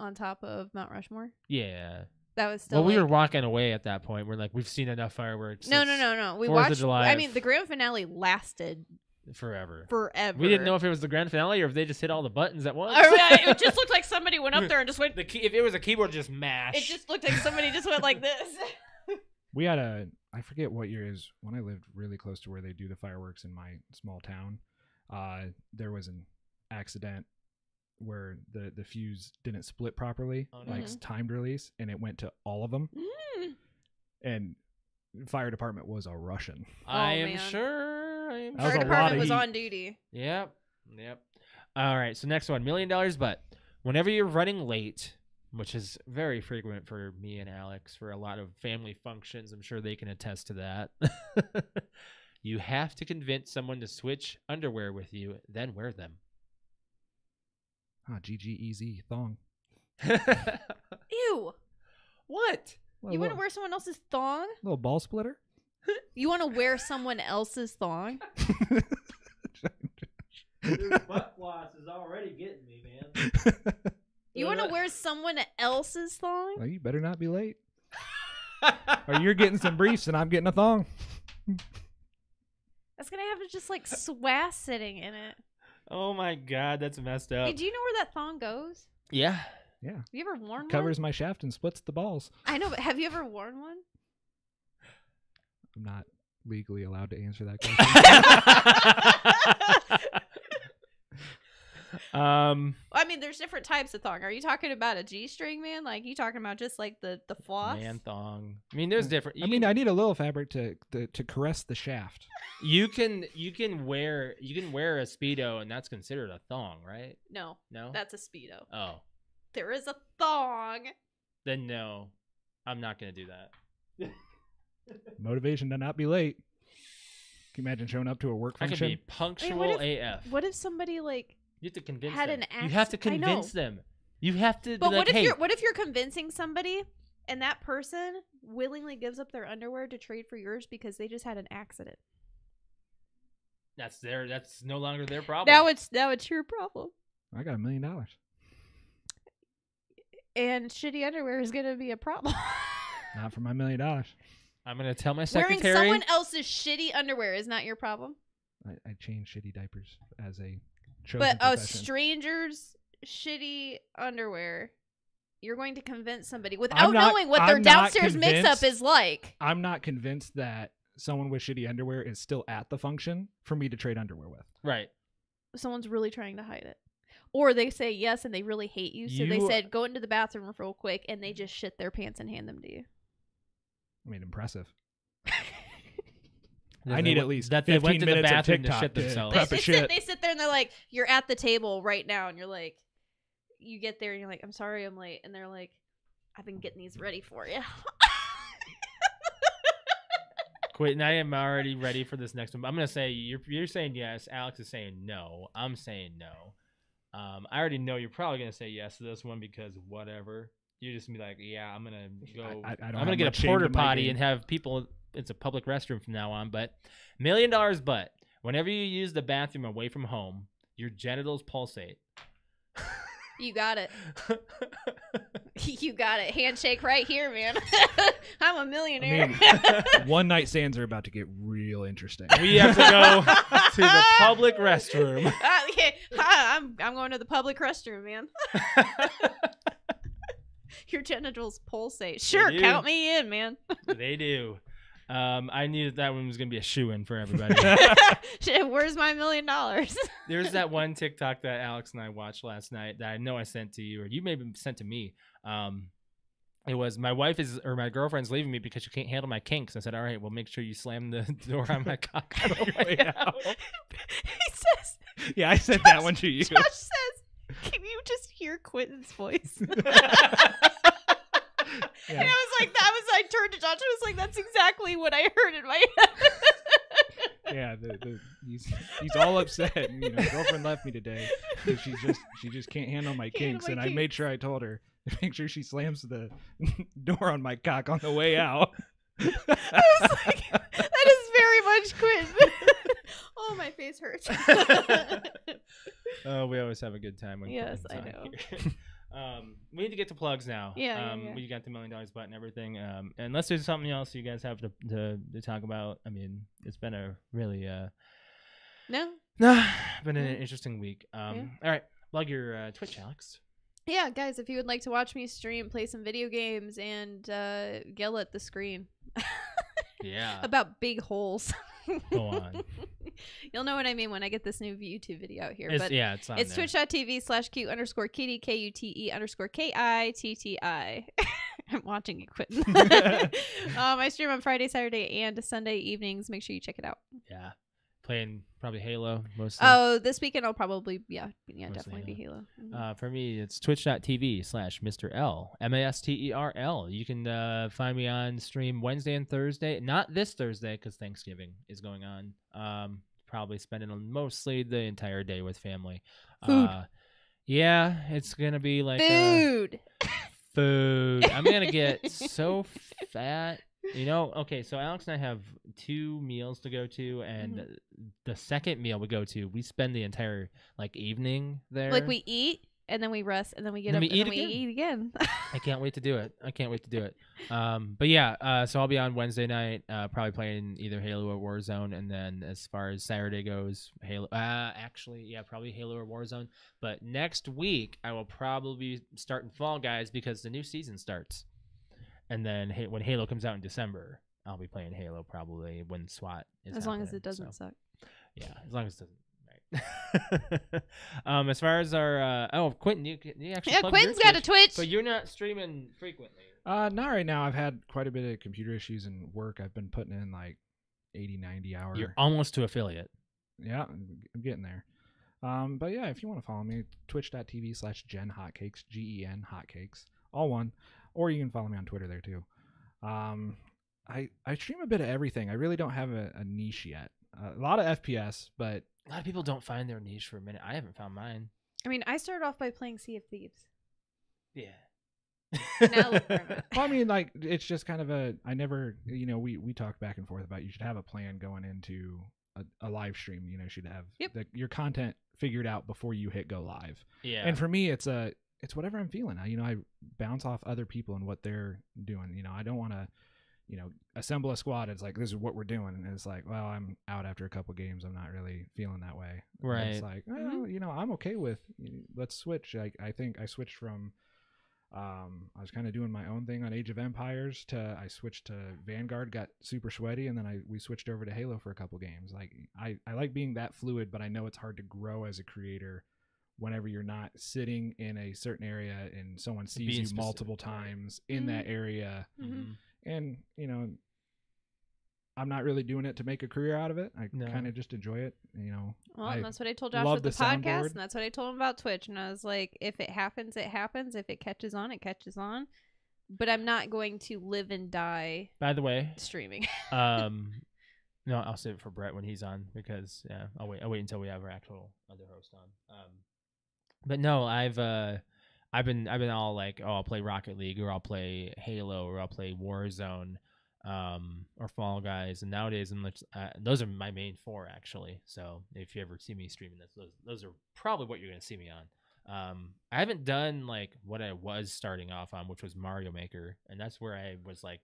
on top of Mount Rushmore. Yeah. That was still. Well, like, we were walking away at that point. We're like, we've seen enough fireworks. No, no, no, no. We watched. I mean, the grand finale lasted forever. Forever. We didn't know if it was the grand finale or if they just hit all the buttons at once. Yeah, it just looked like somebody went up there and just went. The key, if it was a keyboard, just mash. It just looked like somebody just went like this. We had a, I forget what year it is, when I lived really close to where they do the fireworks in my small town. uh, there was an accident where the, the fuse didn't split properly, oh, no. like mm-hmm. timed release, and it went to all of them. Mm. And fire department was a Russian. Oh, I am man. sure. I am that fire was department a was heat. on duty. Yep. Yep. All right. So next one, million dollars. But whenever you're running late, which is very frequent for me and Alex for a lot of family functions, I'm sure they can attest to that. You have to convince someone to switch underwear with you, then wear them. Ah, G G E Z thong. Ew. What? Well, you want to wear someone else's thong? A little ball splitter? You want to wear someone else's thong? Your butt floss is already getting me, man. You want to wear someone else's thong? Well, you better not be late. Or you're getting some briefs and I'm getting a thong. That's going to have to just like swass sitting in it. Oh my God, that's messed up. Hey, do you know where that thong goes? Yeah. Yeah. Have you ever worn one? Covers my shaft and splits the balls. I know, but have you ever worn one? I'm not legally allowed to answer that question. um, well, I mean, there's different types of thong. Are you talking about a G-string, man? Like, you talking about just like the, the floss? Man thong. I mean, there's different. You I mean, can... I need a little fabric to, to, to caress the shaft. You can you can wear you can wear a Speedo, and that's considered a thong, right? No. No? That's a Speedo. Oh. There is a thong. Then no, I'm not going to do that. Motivation to not be late. Can you imagine showing up to a work function? I can be punctual. Wait, what if, A F. What if somebody like you have to convince had them. an accident? You have to convince them. You have to. But like, what if hey. you're what if you're convincing somebody and that person willingly gives up their underwear to trade for yours because they just had an accident? That's their. That's no longer their problem. Now it's now it's your problem. I got a million dollars. And shitty underwear is going to be a problem. Not for my million dollars. I'm going to tell my secretary. Wearing someone else's shitty underwear is not your problem. I, I change shitty diapers as a chosen But a profession. stranger's shitty underwear, you're going to convince somebody without not, knowing what I'm their downstairs mix-up is like. I'm not convinced that someone with shitty underwear is still at the function for me to trade underwear with. Right. Someone's really trying to hide it. Or they say yes and they really hate you, so you, they said go into the bathroom real quick, and they just shit their pants and hand them to you. I mean, impressive. I need went, at least that fifteen they went to minutes the bathroom of TikTok to shit themselves. They, they, sit, they sit there and they're like, "You're at the table right now," and you're like, "You get there and you're like, I'm sorry, I'm late," and they're like, "I've been getting these ready for you." Quentin, I am already ready for this next one. I'm gonna say you're you're saying yes. Alex is saying no. I'm saying no. Um, I already know you're probably gonna say yes to this one because whatever. You're just gonna be like, yeah, I'm gonna go. I, I I'm gonna get a porta potty and have people. It's a public restroom from now on. But million dollars, but whenever you use the bathroom away from home, your genitals pulsate. You got it. You got it. Handshake right here, man. I'm a millionaire. I mean, one night stands are about to get real interesting. We have to go to the public restroom. Uh, yeah. Hi, I'm I'm going to the public restroom, man. Your genitals pulsate. Sure, count me in, man. They do. Um, I knew that, that one was going to be a shoo-in for everybody. Where's my million dollars? There's that one TikTok that Alex and I watched last night that I know I sent to you, or you may have been sent to me. Um, it was my wife is or my girlfriend's leaving me because she can't handle my kinks. I said, all right, well, make sure you slam the door on my cock on your way out. He says, yeah, I sent Josh, that one to you. Josh says, can you just hear Quentin's voice? Yeah. And I was like, that was, I turned to Josh and I was like, that's exactly what I heard in my head. Yeah, the, the, he's, he's all upset. And, you know, girlfriend left me today. She just, she just can't handle my kinks. Handle my and kinks. I made sure I told her to make sure she slams the door on my cock on the way out. I was like, that is very much Quinn. Oh, my face hurts. Oh, we always have a good time. When yes, I know. Here. Um, we need to get to plugs now. Yeah, um, yeah, yeah. We got the million dollars button and everything. Um, unless there's something else you guys have to, to to talk about. I mean, it's been a really uh, no, no, been an interesting week. Um, yeah. All right, plug your uh, Twitch, Alex. Yeah, guys, if you would like to watch me stream, play some video games, and uh, yell at the screen. Yeah. About big holes. Go on. You'll know what I mean when I get this new YouTube video out here. It's, but yeah, it's, it's twitch.tv slash Q underscore kitty, K U T E underscore K I T T I. I'm watching you quit. um, I stream on Friday, Saturday, and Sunday evenings. Make sure you check it out. Yeah. Playing probably Halo mostly. Oh, this weekend I'll probably, yeah, yeah, mostly definitely Halo. be Halo. Mm-hmm. Uh, for me, it's twitch.tv slash Mr. L, M A S T E R L. You can uh, find me on stream Wednesday and Thursday. Not this Thursday because Thanksgiving is going on. Um, probably spending mostly the entire day with family. Food. Uh, yeah, it's going to be like... Food. A, food. I'm going to get so fat. You know, okay, so Alex and I have two meals to go to, and mm-hmm. the second meal we go to, we spend the entire, like, evening there. Like, we eat, and then we rest, and then we get and up, we and we again. eat again. I can't wait to do it. I can't wait to do it. Um, but, yeah, uh, so I'll be on Wednesday night, uh, probably playing either Halo or Warzone, and then as far as Saturday goes, Halo. Uh, actually, yeah, probably Halo or Warzone. But next week, I will probably be starting Fall Guys because the new season starts. And then when Halo comes out in December, I'll be playing Halo probably when SWAT is As long as it doesn't so, suck. Yeah, as long as it doesn't. Right. um, as far as our... Uh, oh, Quentin, you, you actually Yeah, Quentin's got Twitch, a Twitch. But you're not streaming frequently. Uh, not right now. I've had quite a bit of computer issues and work. I've been putting in like eighty, ninety hours. You're almost to affiliate. Yeah, I'm getting there. Um, But yeah, if you want to follow me, twitch.tv slash Gen Hotcakes, G E N Hotcakes, all one. Or you can follow me on Twitter there too. Um, I I stream a bit of everything. I really don't have a, a niche yet. Uh, a lot of F P S, but a lot of people don't find their niche for a minute. I haven't found mine. I mean, I started off by playing Sea of Thieves. Yeah. Now look for it. Well, I mean, like it's just kind of a. I never, you know, we we talked back and forth about you should have a plan going into a, a live stream. You know, you should have yep. the, your content figured out before you hit go live. Yeah. And for me, it's a. It's whatever I'm feeling. I, you know, I bounce off other people and what they're doing. You know, I don't want to, you know, assemble a squad. It's like, this is what we're doing. And it's like, well, I'm out after a couple games. I'm not really feeling that way. Right. And it's like, oh, mm-hmm. you know, I'm okay with, let's switch. I, I think I switched from, um, I was kind of doing my own thing on Age of Empires to, I switched to Vanguard, got super sweaty. And then I, we switched over to Halo for a couple games. Like I, I like being that fluid, but I know it's hard to grow as a creator whenever you're not sitting in a certain area and someone sees you multiple times in that area. Mm-hmm. And, you know, I'm not really doing it to make a career out of it. I no. kind of just enjoy it, you know. Well, and that's what I told Josh with the, the podcast, and that's what I told him about Twitch. And I was like, if it happens, it happens. If it catches on, it catches on. But I'm not going to live and die. By the way, streaming. um, no, I'll save it for Brett when he's on because, yeah, I'll wait, I'll wait until we have our actual other host on. Um, But no, I've uh, I've been I've been all like, oh, I'll play Rocket League or I'll play Halo or I'll play Warzone, um, or Fall Guys. And nowadays, I'm just, uh, those are my main four actually. So if you ever see me streaming, that's those those are probably what you're gonna see me on. Um, I haven't done like what I was starting off on, which was Mario Maker, and that's where I was like,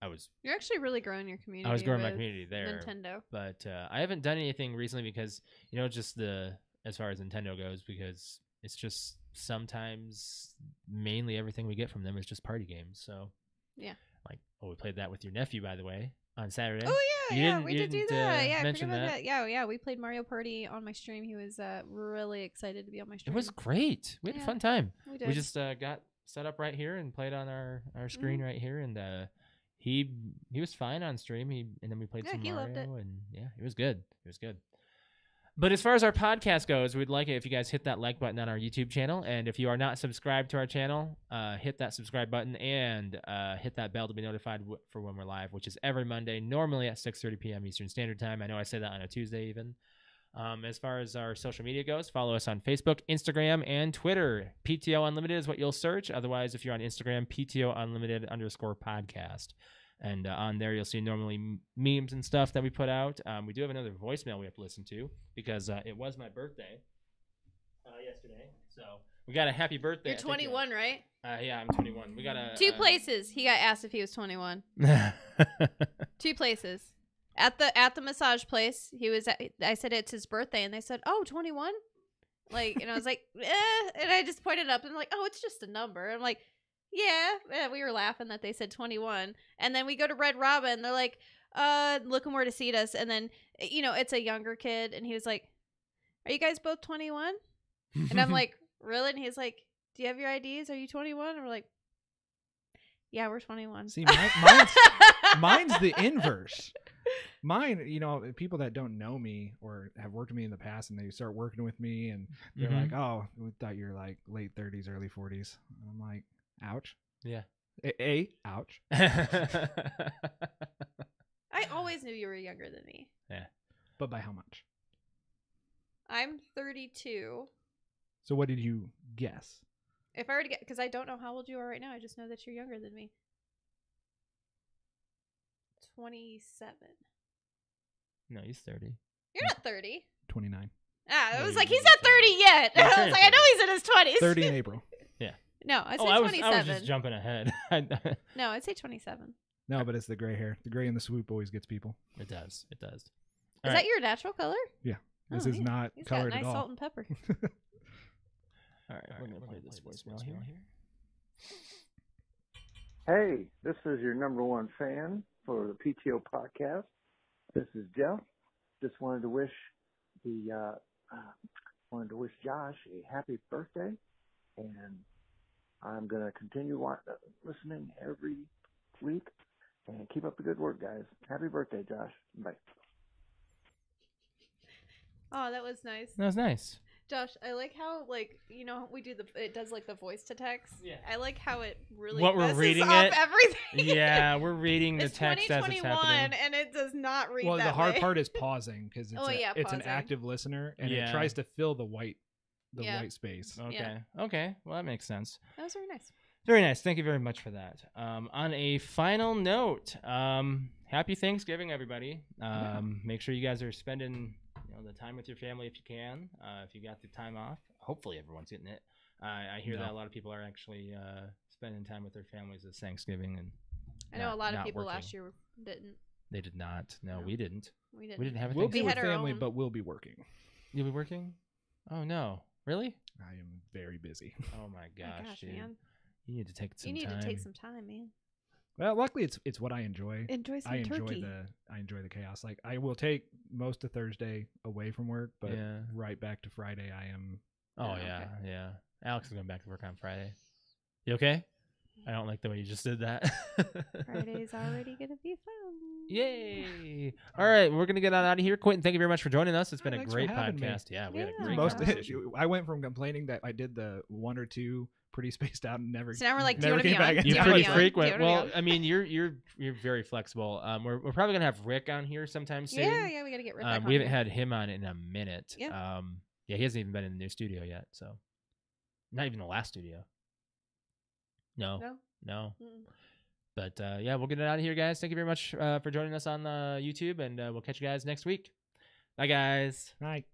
I was. You're actually really growing your community. I was growing my community there. Nintendo. But uh, I haven't done anything recently because you know just the as far as Nintendo goes because. It's just sometimes mainly everything we get from them is just party games. So yeah, like oh, we played that with your nephew, by the way, on Saturday. Oh yeah, you yeah, we did do that. Uh, yeah, mention that. that. Yeah, yeah, we played Mario Party on my stream. He was uh, really excited to be on my stream. It was great. We had yeah, a fun time. We did. We just uh, got set up right here and played on our our screen mm-hmm. right here, and uh, he he was fine on stream. He and then we played yeah, some he Mario, loved it. and yeah, it was good. It was good. But as far as our podcast goes, we'd like it if you guys hit that like button on our YouTube channel. And if you are not subscribed to our channel, uh, hit that subscribe button and uh, hit that bell to be notified w for when we're live, which is every Monday, normally at six thirty p m Eastern Standard Time. I know I say that on a Tuesday even. Um, as far as our social media goes, follow us on Facebook, Instagram, and Twitter. P T O Unlimited is what you'll search. Otherwise, if you're on Instagram, P T O Unlimited underscore podcast. And uh, on there, you'll see normally memes and stuff that we put out. Um, we do have another voicemail we have to listen to because uh, it was my birthday uh, yesterday. So we got a happy birthday. You're twenty-one, yeah. right? Uh, yeah, I'm twenty-one. We got a two uh, places. He got asked if he was twenty-one. Two places at the at the massage place. He was. At, I said it's his birthday, and they said, "Oh, twenty-one." Like, and I was like, eh, and I just pointed up, and I'm like, "Oh, it's just a number." I'm like. Yeah, yeah, we were laughing that they said twenty-one. And then we go to Red Robin. They're like, uh, looking where to seat us. And then you know, it's a younger kid, and he was like, are you guys both twenty-one? And I'm like, really? And he's like, do you have your I Ds? Are you twenty-one? And we're like, yeah, we're twenty-one. See, my, mine's, mine's the inverse. Mine, you know, people that don't know me or have worked with me in the past, and they start working with me, and they're mm-hmm. like, oh, we thought you were like late thirties, early forties. And I'm like, ouch. Yeah. A, a ouch. I always knew you were younger than me. Yeah. But by how much? I'm thirty-two. So what did you guess? If I were to get, because I don't know how old you are right now. I just know that you're younger than me. twenty-seven. No, he's thirty. You're not thirty. twenty-nine. Ah, I was like, he's not thirty yet. I was like, I know he's in his twenties. thirty in April. Yeah. No, I said oh, I was, twenty-seven. I was just jumping ahead. No, I'd say twenty-seven. No, but it's the gray hair. The gray in the swoop always gets people. It does. It does. All is right. that your natural color? Yeah. This oh, is yeah. not he's colored got nice at all. Salt and pepper. All right, all right, we're going to play this voicemail here. Hey, this is your number one fan for the P T O podcast. This is Jeff. Just wanted to wish the uh, uh, wanted to wish Josh a happy birthday, and I'm going to continue watch, uh, listening every week. And keep up the good work, guys. Happy birthday, Josh. Bye. Oh, that was nice. That was nice. Josh, I like how, like, you know, we do the, it does like the voice to text. Yeah. I like how it really what messes we're reading up it, everything. Yeah, we're reading the it's text as it's happening. And it does not read well, that Well, the hard way. Part is pausing because it's, oh, yeah, it's an active listener, and yeah. it tries to fill the white, the yeah. white space. Okay. Yeah. Okay. Well, that makes sense. That was very nice. Very nice. Thank you very much for that. Um, on a final note, um, happy Thanksgiving, everybody. Um, yeah. Make sure you guys are spending the time with your family if you can. Uh, if you got the time off, hopefully everyone's getting it. Uh, I hear no. that a lot of people are actually uh, spending time with their families this Thanksgiving, and I know not, a lot of people working. Last year didn't. They did not. No, no, we didn't. We didn't. We didn't have a we'll Thanksgiving be with family, own. But we'll be working. You'll be working? Oh no, really? I am very busy. Oh my gosh, oh gosh dude. Man. You need to take some time. You need time. to take some time, man. Well, luckily it's it's what I enjoy. Enjoy some I enjoy turkey. the I enjoy the chaos. Like I will take most of Thursday away from work, but yeah. right back to Friday I am. Oh yeah, okay. yeah. Alex is going back to work on Friday. You okay? I don't like the way you just did that. Friday's already gonna be fun. Yay! All right, we're gonna get on out of here. Quentin, thank you very much for joining us. It's been oh, a great podcast. Me. Yeah, we yeah. had a great most. I went from complaining that I did the one or two. Pretty spaced out and never. So now we're like, do you want to be on? You're pretty frequent. Well, I mean, you're you're you're very flexible. Um, we're we're probably gonna have Rick on here sometime soon. Yeah, yeah, we gotta get Rick. Um, we haven't had him on in a minute. Yeah. Um, yeah, he hasn't even been in the new studio yet. So, not even the last studio. No. No. No. Mm-mm. But uh, yeah, we'll get it out of here, guys. Thank you very much uh, for joining us on uh, YouTube, and uh, we'll catch you guys next week. Bye, guys. Bye.